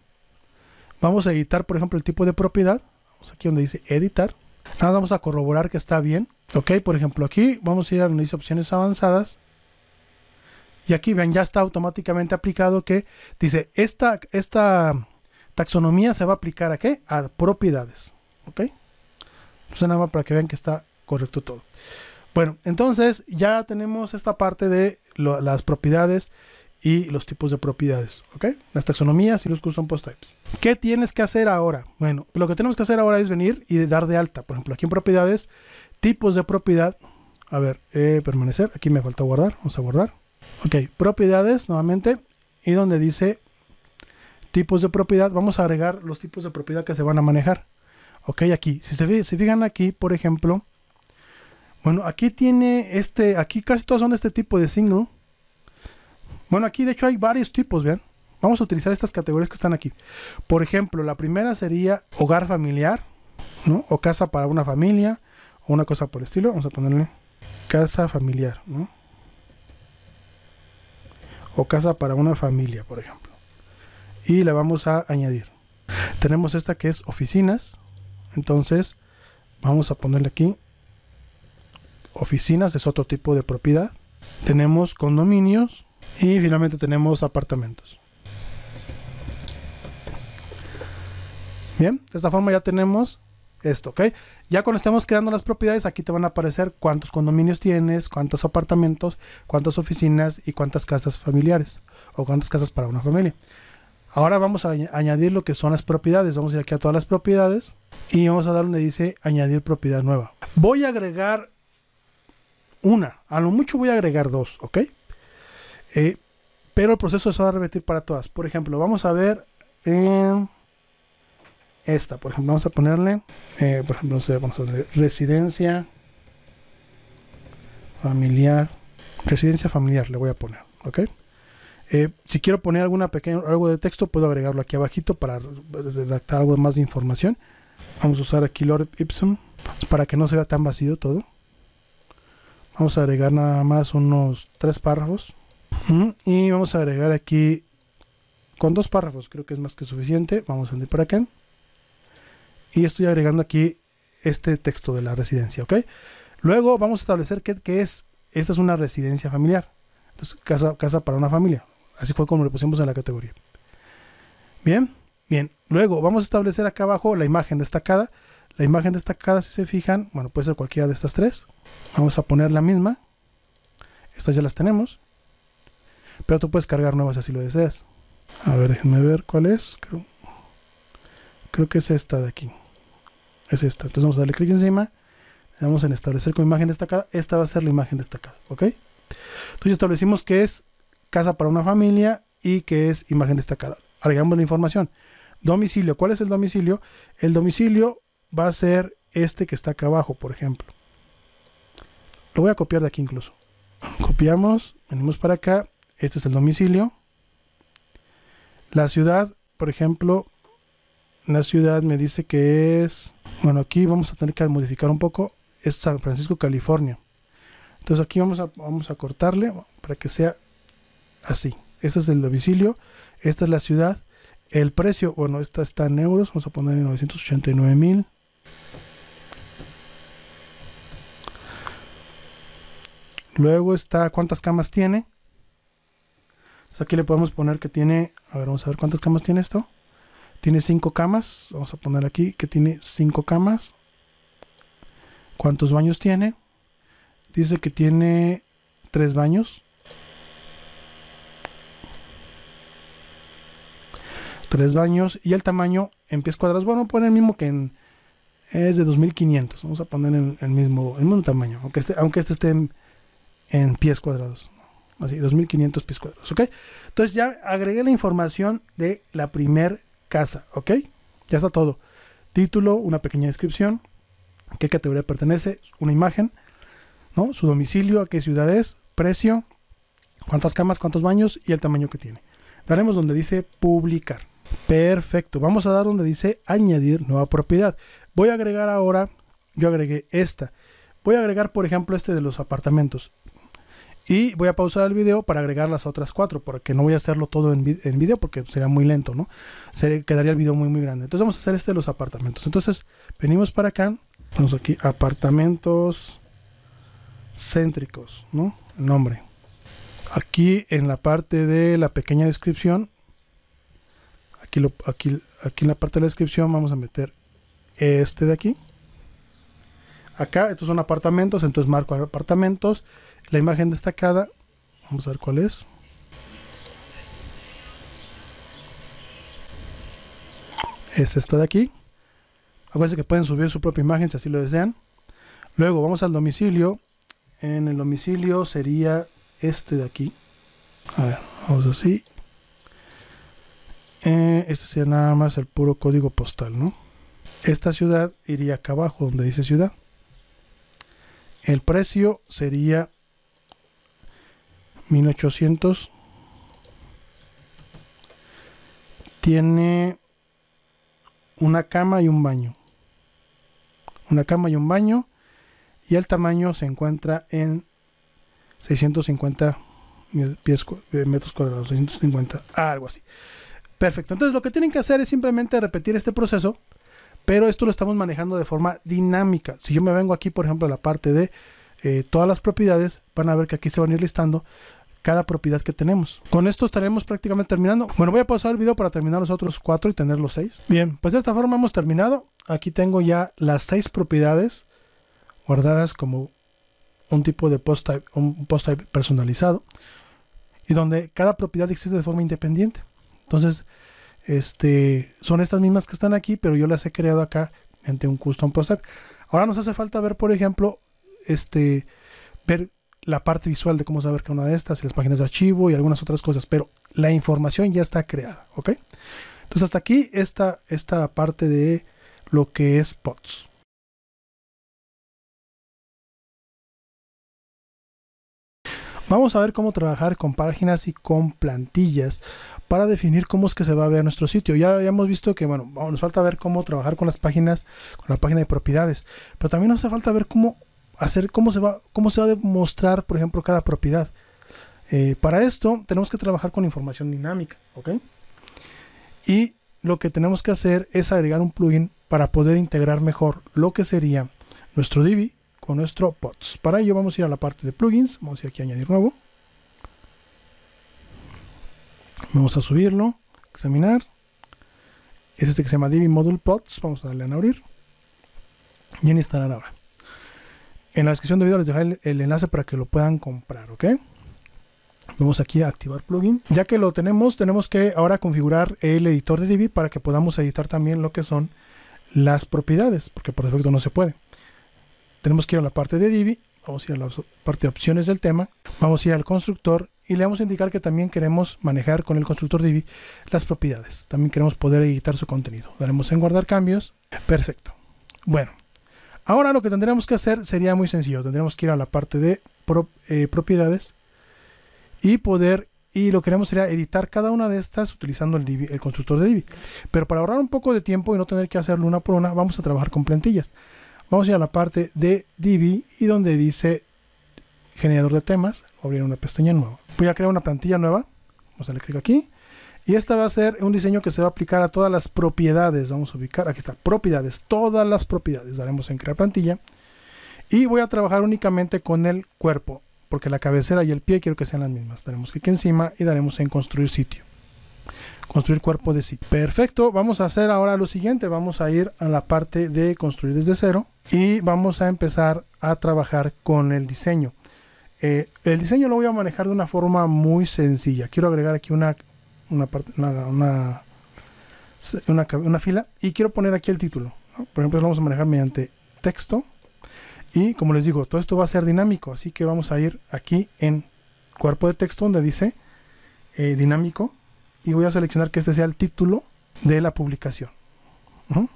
Vamos a editar, por ejemplo, el tipo de propiedad. Vamos aquí donde dice editar. Nada, vamos a corroborar que está bien, ¿ok? Por ejemplo, aquí vamos a ir a donde dice opciones avanzadas. Y aquí, vean, ya está automáticamente aplicado que dice, esta, esta taxonomía se va a aplicar ¿a qué? A propiedades, ¿ok? Entonces nada más para que vean que está correcto todo. Bueno, entonces ya tenemos esta parte de lo, las propiedades y los tipos de propiedades, ¿ok? Las taxonomías y los custom post types. ¿Qué tienes que hacer ahora? Bueno, lo que tenemos que hacer ahora es venir y dar de alta. Por ejemplo, aquí en propiedades, tipos de propiedad. A ver, eh, permanecer. Aquí me faltó guardar. Vamos a guardar. Ok, propiedades nuevamente. Y donde dice tipos de propiedad, vamos a agregar los tipos de propiedad que se van a manejar. Ok, aquí, si se, si fijan aquí, por ejemplo, bueno, aquí tiene este, aquí casi todos son de este tipo de single. Bueno, aquí de hecho hay varios tipos, vean. Vamos a utilizar estas categorías que están aquí. Por ejemplo, la primera sería hogar familiar, ¿no? O casa para una familia, o una cosa por el estilo. Vamos a ponerle casa familiar, ¿no? O casa para una familia, por ejemplo. Y la vamos a añadir. Tenemos esta que es oficinas. Entonces vamos a ponerle aquí oficinas, es otro tipo de propiedad. Tenemos condominios y finalmente tenemos apartamentos. Bien, de esta forma ya tenemos esto, ¿ok? Ya cuando estemos creando las propiedades, aquí te van a aparecer cuántos condominios tienes, cuántos apartamentos, cuántas oficinas y cuántas casas familiares o cuántas casas para una familia. Ahora vamos a añadir lo que son las propiedades. Vamos a ir aquí a todas las propiedades y vamos a dar donde dice añadir propiedad nueva. Voy a agregar una, a lo mucho voy a agregar dos, ¿ok? Eh, pero el proceso se va a repetir para todas. Por ejemplo, vamos a ver eh, esta, por ejemplo, vamos a ponerle, eh, por ejemplo, no sé, vamos a ponerle residencia familiar, residencia familiar le voy a poner, ¿ok? Eh, si quiero poner alguna pequeña, algo de texto, puedo agregarlo aquí abajito para redactar algo más de información. Vamos a usar aquí Lord Ipsum para que no se vea tan vacío todo. Vamos a agregar nada más unos tres párrafos. Y vamos a agregar aquí con dos párrafos, creo que es más que suficiente. Vamos a venir para acá. Y estoy agregando aquí este texto de la residencia, ¿ok? Luego vamos a establecer qué, qué es. Esta es una residencia familiar. Entonces, casa, casa para una familia. Así fue como le pusimos en la categoría. Bien, bien. Luego vamos a establecer acá abajo la imagen destacada. La imagen destacada, si se fijan, bueno, puede ser cualquiera de estas tres. Vamos a poner la misma. Estas ya las tenemos. Pero tú puedes cargar nuevas si así lo deseas. A ver, déjenme ver cuál es. Creo, creo que es esta de aquí. Es esta. Entonces vamos a darle clic encima. Le damos en establecer con imagen destacada. Esta va a ser la imagen destacada, ¿ok? Entonces establecimos que es casa para una familia y que es imagen destacada. Agregamos la información. Domicilio. ¿Cuál es el domicilio? El domicilio va a ser este que está acá abajo, por ejemplo. Lo voy a copiar de aquí incluso. Copiamos, venimos para acá. Este es el domicilio. La ciudad, por ejemplo, la ciudad me dice que es... Bueno, aquí vamos a tener que modificar un poco. Es San Francisco, California. Entonces aquí vamos a, vamos a cortarle para que sea así. Este es el domicilio. Esta es la ciudad. El precio, bueno, esta está en euros. Vamos a poner novecientos ochenta y nueve mil. Luego está cuántas camas tiene. Entonces aquí le podemos poner que tiene... A ver, vamos a ver cuántas camas tiene esto. Tiene cinco camas. Vamos a poner aquí que tiene cinco camas. ¿Cuántos baños tiene? Dice que tiene tres baños. Tres baños. Y el tamaño en pies cuadrados. Bueno, voy a poner el mismo que en... Es de dos mil quinientos. Vamos a poner el, el, mismo, el mismo tamaño. Aunque este, aunque este esté en, en pies cuadrados. Así, dos mil quinientos pies cuadrados. ¿Ok? Entonces ya agregué la información de la primer casa. ¿Ok? Ya está todo. Título, una pequeña descripción. ¿A qué categoría pertenece? Una imagen. ¿No? Su domicilio, a qué ciudad es. Precio. Cuántas camas, cuántos baños y el tamaño que tiene. Daremos donde dice publicar. Perfecto, vamos a dar donde dice añadir nueva propiedad. Voy a agregar ahora, yo agregué esta. Voy a agregar por ejemplo este de los apartamentos. Y voy a pausar el video para agregar las otras cuatro, porque no voy a hacerlo todo en, vid en video porque sería muy lento, ¿no? Se quedaría el video muy muy grande. Entonces vamos a hacer este de los apartamentos. Entonces venimos para acá, vamos aquí apartamentos céntricos, ¿no? El nombre. Aquí en la parte de la pequeña descripción. Aquí, lo, aquí, aquí en la parte de la descripción vamos a meter este de aquí. Acá, estos son apartamentos, entonces marco apartamentos. La imagen destacada, vamos a ver cuál es. Es esta de aquí. Acuérdense que pueden subir su propia imagen si así lo desean. Luego vamos al domicilio. En el domicilio sería este de aquí. A ver, vamos así. Eh, este sería nada más el puro código postal, ¿no? Esta ciudad iría acá abajo donde dice ciudad. El precio sería mil ochocientos. Tiene una cama y un baño. Una cama y un baño. Y el tamaño se encuentra en seiscientos cincuenta pies, metros cuadrados. seiscientos cincuenta, algo así. Perfecto, entonces lo que tienen que hacer es simplemente repetir este proceso, pero esto lo estamos manejando de forma dinámica. Si yo me vengo aquí, por ejemplo, a la parte de eh, todas las propiedades, van a ver que aquí se van a ir listando cada propiedad que tenemos. Con esto estaremos prácticamente terminando. Bueno, voy a pausar el video para terminar los otros cuatro y tener los seis. Bien, pues de esta forma hemos terminado. Aquí tengo ya las seis propiedades guardadas como un tipo de post type, un post type personalizado, y donde cada propiedad existe de forma independiente. Entonces, este, son estas mismas que están aquí, pero yo las he creado acá mediante un Custom Post Type. Ahora nos hace falta ver, por ejemplo, este, ver la parte visual de cómo saber cada una de estas, y las páginas de archivo y algunas otras cosas, pero la información ya está creada, ¿ok? Entonces, hasta aquí esta, esta parte de lo que es Pods. Vamos a ver cómo trabajar con páginas y con plantillas para definir cómo es que se va a ver nuestro sitio. Ya habíamos visto que, bueno, nos falta ver cómo trabajar con las páginas, con la página de propiedades. Pero también nos hace falta ver cómo hacer, cómo se va, cómo se va a demostrar, por ejemplo, cada propiedad. Eh, para esto tenemos que trabajar con información dinámica, ¿ok? Y lo que tenemos que hacer es agregar un plugin para poder integrar mejor lo que sería nuestro Divi con nuestro Pods. Para ello vamos a ir a la parte de plugins, vamos a ir aquí a añadir nuevo, vamos a subirlo, examinar, es este que se llama Divi Module Pods, vamos a darle en abrir y en instalar ahora. En la descripción del video les dejaré el, el enlace para que lo puedan comprar, ¿ok? Vamos aquí a activar plugin. Ya que lo tenemos, tenemos que ahora configurar el editor de Divi para que podamos editar también lo que son las propiedades, porque por defecto no se puede. Tenemos que ir a la parte de Divi Vamos a ir a la parte de opciones del tema. Vamos a ir al constructor y le vamos a indicar que también queremos manejar con el constructor Divi las propiedades. También queremos poder editar su contenido. Daremos en guardar cambios. Perfecto. Bueno, ahora lo que tendremos que hacer sería muy sencillo. Tendremos que ir a la parte de pro, eh, propiedades y poder... Y lo que queremos sería editar cada una de estas utilizando el, Divi, el constructor de Divi. Pero para ahorrar un poco de tiempo y no tener que hacerlo una por una, vamos a trabajar con plantillas. Vamos a ir a la parte de Divi y donde dice generador de temas, abrir una pestaña nueva. Voy a crear una plantilla nueva. Vamos a darle clic aquí. Y esta va a ser un diseño que se va a aplicar a todas las propiedades. Vamos a ubicar, aquí está, propiedades, todas las propiedades. Daremos en crear plantilla. Y voy a trabajar únicamente con el cuerpo, porque la cabecera y el pie quiero que sean las mismas. Daremos clic encima y daremos en construir sitio. Construir cuerpo de sitio. Perfecto, vamos a hacer ahora lo siguiente. Vamos a ir a la parte de construir desde cero y vamos a empezar a trabajar con el diseño. Eh, el diseño lo voy a manejar de una forma muy sencilla. Quiero agregar aquí una, una, parte, una, una, una, una fila y quiero poner aquí el título, ¿no? Por ejemplo, lo vamos a manejar mediante texto. Y como les digo, todo esto va a ser dinámico, así que vamos a ir aquí en cuerpo de texto donde dice eh, dinámico y voy a seleccionar que este sea el título de la publicación. Uh-huh.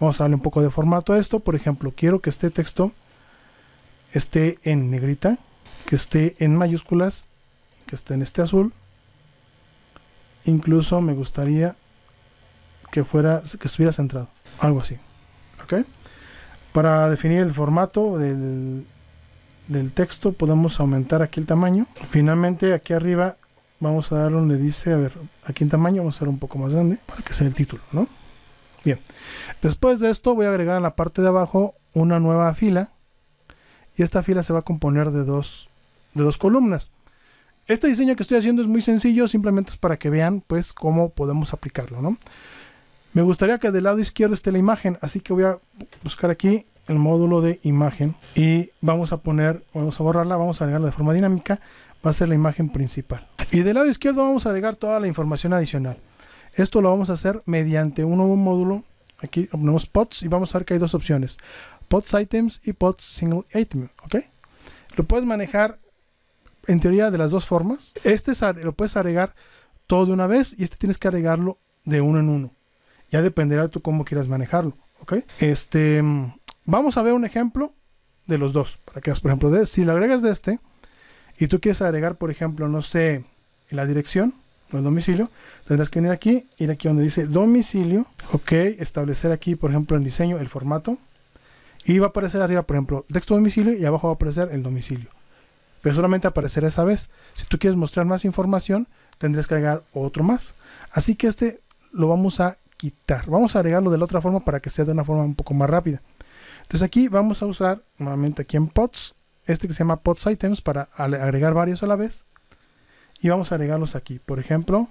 Vamos a darle un poco de formato a esto. Por ejemplo, quiero que este texto esté en negrita, que esté en mayúsculas, que esté en este azul. Incluso me gustaría que fuera, que estuviera centrado, algo así. ¿Ok? Para definir el formato del, del texto podemos aumentar aquí el tamaño. Finalmente aquí arriba vamos a dar donde dice, a ver, aquí en tamaño vamos a hacer un poco más grande para que sea el título, ¿no? Bien, después de esto voy a agregar en la parte de abajo una nueva fila y esta fila se va a componer de dos, de dos columnas. Este diseño que estoy haciendo es muy sencillo, simplemente es para que vean pues cómo podemos aplicarlo, ¿no? Me gustaría que del lado izquierdo esté la imagen, así que voy a buscar aquí el módulo de imagen y vamos a poner, vamos a borrarla, vamos a agregarla de forma dinámica, va a ser la imagen principal. Y del lado izquierdo vamos a agregar toda la información adicional. Esto lo vamos a hacer mediante un nuevo módulo. Aquí ponemos Pods y vamos a ver que hay dos opciones, Pods Items y Pods Single Item, ¿ok? Lo puedes manejar en teoría de las dos formas. Este lo puedes agregar todo de una vez y este tienes que agregarlo de uno en uno. Ya dependerá de tú cómo quieras manejarlo, ¿ok? Este, vamos a ver un ejemplo de los dos. Para que veas, por ejemplo, de, si lo agregas de este y tú quieres agregar, por ejemplo, no sé, la dirección o el domicilio, tendrás que venir aquí, ir aquí donde dice domicilio, ok, establecer aquí, por ejemplo, en diseño el formato y va a aparecer arriba, por ejemplo, texto domicilio y abajo va a aparecer el domicilio. Pero solamente aparecerá esa vez. Si tú quieres mostrar más información, tendrás que agregar otro más. Así que este lo vamos a quitar. Vamos a agregarlo de la otra forma para que sea de una forma un poco más rápida. Entonces aquí vamos a usar nuevamente aquí en Pods, este que se llama Pods Items para agregar varios a la vez. Y vamos a agregarlos aquí. Por ejemplo,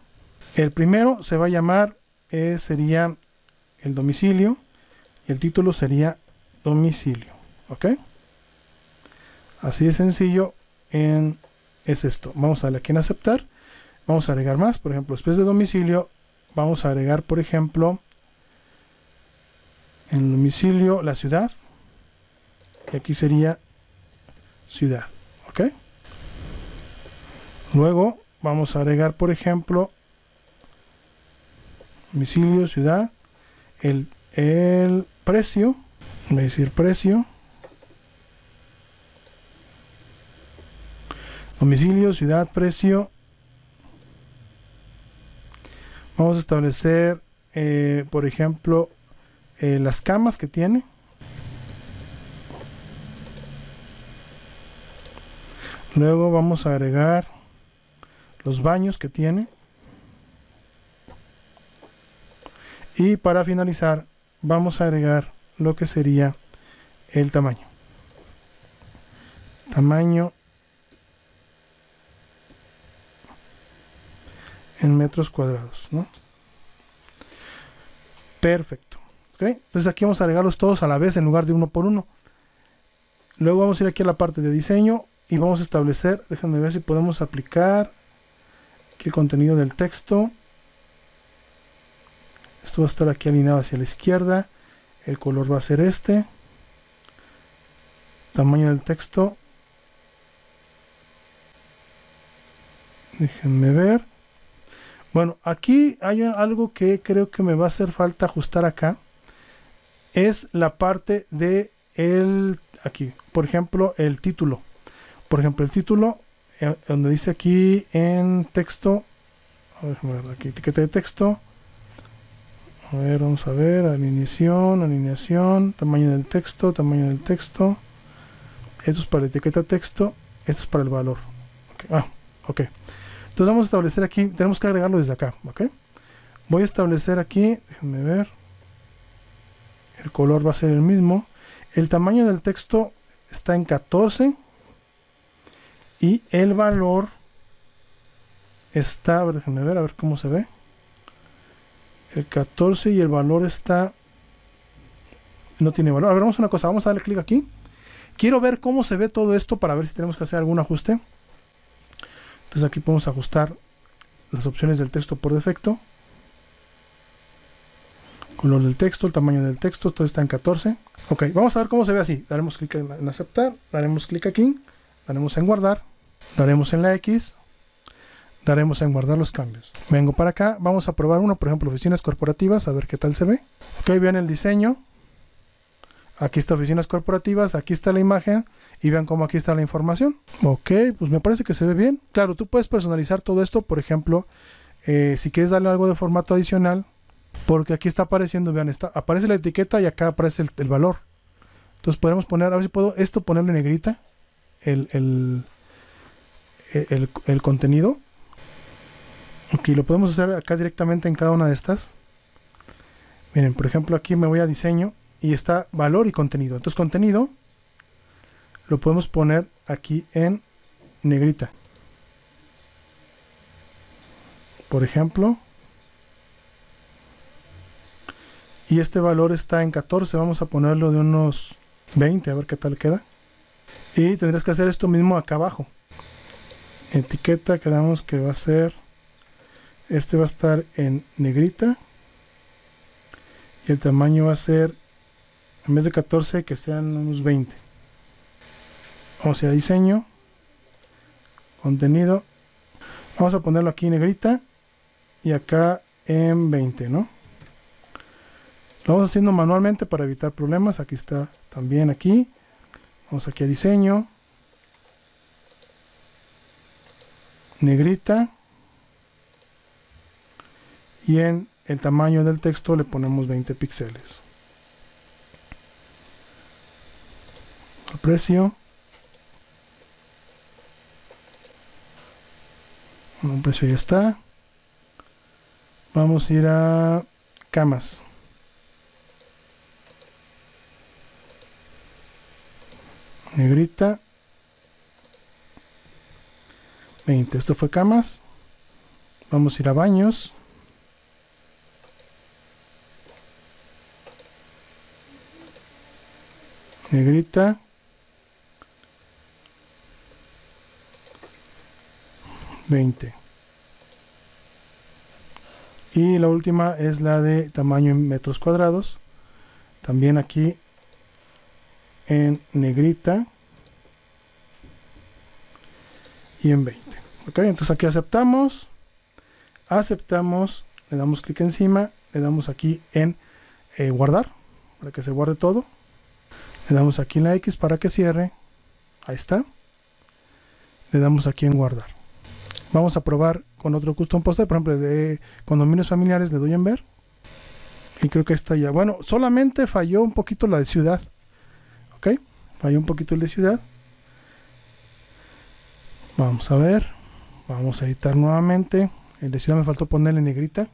el primero se va a llamar, eh, sería el domicilio y el título sería domicilio. ¿Ok? Así de sencillo en, es esto. Vamos a darle aquí en aceptar. Vamos a agregar más. Por ejemplo, después de domicilio vamos a agregar, por ejemplo, en domicilio, la ciudad. Y aquí sería ciudad. ¿Ok? Luego vamos a agregar, por ejemplo, domicilio, ciudad, el, el precio. Voy a decir precio. Domicilio, ciudad, precio. Vamos a establecer, eh, por ejemplo, eh, las camas que tiene. Luego vamos a agregar los baños que tiene. Y para finalizar, vamos a agregar lo que sería el tamaño. Tamaño en metros cuadrados, ¿no? Perfecto. ¿Okay? Entonces aquí vamos a agregarlos todos a la vez en lugar de uno por uno. Luego vamos a ir aquí a la parte de diseño y vamos a establecer, déjenme ver si podemos aplicar aquí el contenido del texto. Esto va a estar aquí alineado hacia la izquierda. El color va a ser este. tamaño del texto, déjenme ver. Bueno, aquí hay algo que creo que me va a hacer falta ajustar acá, es la parte de el, aquí, por ejemplo, el título. Por ejemplo, el título, eh, donde dice aquí en texto, a ver, déjame ver aquí, etiqueta de texto. A ver, vamos a ver, alineación, alineación, tamaño del texto, tamaño del texto. Esto es para la etiqueta texto, esto es para el valor. Okay. Ah, ok. Entonces vamos a establecer aquí, tenemos que agregarlo desde acá, ok. Voy a establecer aquí, déjenme ver. El color va a ser el mismo. El tamaño del texto está en catorce. Y el valor está, a ver, déjenme ver, a ver cómo se ve. El catorce y el valor está, no tiene valor. A ver, vamos a una cosa, vamos a darle clic aquí. Quiero ver cómo se ve todo esto para ver si tenemos que hacer algún ajuste. Entonces aquí podemos ajustar las opciones del texto por defecto, color del texto, el tamaño del texto, todo está en catorce. Ok, vamos a ver cómo se ve así. Daremos clic en aceptar, daremos clic aquí, daremos en guardar, daremos en la X, daremos en guardar los cambios. Vengo para acá, vamos a probar uno, por ejemplo, oficinas corporativas, a ver qué tal se ve. Ok, vean el diseño. Aquí está oficinas corporativas, aquí está la imagen y vean cómo aquí está la información. Ok, pues me parece que se ve bien. Claro, tú puedes personalizar todo esto, por ejemplo, eh, si quieres darle algo de formato adicional, porque aquí está apareciendo, vean, está, aparece la etiqueta y acá aparece el, el valor. Entonces podemos poner, a ver si puedo esto ponerle negrita, el, el, el, el, el contenido. Ok, lo podemos hacer acá directamente en cada una de estas. Miren, por ejemplo, aquí me voy a diseño. Y está valor y contenido. Entonces contenido lo podemos poner aquí en negrita. Por ejemplo. Y este valor está en catorce. Vamos a ponerlo de unos veinte. A ver qué tal queda. Y tendrás que hacer esto mismo acá abajo. Etiqueta quedamos que va a ser. Este va a estar en negrita. Y el tamaño va a ser. En vez de catorce, que sean unos veinte. Vamos a diseño. Contenido. Vamos a ponerlo aquí en negrita. Y acá en veinte, ¿no? Lo vamos haciendo manualmente para evitar problemas. Aquí está también aquí. Vamos aquí a diseño. Negrita. Y en el tamaño del texto le ponemos veinte píxeles. El precio, un precio ya está. Vamos a ir a camas. Negrita. veinte. Esto fue camas. Vamos a ir a baños. Negrita. veinte. Y la última es la de tamaño en metros cuadrados, también aquí en negrita y en veinte. Ok, entonces aquí aceptamos, aceptamos, le damos clic encima, le damos aquí en eh, guardar para que se guarde todo, le damos aquí en la X para que cierre, ahí está, le damos aquí en guardar. Vamos a probar con otro custom post, por ejemplo, de condominios familiares, le doy en ver. Y creo que está ya. Bueno, solamente falló un poquito la de ciudad. Ok, falló un poquito el de ciudad. Vamos a ver. Vamos a editar nuevamente. El de ciudad me faltó ponerle negrita.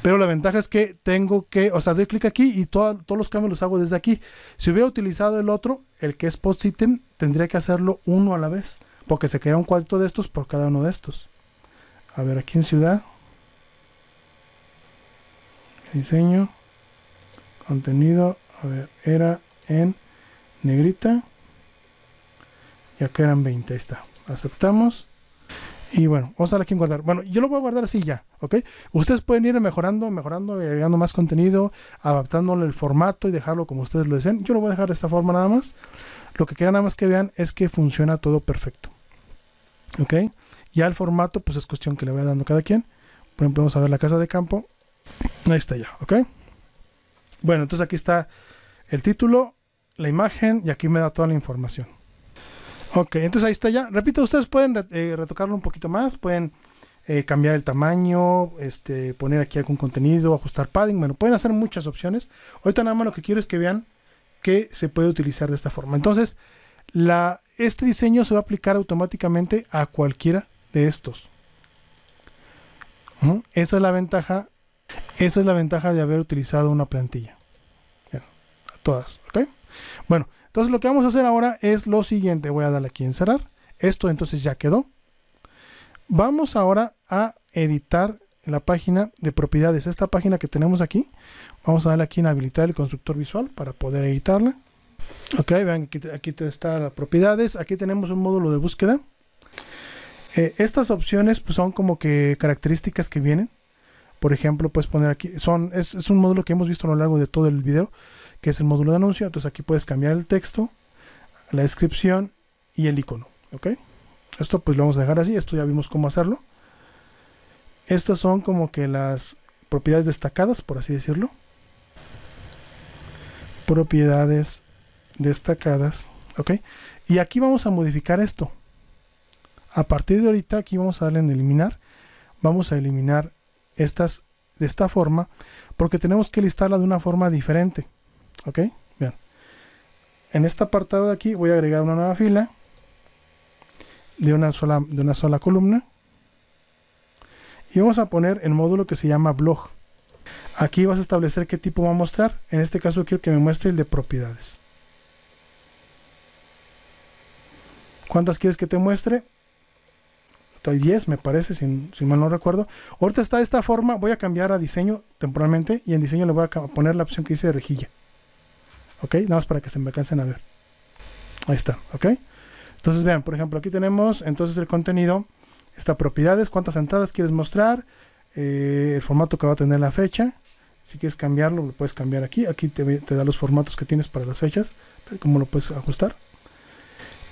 Pero la ventaja es que tengo que, o sea, doy clic aquí y todo, todos los cambios los hago desde aquí. Si hubiera utilizado el otro, el que es post item, tendría que hacerlo uno a la vez. Porque se crea un cuadrito de estos por cada uno de estos. A ver, aquí en ciudad, diseño, contenido, a ver, era en negrita y acá eran veinte, ahí está, aceptamos Y bueno, vamos a darle aquí en guardar. Bueno, yo lo voy a guardar así ya, ¿ok? Ustedes pueden ir mejorando, mejorando, agregando más contenido, adaptándole el formato y dejarlo como ustedes lo deseen. Yo lo voy a dejar de esta forma nada más. Lo que queda nada más que vean es que funciona todo perfecto, ¿ok? Ya el formato, pues es cuestión que le vaya dando cada quien. Por ejemplo, vamos a ver la casa de campo. Ahí está ya, ¿ok? Bueno, entonces aquí está el título, la imagen y aquí me da toda la información. Ok, entonces ahí está ya. Repito, ustedes pueden eh, retocarlo un poquito más, pueden eh, cambiar el tamaño, este, poner aquí algún contenido, ajustar padding. Bueno, pueden hacer muchas opciones. Ahorita nada más lo que quiero es que vean que se puede utilizar de esta forma. Entonces, la, este diseño se va a aplicar automáticamente a cualquiera de estos. ¿Mm? Esa es la ventaja. Esa es la ventaja de haber utilizado una plantilla. Bien, a todas, ¿ok? Bueno. Entonces lo que vamos a hacer ahora es lo siguiente. Voy a darle aquí en cerrar. Esto entonces ya quedó. Vamos ahora a editar la página de propiedades. Esta página que tenemos aquí. Vamos a darle aquí en habilitar el constructor visual para poder editarla. Ok, vean, aquí, aquí está las propiedades. Aquí tenemos un módulo de búsqueda. Eh, estas opciones pues, son como que características que vienen. Por ejemplo, puedes poner aquí, son, es, es un módulo que hemos visto a lo largo de todo el video, que es el módulo de anuncio. Entonces aquí puedes cambiar el texto, la descripción y el icono, ¿ok? Esto pues lo vamos a dejar así, esto ya vimos cómo hacerlo. Estas son como que las propiedades destacadas, por así decirlo. Propiedades destacadas, ¿ok? Y aquí vamos a modificar esto. A partir de ahorita aquí vamos a darle en eliminar, vamos a eliminar estas de esta forma porque tenemos que listarlas de una forma diferente, ok. Bien, en este apartado de aquí voy a agregar una nueva fila de una sola de una sola columna y vamos a poner el módulo que se llama blog. Aquí vas a establecer qué tipo va a mostrar. En este caso quiero que me muestre el de propiedades. ¿Cuántas quieres que te muestre? diez me parece, si, si mal no recuerdo. Ahorita está de esta forma, voy a cambiar a diseño temporalmente y en diseño le voy a poner la opción que dice de rejilla. Ok, nada más para que se me alcancen a ver. Ahí está, ok. Entonces vean, por ejemplo, aquí tenemos entonces el contenido, está propiedades, cuántas entradas quieres mostrar, eh, el formato que va a tener la fecha. Si quieres cambiarlo, lo puedes cambiar aquí. Aquí te, te da los formatos que tienes para las fechas, cómo lo puedes ajustar.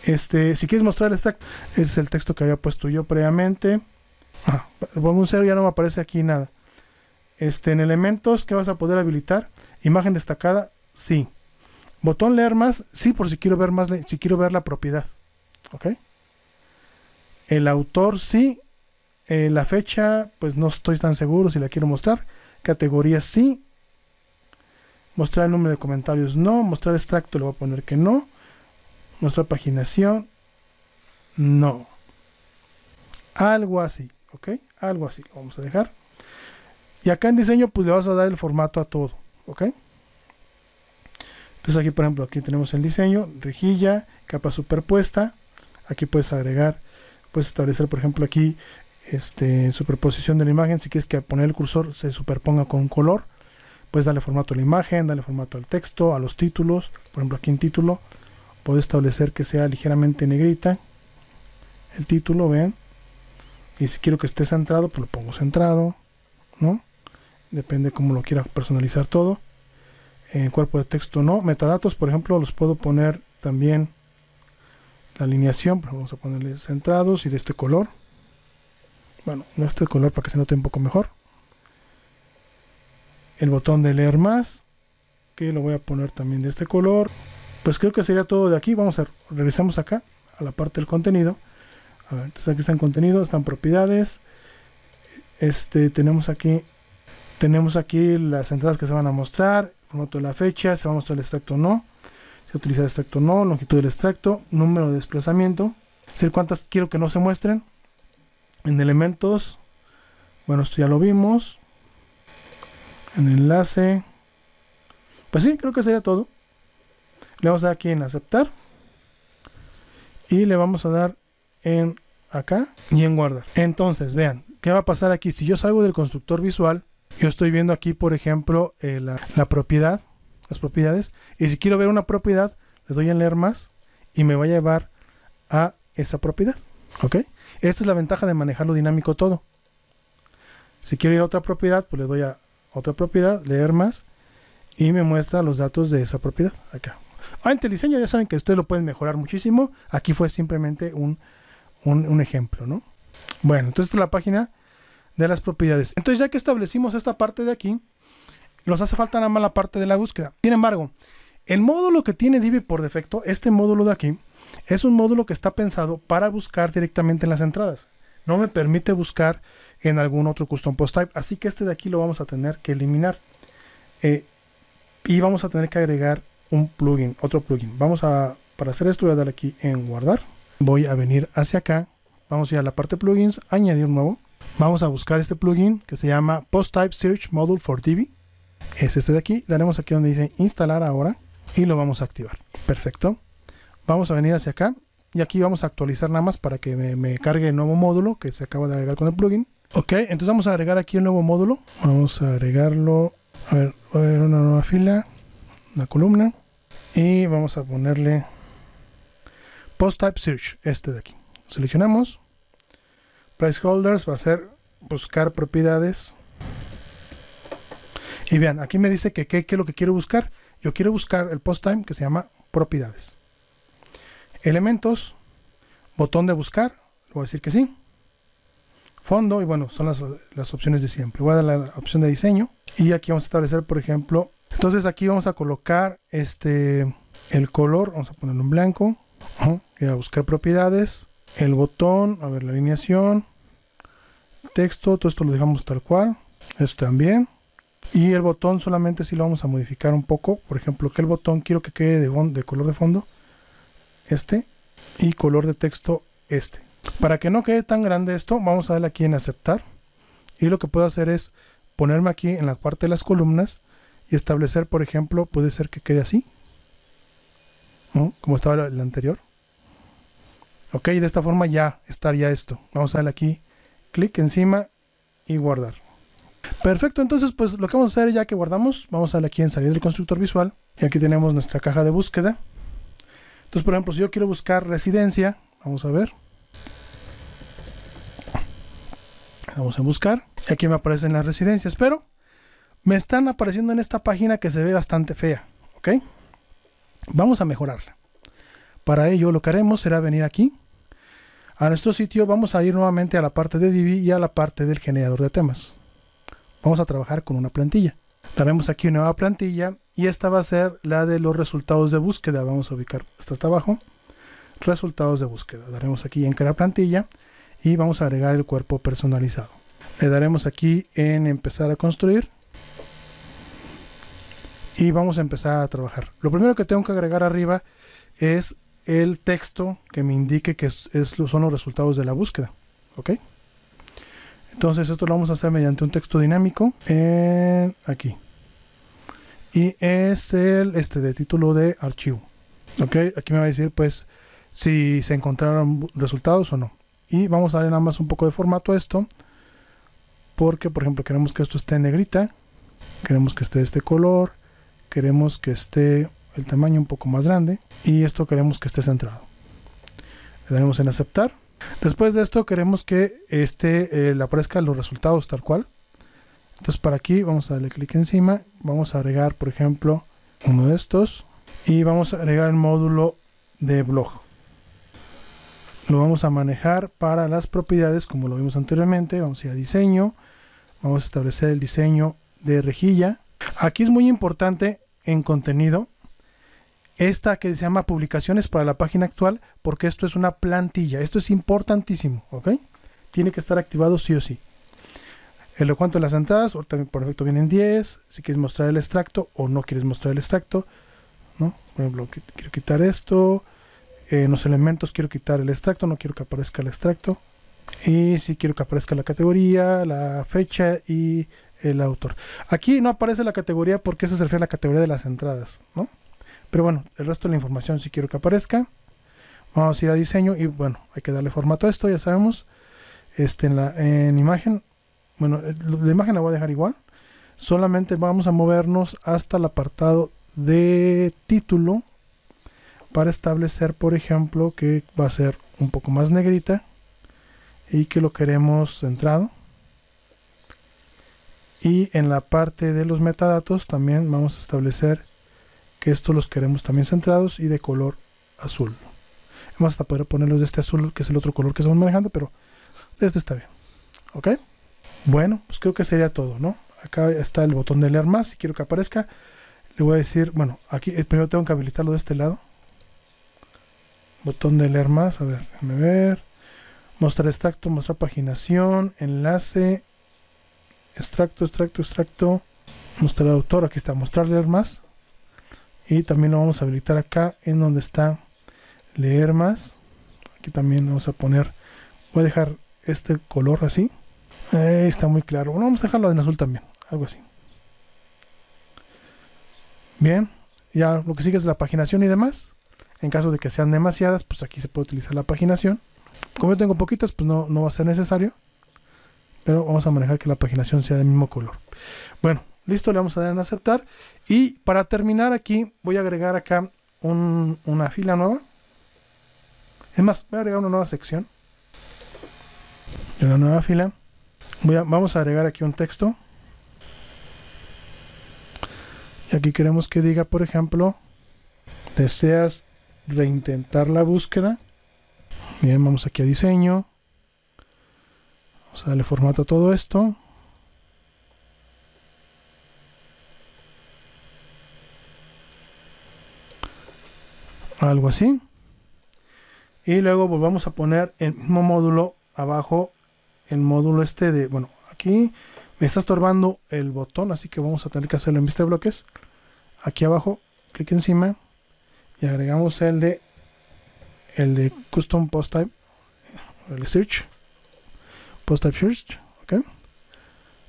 Este, si quieres mostrar el extracto, ese es el texto que había puesto yo previamente. Ah, pongo un cero, ya no me aparece aquí nada. Este, en elementos, ¿qué vas a poder habilitar? Imagen destacada, sí. Botón leer más, sí, por si quiero ver más, si quiero ver la propiedad. ¿Ok? El autor, sí. Eh, la fecha, pues no estoy tan seguro si la quiero mostrar. Categoría, sí. Mostrar el número de comentarios, no. Mostrar extracto, le voy a poner que no. Nuestra paginación, no. Algo así, ¿ok? Algo así, lo vamos a dejar. Y acá en diseño, pues le vas a dar el formato a todo, ¿ok? Entonces aquí, por ejemplo, aquí tenemos el diseño, rejilla, capa superpuesta. Aquí puedes agregar, puedes establecer, por ejemplo, aquí, este, superposición de la imagen. Si quieres que al poner el cursor se superponga con color, puedes darle formato a la imagen, darle formato al texto, a los títulos. Por ejemplo, aquí en título, puedo establecer que sea ligeramente negrita el título, vean. Y si quiero que esté centrado, pues lo pongo centrado, ¿no? Depende cómo lo quiera personalizar todo. En cuerpo de texto no. Metadatos, por ejemplo, los puedo poner también la alineación. Pero vamos a ponerle centrados y de este color. Bueno, no este color para que se note un poco mejor. El botón de leer más, que lo voy a poner también de este color. Pues creo que sería todo de aquí. Vamos a regresamos acá a la parte del contenido. A ver, entonces aquí están contenidos, están propiedades. Este tenemos aquí tenemos aquí las entradas que se van a mostrar, formato de la fecha, se va a mostrar el extracto o no, se utiliza el extracto o no, longitud del extracto, número de desplazamiento, es decir, cuántas quiero que no se muestren. En elementos, bueno, esto ya lo vimos. En enlace, pues sí, creo que sería todo. Le vamos a dar aquí en aceptar y le vamos a dar en acá y en guardar. Entonces vean qué va a pasar aquí. Si yo salgo del constructor visual, yo estoy viendo aquí, por ejemplo, eh, la, la propiedad, las propiedades, y si quiero ver una propiedad le doy en leer más y me va a llevar a esa propiedad. ¿Ok? Esta es la ventaja de manejarlo dinámico todo. Si quiero ir a otra propiedad, pues le doy a otra propiedad, leer más, y me muestra los datos de esa propiedad acá. Ah, en el diseño ya saben que ustedes lo pueden mejorar muchísimo. Aquí fue simplemente un, un, un ejemplo, ¿no? Bueno, entonces esta es la página de las propiedades. Entonces ya que establecimos esta parte de aquí, nos hace falta nada más la parte de la búsqueda. Sin embargo, el módulo que tiene Divi por defecto, este módulo de aquí, es un módulo que está pensado para buscar directamente en las entradas. No me permite buscar en algún otro Custom Post Type, así que este de aquí lo vamos a tener que eliminar. Eh, y vamos a tener que agregar un plugin, otro plugin. Vamos a, para hacer esto voy a dar aquí en guardar. Voy a venir hacia acá, vamos a ir a la parte plugins, añadir nuevo. Vamos a buscar este plugin que se llama Post Type Search Module for Divi. Es este de aquí, daremos aquí donde dice instalar ahora y lo vamos a activar. Perfecto. Vamos a venir hacia acá y aquí vamos a actualizar nada más para que me, me cargue el nuevo módulo que se acaba de agregar con el plugin. Ok, entonces vamos a agregar aquí el nuevo módulo. Vamos a agregarlo, a ver, a ver una nueva fila, una columna y vamos a ponerle Post Type Search, este de aquí. Seleccionamos. Placeholders va a ser buscar propiedades. Y vean, aquí me dice que qué es lo que quiero buscar. Yo quiero buscar el post type que se llama propiedades. Elementos, botón de buscar, voy a decir que sí. Fondo, y bueno, son las, las opciones de siempre. Voy a dar la opción de diseño. Y aquí vamos a establecer, por ejemplo, entonces aquí vamos a colocar este el color, vamos a ponerlo en blanco. Uh-huh. Voy a buscar propiedades. El botón, a ver la alineación, texto, todo esto lo dejamos tal cual, esto también, y el botón solamente si lo vamos a modificar un poco, por ejemplo que el botón quiero que quede de, de color de fondo este y color de texto este, para que no quede tan grande esto vamos a darle aquí en aceptar y lo que puedo hacer es ponerme aquí en la parte de las columnas y establecer, por ejemplo, puede ser que quede así, ¿no? Como estaba el anterior. Ok, de esta forma ya estaría esto. Vamos a darle aquí, clic encima y guardar. Perfecto, entonces pues lo que vamos a hacer ya que guardamos, vamos a darle aquí en salir del constructor visual. Y aquí tenemos nuestra caja de búsqueda. Entonces, por ejemplo, si yo quiero buscar residencia, vamos a ver. Vamos a buscar. Y aquí me aparecen las residencias, pero me están apareciendo en esta página que se ve bastante fea. Ok, vamos a mejorarla. Para ello lo que haremos será venir aquí a nuestro sitio, vamos a ir nuevamente a la parte de Divi y a la parte del generador de temas. Vamos a trabajar con una plantilla. Daremos aquí una nueva plantilla y esta va a ser la de los resultados de búsqueda. Vamos a ubicar esta hasta abajo. Resultados de búsqueda. Daremos aquí en crear plantilla y vamos a agregar el cuerpo personalizado. Le daremos aquí en empezar a construir. Y vamos a empezar a trabajar. Lo primero que tengo que agregar arriba es el texto que me indique que es, es, son los resultados de la búsqueda. Ok, entonces esto lo vamos a hacer mediante un texto dinámico en, aquí y es el este de título de archivo. Ok, aquí me va a decir pues si se encontraron resultados o no y vamos a darle nada más un poco de formato a esto porque por ejemplo queremos que esto esté en negrita, queremos que esté de este color, queremos que esté el tamaño un poco más grande y esto queremos que esté centrado. Le daremos en aceptar. Después de esto queremos que este eh, le aparezcan los resultados tal cual. Entonces para aquí vamos a darle clic encima, vamos a agregar por ejemplo uno de estos y vamos a agregar el módulo de blog. Lo vamos a manejar para las propiedades como lo vimos anteriormente. Vamos a ir a diseño, vamos a establecer el diseño de rejilla. Aquí es muy importante en contenido esta que se llama publicaciones para la página actual, porque esto es una plantilla, esto es importantísimo, ¿ok? Tiene que estar activado sí o sí. En lo cuanto a las entradas, ahorita por defecto vienen diez, si quieres mostrar el extracto o no quieres mostrar el extracto, ¿no? Por ejemplo, quiero quitar esto, en los elementos quiero quitar el extracto, no quiero que aparezca el extracto, y si quiero que aparezca la categoría, la fecha y el autor. Aquí no aparece la categoría porque esa se refiere a la categoría de las entradas, ¿no? Pero bueno, el resto de la información si quiero que aparezca. Vamos a ir a diseño y bueno, hay que darle formato a esto, ya sabemos. Este en, la, en imagen, bueno, la imagen la voy a dejar igual. Solamente vamos a movernos hasta el apartado de título para establecer, por ejemplo, que va a ser un poco más negrita. y que lo queremos centrado. Y en la parte de los metadatos también vamos a establecer que estos los queremos también centrados y de color azul. Vamos hasta poder ponerlos de este azul, que es el otro color que estamos manejando, pero este está bien. ¿Ok? Bueno, pues creo que sería todo, ¿no? Acá está el botón de leer más. Si quiero que aparezca, le voy a decir, bueno, aquí primero tengo que habilitarlo de este lado. Botón de leer más, a ver, déjame ver. Mostrar extracto, mostrar paginación, enlace, extracto, extracto, extracto, mostrar autor, aquí está, mostrar leer más. Y también lo vamos a habilitar acá en donde está leer más. Aquí también vamos a poner, voy a dejar este color así. Eh, está muy claro. Bueno, vamos a dejarlo en azul también, algo así. Bien, ya lo que sigue es la paginación y demás. En caso de que sean demasiadas, pues aquí se puede utilizar la paginación. Como yo tengo poquitas, pues no, no va a ser necesario. Pero vamos a manejar que la paginación sea del mismo color. Bueno, listo, le vamos a dar en aceptar. Y para terminar aquí, voy a agregar acá un, una fila nueva. Es más, voy a agregar una nueva sección. Una nueva fila. Voy a, vamos a agregar aquí un texto. Y aquí queremos que diga, por ejemplo, ¿deseas reintentar la búsqueda? Bien, vamos aquí a diseño. Vamos a darle formato a todo esto. Algo así. Y luego volvamos a poner el mismo módulo abajo. El módulo este de, bueno, aquí me está estorbando el botón, así que vamos a tener que hacerlo en vista de bloques. Aquí abajo, clic encima y agregamos el de el de Custom Post Type, el Search, Post Type Search, ok.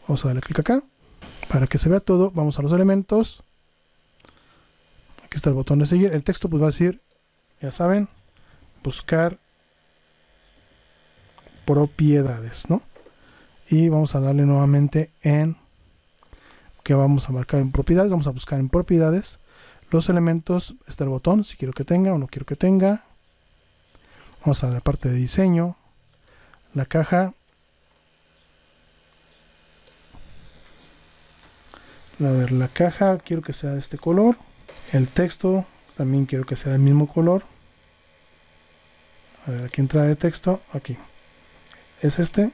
Vamos a darle clic acá para que se vea todo. Vamos a los elementos. Aquí está el botón de seguir. El texto pues va a decir, ya saben, buscar propiedades, ¿no? Y vamos a darle nuevamente en que vamos a marcar en propiedades, vamos a buscar en propiedades los elementos, está el botón, si quiero que tenga o no quiero que tenga. Vamos a la parte de diseño, la caja, a ver, la caja quiero que sea de este color, el texto también quiero que sea del mismo color, a ver, aquí entrada de texto, aquí es este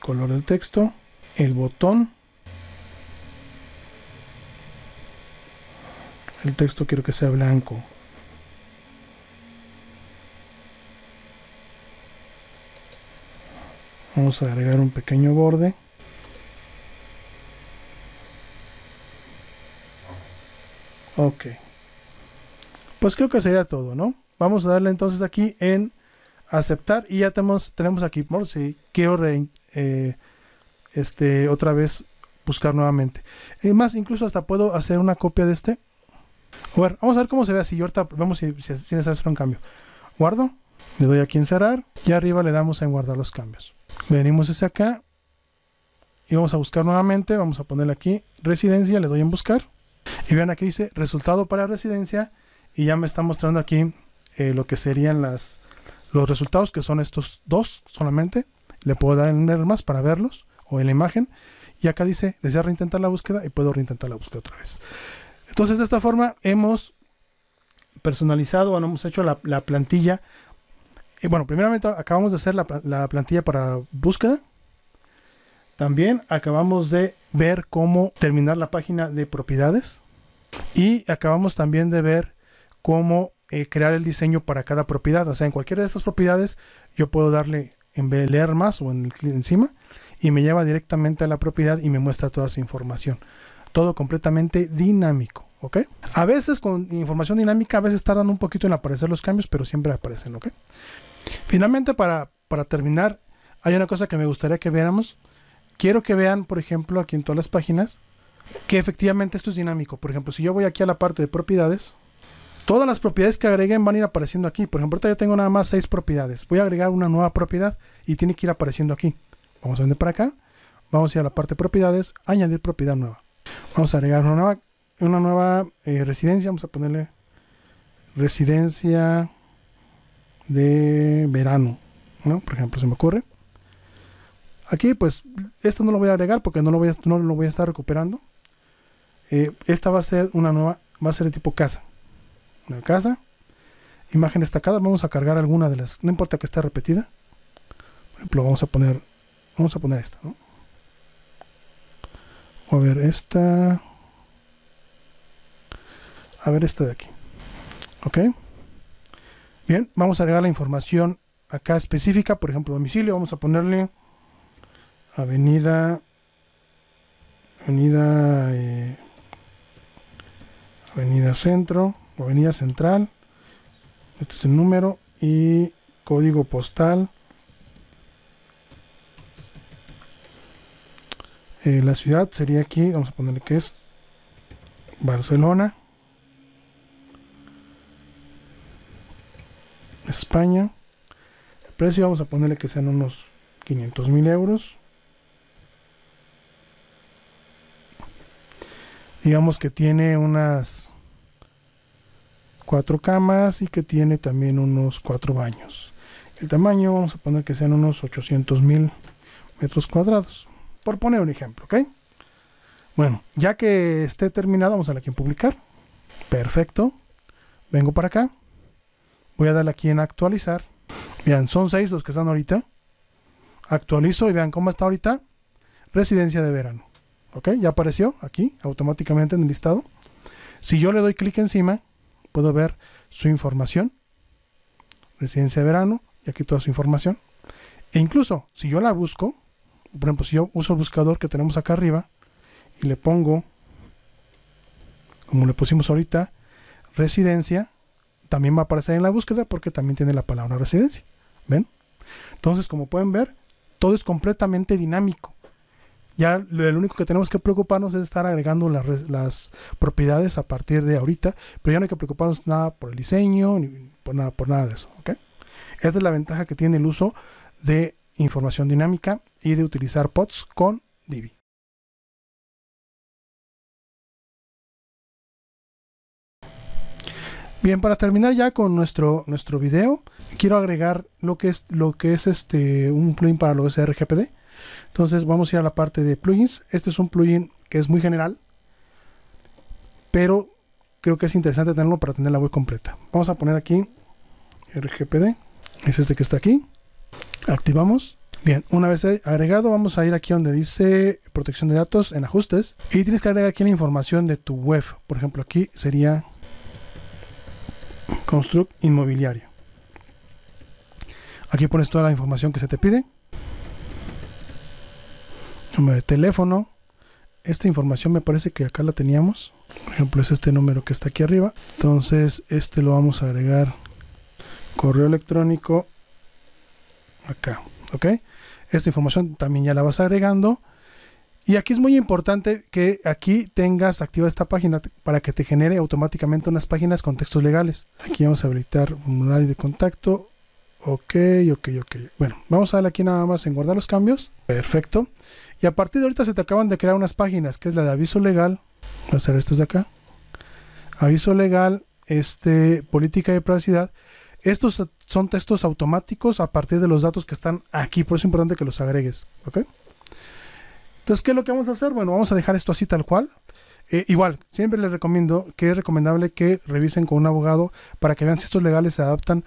color del texto, el botón, el texto quiero que sea blanco, vamos a agregar un pequeño borde, ok, pues creo que sería todo, ¿no? Vamos a darle entonces aquí en aceptar y ya tenemos, tenemos aquí por si quiero re, eh, este, otra vez buscar nuevamente. Es más, incluso hasta puedo hacer una copia de este. A ver, vamos a ver cómo se ve así. Ahorita vemos si, si, si necesito hacer un cambio. Guardo, le doy aquí en cerrar y arriba le damos en guardar los cambios. Venimos hacia acá y vamos a buscar nuevamente. Vamos a ponerle aquí residencia, le doy en buscar y vean aquí dice resultado para residencia y ya me está mostrando aquí eh, lo que serían las los resultados, que son estos dos solamente. Le puedo dar en leer más para verlos o en la imagen y acá dice desea reintentar la búsqueda y puedo reintentar la búsqueda otra vez. Entonces de esta forma hemos personalizado, bueno, hemos hecho la, la plantilla y bueno, primeramente acabamos de hacer la, la plantilla para búsqueda, también acabamos de ver cómo terminar la página de propiedades y acabamos también de ver cómo crear el diseño para cada propiedad, o sea, en cualquiera de estas propiedades yo puedo darle en vez de leer más o en el clic encima y me lleva directamente a la propiedad y me muestra toda su información, todo completamente dinámico, ¿ok? A veces con información dinámica, a veces tardan un poquito en aparecer los cambios, pero siempre aparecen, ¿ok? Finalmente, para, para terminar, hay una cosa que me gustaría que viéramos. Quiero que vean, por ejemplo, aquí en todas las páginas, que efectivamente esto es dinámico. Por ejemplo, si yo voy aquí a la parte de propiedades, todas las propiedades que agreguen van a ir apareciendo aquí. Por ejemplo, ahorita yo tengo nada más seis propiedades. Voy a agregar una nueva propiedad y tiene que ir apareciendo aquí. Vamos a venir para acá. Vamos a ir a la parte de propiedades, añadir propiedad nueva. Vamos a agregar una nueva, una nueva eh, residencia. Vamos a ponerle residencia de verano. ¿no? Por ejemplo, se me ocurre. Aquí, pues, esto no lo voy a agregar porque no lo voy a, no lo voy a estar recuperando. Eh, esta va a ser una nueva, va a ser de tipo casa. Una casa. Imagen destacada, vamos a cargar alguna de las, no importa que esté repetida. Por ejemplo, vamos a poner, vamos a poner esta, ¿no? A ver, esta. A ver, esta de aquí. Ok. Bien, vamos a agregar la información acá específica, por ejemplo, domicilio, vamos a ponerle Avenida Avenida eh, Avenida Centro o Avenida Central. Este es el número y código postal. Eh, la ciudad sería aquí, vamos a ponerle que es Barcelona, España. El precio vamos a ponerle que sean unos quinientos mil euros. Digamos que tiene unas cuatro camas y que tiene también unos cuatro baños. El tamaño vamos a poner que sean unos ochocientos mil metros cuadrados. Por poner un ejemplo, ¿ok? Bueno, ya que esté terminado, vamos a darle aquí en publicar. Perfecto. Vengo para acá. Voy a darle aquí en actualizar. Vean, son seis los que están ahorita. Actualizo y vean cómo está ahorita. Residencia de verano. Ok, ya apareció aquí automáticamente en el listado. Si yo le doy clic encima, puedo ver su información. Residencia de verano. Y aquí toda su información. E incluso, si yo la busco, por ejemplo, si yo uso el buscador que tenemos acá arriba y le pongo, como le pusimos ahorita, residencia, también va a aparecer en la búsqueda porque también tiene la palabra residencia. ¿Ven? Entonces, como pueden ver, todo es completamente dinámico. Ya lo único que tenemos que preocuparnos es estar agregando las, las propiedades a partir de ahorita, pero ya no hay que preocuparnos nada por el diseño, ni por nada, por nada de eso, ¿ok? Esta es la ventaja que tiene el uso de información dinámica y de utilizar Pods con Divi. Bien, para terminar ya con nuestro, nuestro video, quiero agregar lo que es, lo que es este, un plugin para los R G P D. Entonces vamos a ir a la parte de plugins. Este es un plugin que es muy general, pero creo que es interesante tenerlo para tener la web completa. Vamos a poner aquí R G P D, es este que está aquí. Activamos. Bien, una vez agregado, vamos a ir aquí donde dice protección de datos en ajustes y tienes que agregar aquí la información de tu web. Por ejemplo, aquí sería Construct Inmobiliaria. Aquí pones toda la información que se te pide. Número de teléfono. Esta información me parece que acá la teníamos. Por ejemplo, es este número que está aquí arriba. Entonces, este lo vamos a agregar. Correo electrónico. Acá. ¿Ok? Esta información también ya la vas agregando. Y aquí es muy importante que aquí tengas activa esta página para que te genere automáticamente unas páginas con textos legales. Aquí vamos a habilitar formulario de contacto. Ok, ok, ok. Bueno, vamos a darle aquí nada más en guardar los cambios. Perfecto. Y a partir de ahorita se te acaban de crear unas páginas, que es la de aviso legal. Voy a hacer estas de acá. Aviso legal, este, política de privacidad. Estos son textos automáticos a partir de los datos que están aquí. Por eso es importante que los agregues. ¿Ok? Entonces, ¿qué es lo que vamos a hacer? Bueno, vamos a dejar esto así tal cual. Eh, igual, siempre les recomiendo que es recomendable que revisen con un abogado para que vean si estos legales se adaptan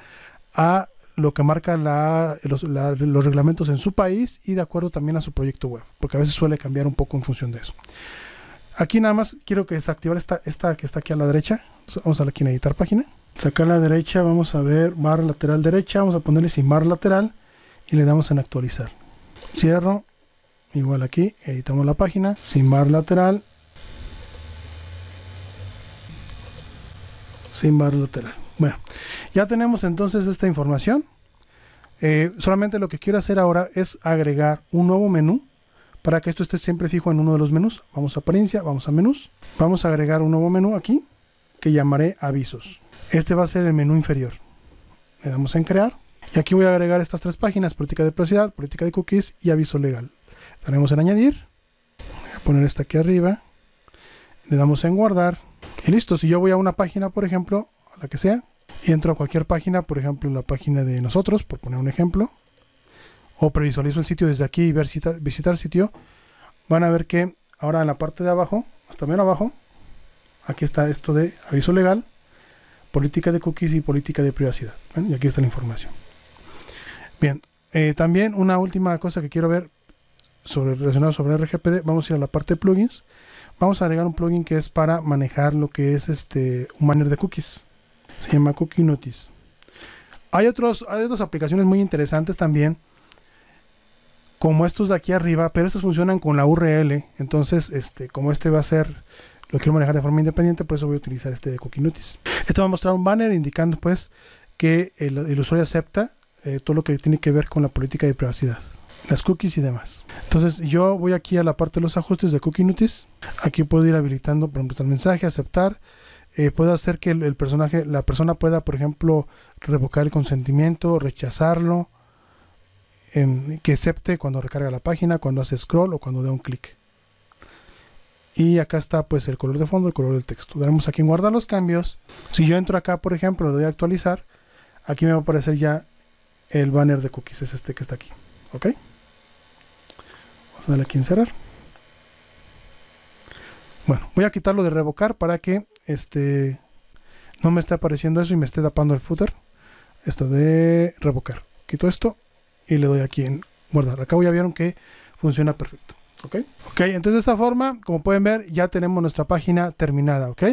a lo que marcan la, los, la, los reglamentos en su país y de acuerdo también a su proyecto web, porque a veces suele cambiar un poco en función de eso. Aquí nada más quiero que desactivar esta, esta que está aquí a la derecha. Entonces, vamos a darle aquí en editar página. Acá a la derecha vamos a ver barra lateral derecha, vamos a ponerle sin barra lateral y le damos en actualizar. Cierro. Igual aquí, editamos la página, sin barra lateral, sin barra lateral. Bueno, ya tenemos entonces esta información. Eh, solamente lo que quiero hacer ahora es agregar un nuevo menú para que esto esté siempre fijo en uno de los menús. Vamos a apariencia, vamos a menús. Vamos a agregar un nuevo menú aquí que llamaré avisos. Este va a ser el menú inferior. Le damos en crear y aquí voy a agregar estas tres páginas, política de privacidad, política de cookies y aviso legal. Daremos en añadir, voy a poner esta aquí arriba, le damos en guardar y listo. Si yo voy a una página, por ejemplo, a la que sea, y entro a cualquier página, por ejemplo la página de nosotros, por poner un ejemplo, o previsualizo el sitio desde aquí y ver visitar, visitar sitio, van a ver que ahora en la parte de abajo, hasta menos abajo, aquí está esto de aviso legal, política de cookies y política de privacidad. ¿Ven? Y aquí está la información. Bien, eh, también una última cosa que quiero ver sobre, relacionado sobre R G P D, vamos a ir a la parte de plugins. Vamos a agregar un plugin que es para manejar lo que es este un banner de cookies. Se llama Cookie Notice. Hay, otros, hay otras aplicaciones muy interesantes también, como estos de aquí arriba, pero estos funcionan con la U R L. Entonces, este, como este va a ser, lo quiero manejar de forma independiente, por eso voy a utilizar este de Cookie Notice. Este va a mostrar un banner indicando pues que el, el usuario acepta eh, todo lo que tiene que ver con la política de privacidad, las cookies y demás. Entonces yo voy aquí a la parte de los ajustes de Cookie Notice. Aquí puedo ir habilitando, por ejemplo, el mensaje, aceptar. Eh, puedo hacer que el, el personaje, la persona pueda, por ejemplo, revocar el consentimiento, rechazarlo, eh, que acepte cuando recarga la página, cuando hace scroll o cuando da un clic. Y acá está pues el color de fondo, el color del texto. Daremos aquí en guardar los cambios. Si yo entro acá, por ejemplo, le doy a actualizar, aquí me va a aparecer ya el banner de cookies, es este que está aquí. Ok. Vamos a darle aquí en cerrar. Bueno, voy a quitarlo de revocar para que este no me esté apareciendo eso y me esté tapando el footer. Esto de revocar. Quito esto y le doy aquí en guardar. Acá ya vieron que funciona perfecto. Ok, okay, entonces de esta forma, como pueden ver, ya tenemos nuestra página terminada. Ok,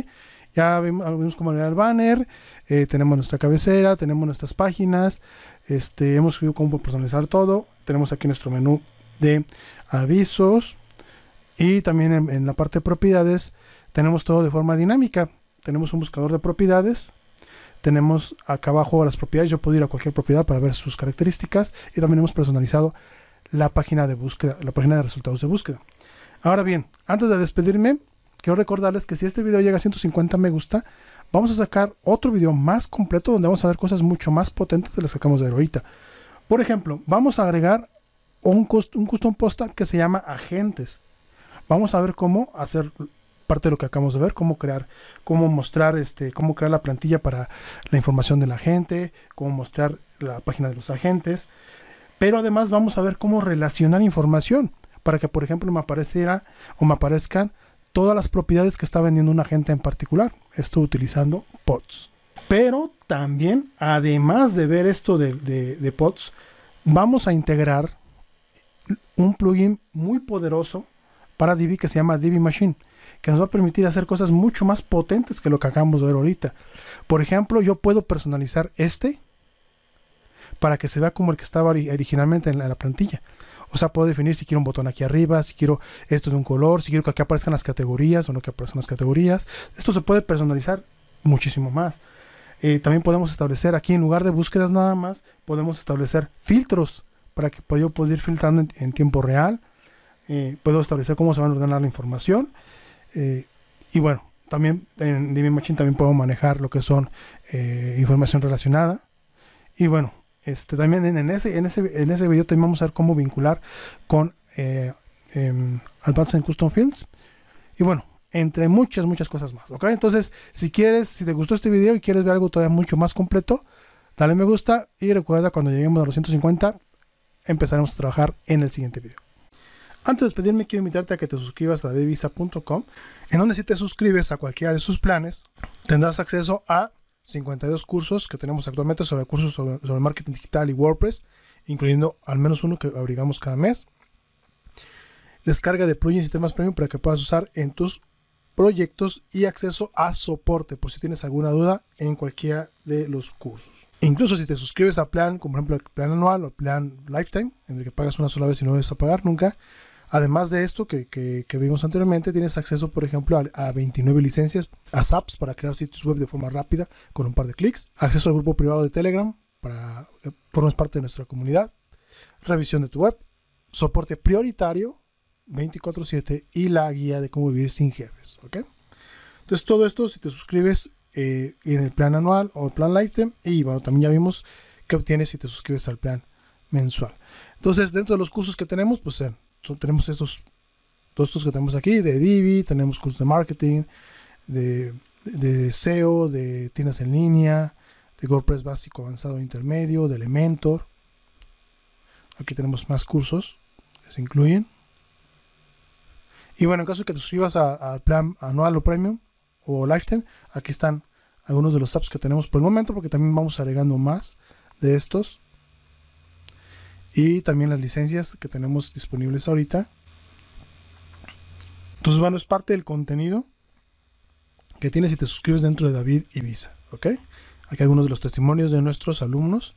ya vimos cómo agregar el banner, eh, tenemos nuestra cabecera, tenemos nuestras páginas, este, hemos visto cómo personalizar todo. Tenemos aquí nuestro menú de avisos y también en, en la parte de propiedades tenemos todo de forma dinámica. Tenemos un buscador de propiedades, tenemos acá abajo las propiedades, yo puedo ir a cualquier propiedad para ver sus características y también hemos personalizado la página de búsqueda, la página de resultados de búsqueda. Ahora bien, antes de despedirme, quiero recordarles que si este video llega a ciento cincuenta me gusta, vamos a sacar otro video más completo donde vamos a ver cosas mucho más potentes de las que acabamos de ver ahorita. Por ejemplo, vamos a agregar un, cost, un custom post type que se llama agentes. Vamos a ver cómo hacer parte de lo que acabamos de ver, cómo crear, cómo mostrar, este, cómo crear la plantilla para la información de la gente, cómo mostrar la página de los agentes. Pero además vamos a ver cómo relacionar información para que, por ejemplo, me apareciera o me aparezcan todas las propiedades que está vendiendo un agente en particular. Esto utilizando Pods. Pero también, además de ver esto de, de, de Pods, vamos a integrar un plugin muy poderoso para Divi que se llama Divi Machine, que nos va a permitir hacer cosas mucho más potentes que lo que acabamos de ver ahorita. Por ejemplo, yo puedo personalizar este para que se vea como el que estaba originalmente en la, en la plantilla. O sea, puedo definir si quiero un botón aquí arriba, si quiero esto de un color, si quiero que aquí aparezcan las categorías o no que aparezcan las categorías. Esto se puede personalizar muchísimo más. Eh, también podemos establecer aquí, en lugar de búsquedas nada más, podemos establecer filtros para que yo pueda ir filtrando en, en tiempo real. Eh, puedo establecer cómo se va a ordenar la información. Eh, y bueno, también en Divi Machine también puedo manejar lo que son eh, información relacionada. Y bueno, Este, también en ese, en, ese, en ese video también vamos a ver cómo vincular con eh, eh, Advanced Custom Fields y bueno, entre muchas muchas cosas más, ¿ok? Entonces, si quieres, si te gustó este video y quieres ver algo todavía mucho más completo, dale me gusta y recuerda, cuando lleguemos a los ciento cincuenta empezaremos a trabajar en el siguiente video. Antes de despedirme, quiero invitarte a que te suscribas a david ibiza punto com, en donde si te suscribes a cualquiera de sus planes tendrás acceso a cincuenta y dos cursos que tenemos actualmente sobre cursos sobre, sobre marketing digital y WordPress, incluyendo al menos uno que abrigamos cada mes. Descarga de plugins y temas premium para que puedas usar en tus proyectos y acceso a soporte por si tienes alguna duda en cualquiera de los cursos. Incluso si te suscribes a plan, como por ejemplo el plan anual o el plan lifetime, en el que pagas una sola vez y no debes pagar nunca. Además de esto que, que, que vimos anteriormente, tienes acceso, por ejemplo, a, a veintinueve licencias, a S A Ps para crear sitios web de forma rápida con un par de clics, acceso al grupo privado de Telegram para que formes parte de nuestra comunidad, revisión de tu web, soporte prioritario veinticuatro siete y la guía de cómo vivir sin jefes. ¿Okay? Entonces, todo esto, si te suscribes eh, en el plan anual o el plan lifetime, y bueno, también ya vimos qué obtienes si te suscribes al plan mensual. Entonces, dentro de los cursos que tenemos, pues eh, tenemos estos, todos estos que tenemos aquí, de Divi, tenemos cursos de marketing, de, de S E O, de tiendas en línea, de WordPress básico, avanzado, intermedio, de Elementor. Aquí tenemos más cursos que se incluyen. Y bueno, en caso de que te suscribas al plan anual o premium o lifetime, aquí están algunos de los apps que tenemos por el momento, porque también vamos agregando más de estos. Y también las licencias que tenemos disponibles ahorita. Entonces, bueno, es parte del contenido que tienes si te suscribes dentro de David Ibiza, ¿ok? Aquí algunos de los testimonios de nuestros alumnos.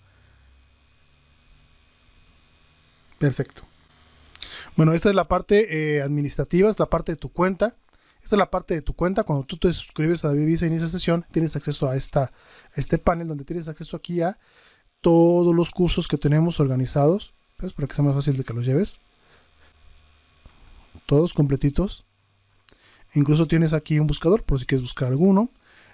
Perfecto. Bueno, esta es la parte eh, administrativa, es la parte de tu cuenta. Esta es la parte de tu cuenta. Cuando tú te suscribes a David Ibiza e inicias sesión, tienes acceso a, esta, a este panel, donde tienes acceso aquí a todos los cursos que tenemos organizados, pues, para que sea más fácil de que los lleves. Todos completitos. Incluso tienes aquí un buscador por si quieres buscar alguno.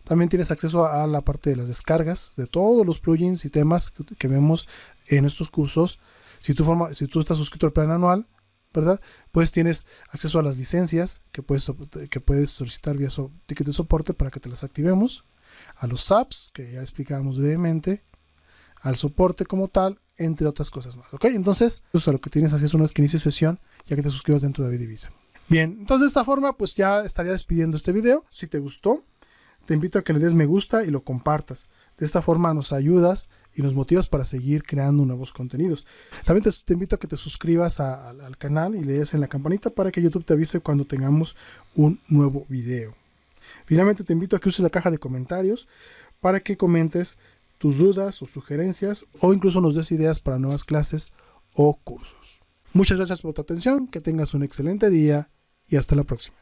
También tienes acceso a, a la parte de las descargas de todos los plugins y temas que, que vemos en estos cursos. Si tú, forma, si tú estás suscrito al plan anual, ¿verdad? Pues tienes acceso a las licencias que puedes, que puedes solicitar vía so, ticket de soporte para que te las activemos, a los apps que ya explicábamos brevemente, al soporte como tal, entre otras cosas más, ¿ok? Entonces, eso es lo que tienes acceso una vez que inicies sesión, ya que te suscribas dentro de David Ibiza. Bien, entonces de esta forma pues ya estaría despidiendo este video. Si te gustó, te invito a que le des me gusta y lo compartas. De esta forma nos ayudas y nos motivas para seguir creando nuevos contenidos. También te, te invito a que te suscribas a, a, al canal y le des en la campanita para que YouTube te avise cuando tengamos un nuevo video. Finalmente te invito a que uses la caja de comentarios para que comentes tus dudas o sugerencias, o incluso nos des ideas para nuevas clases o cursos. Muchas gracias por tu atención, que tengas un excelente día y hasta la próxima.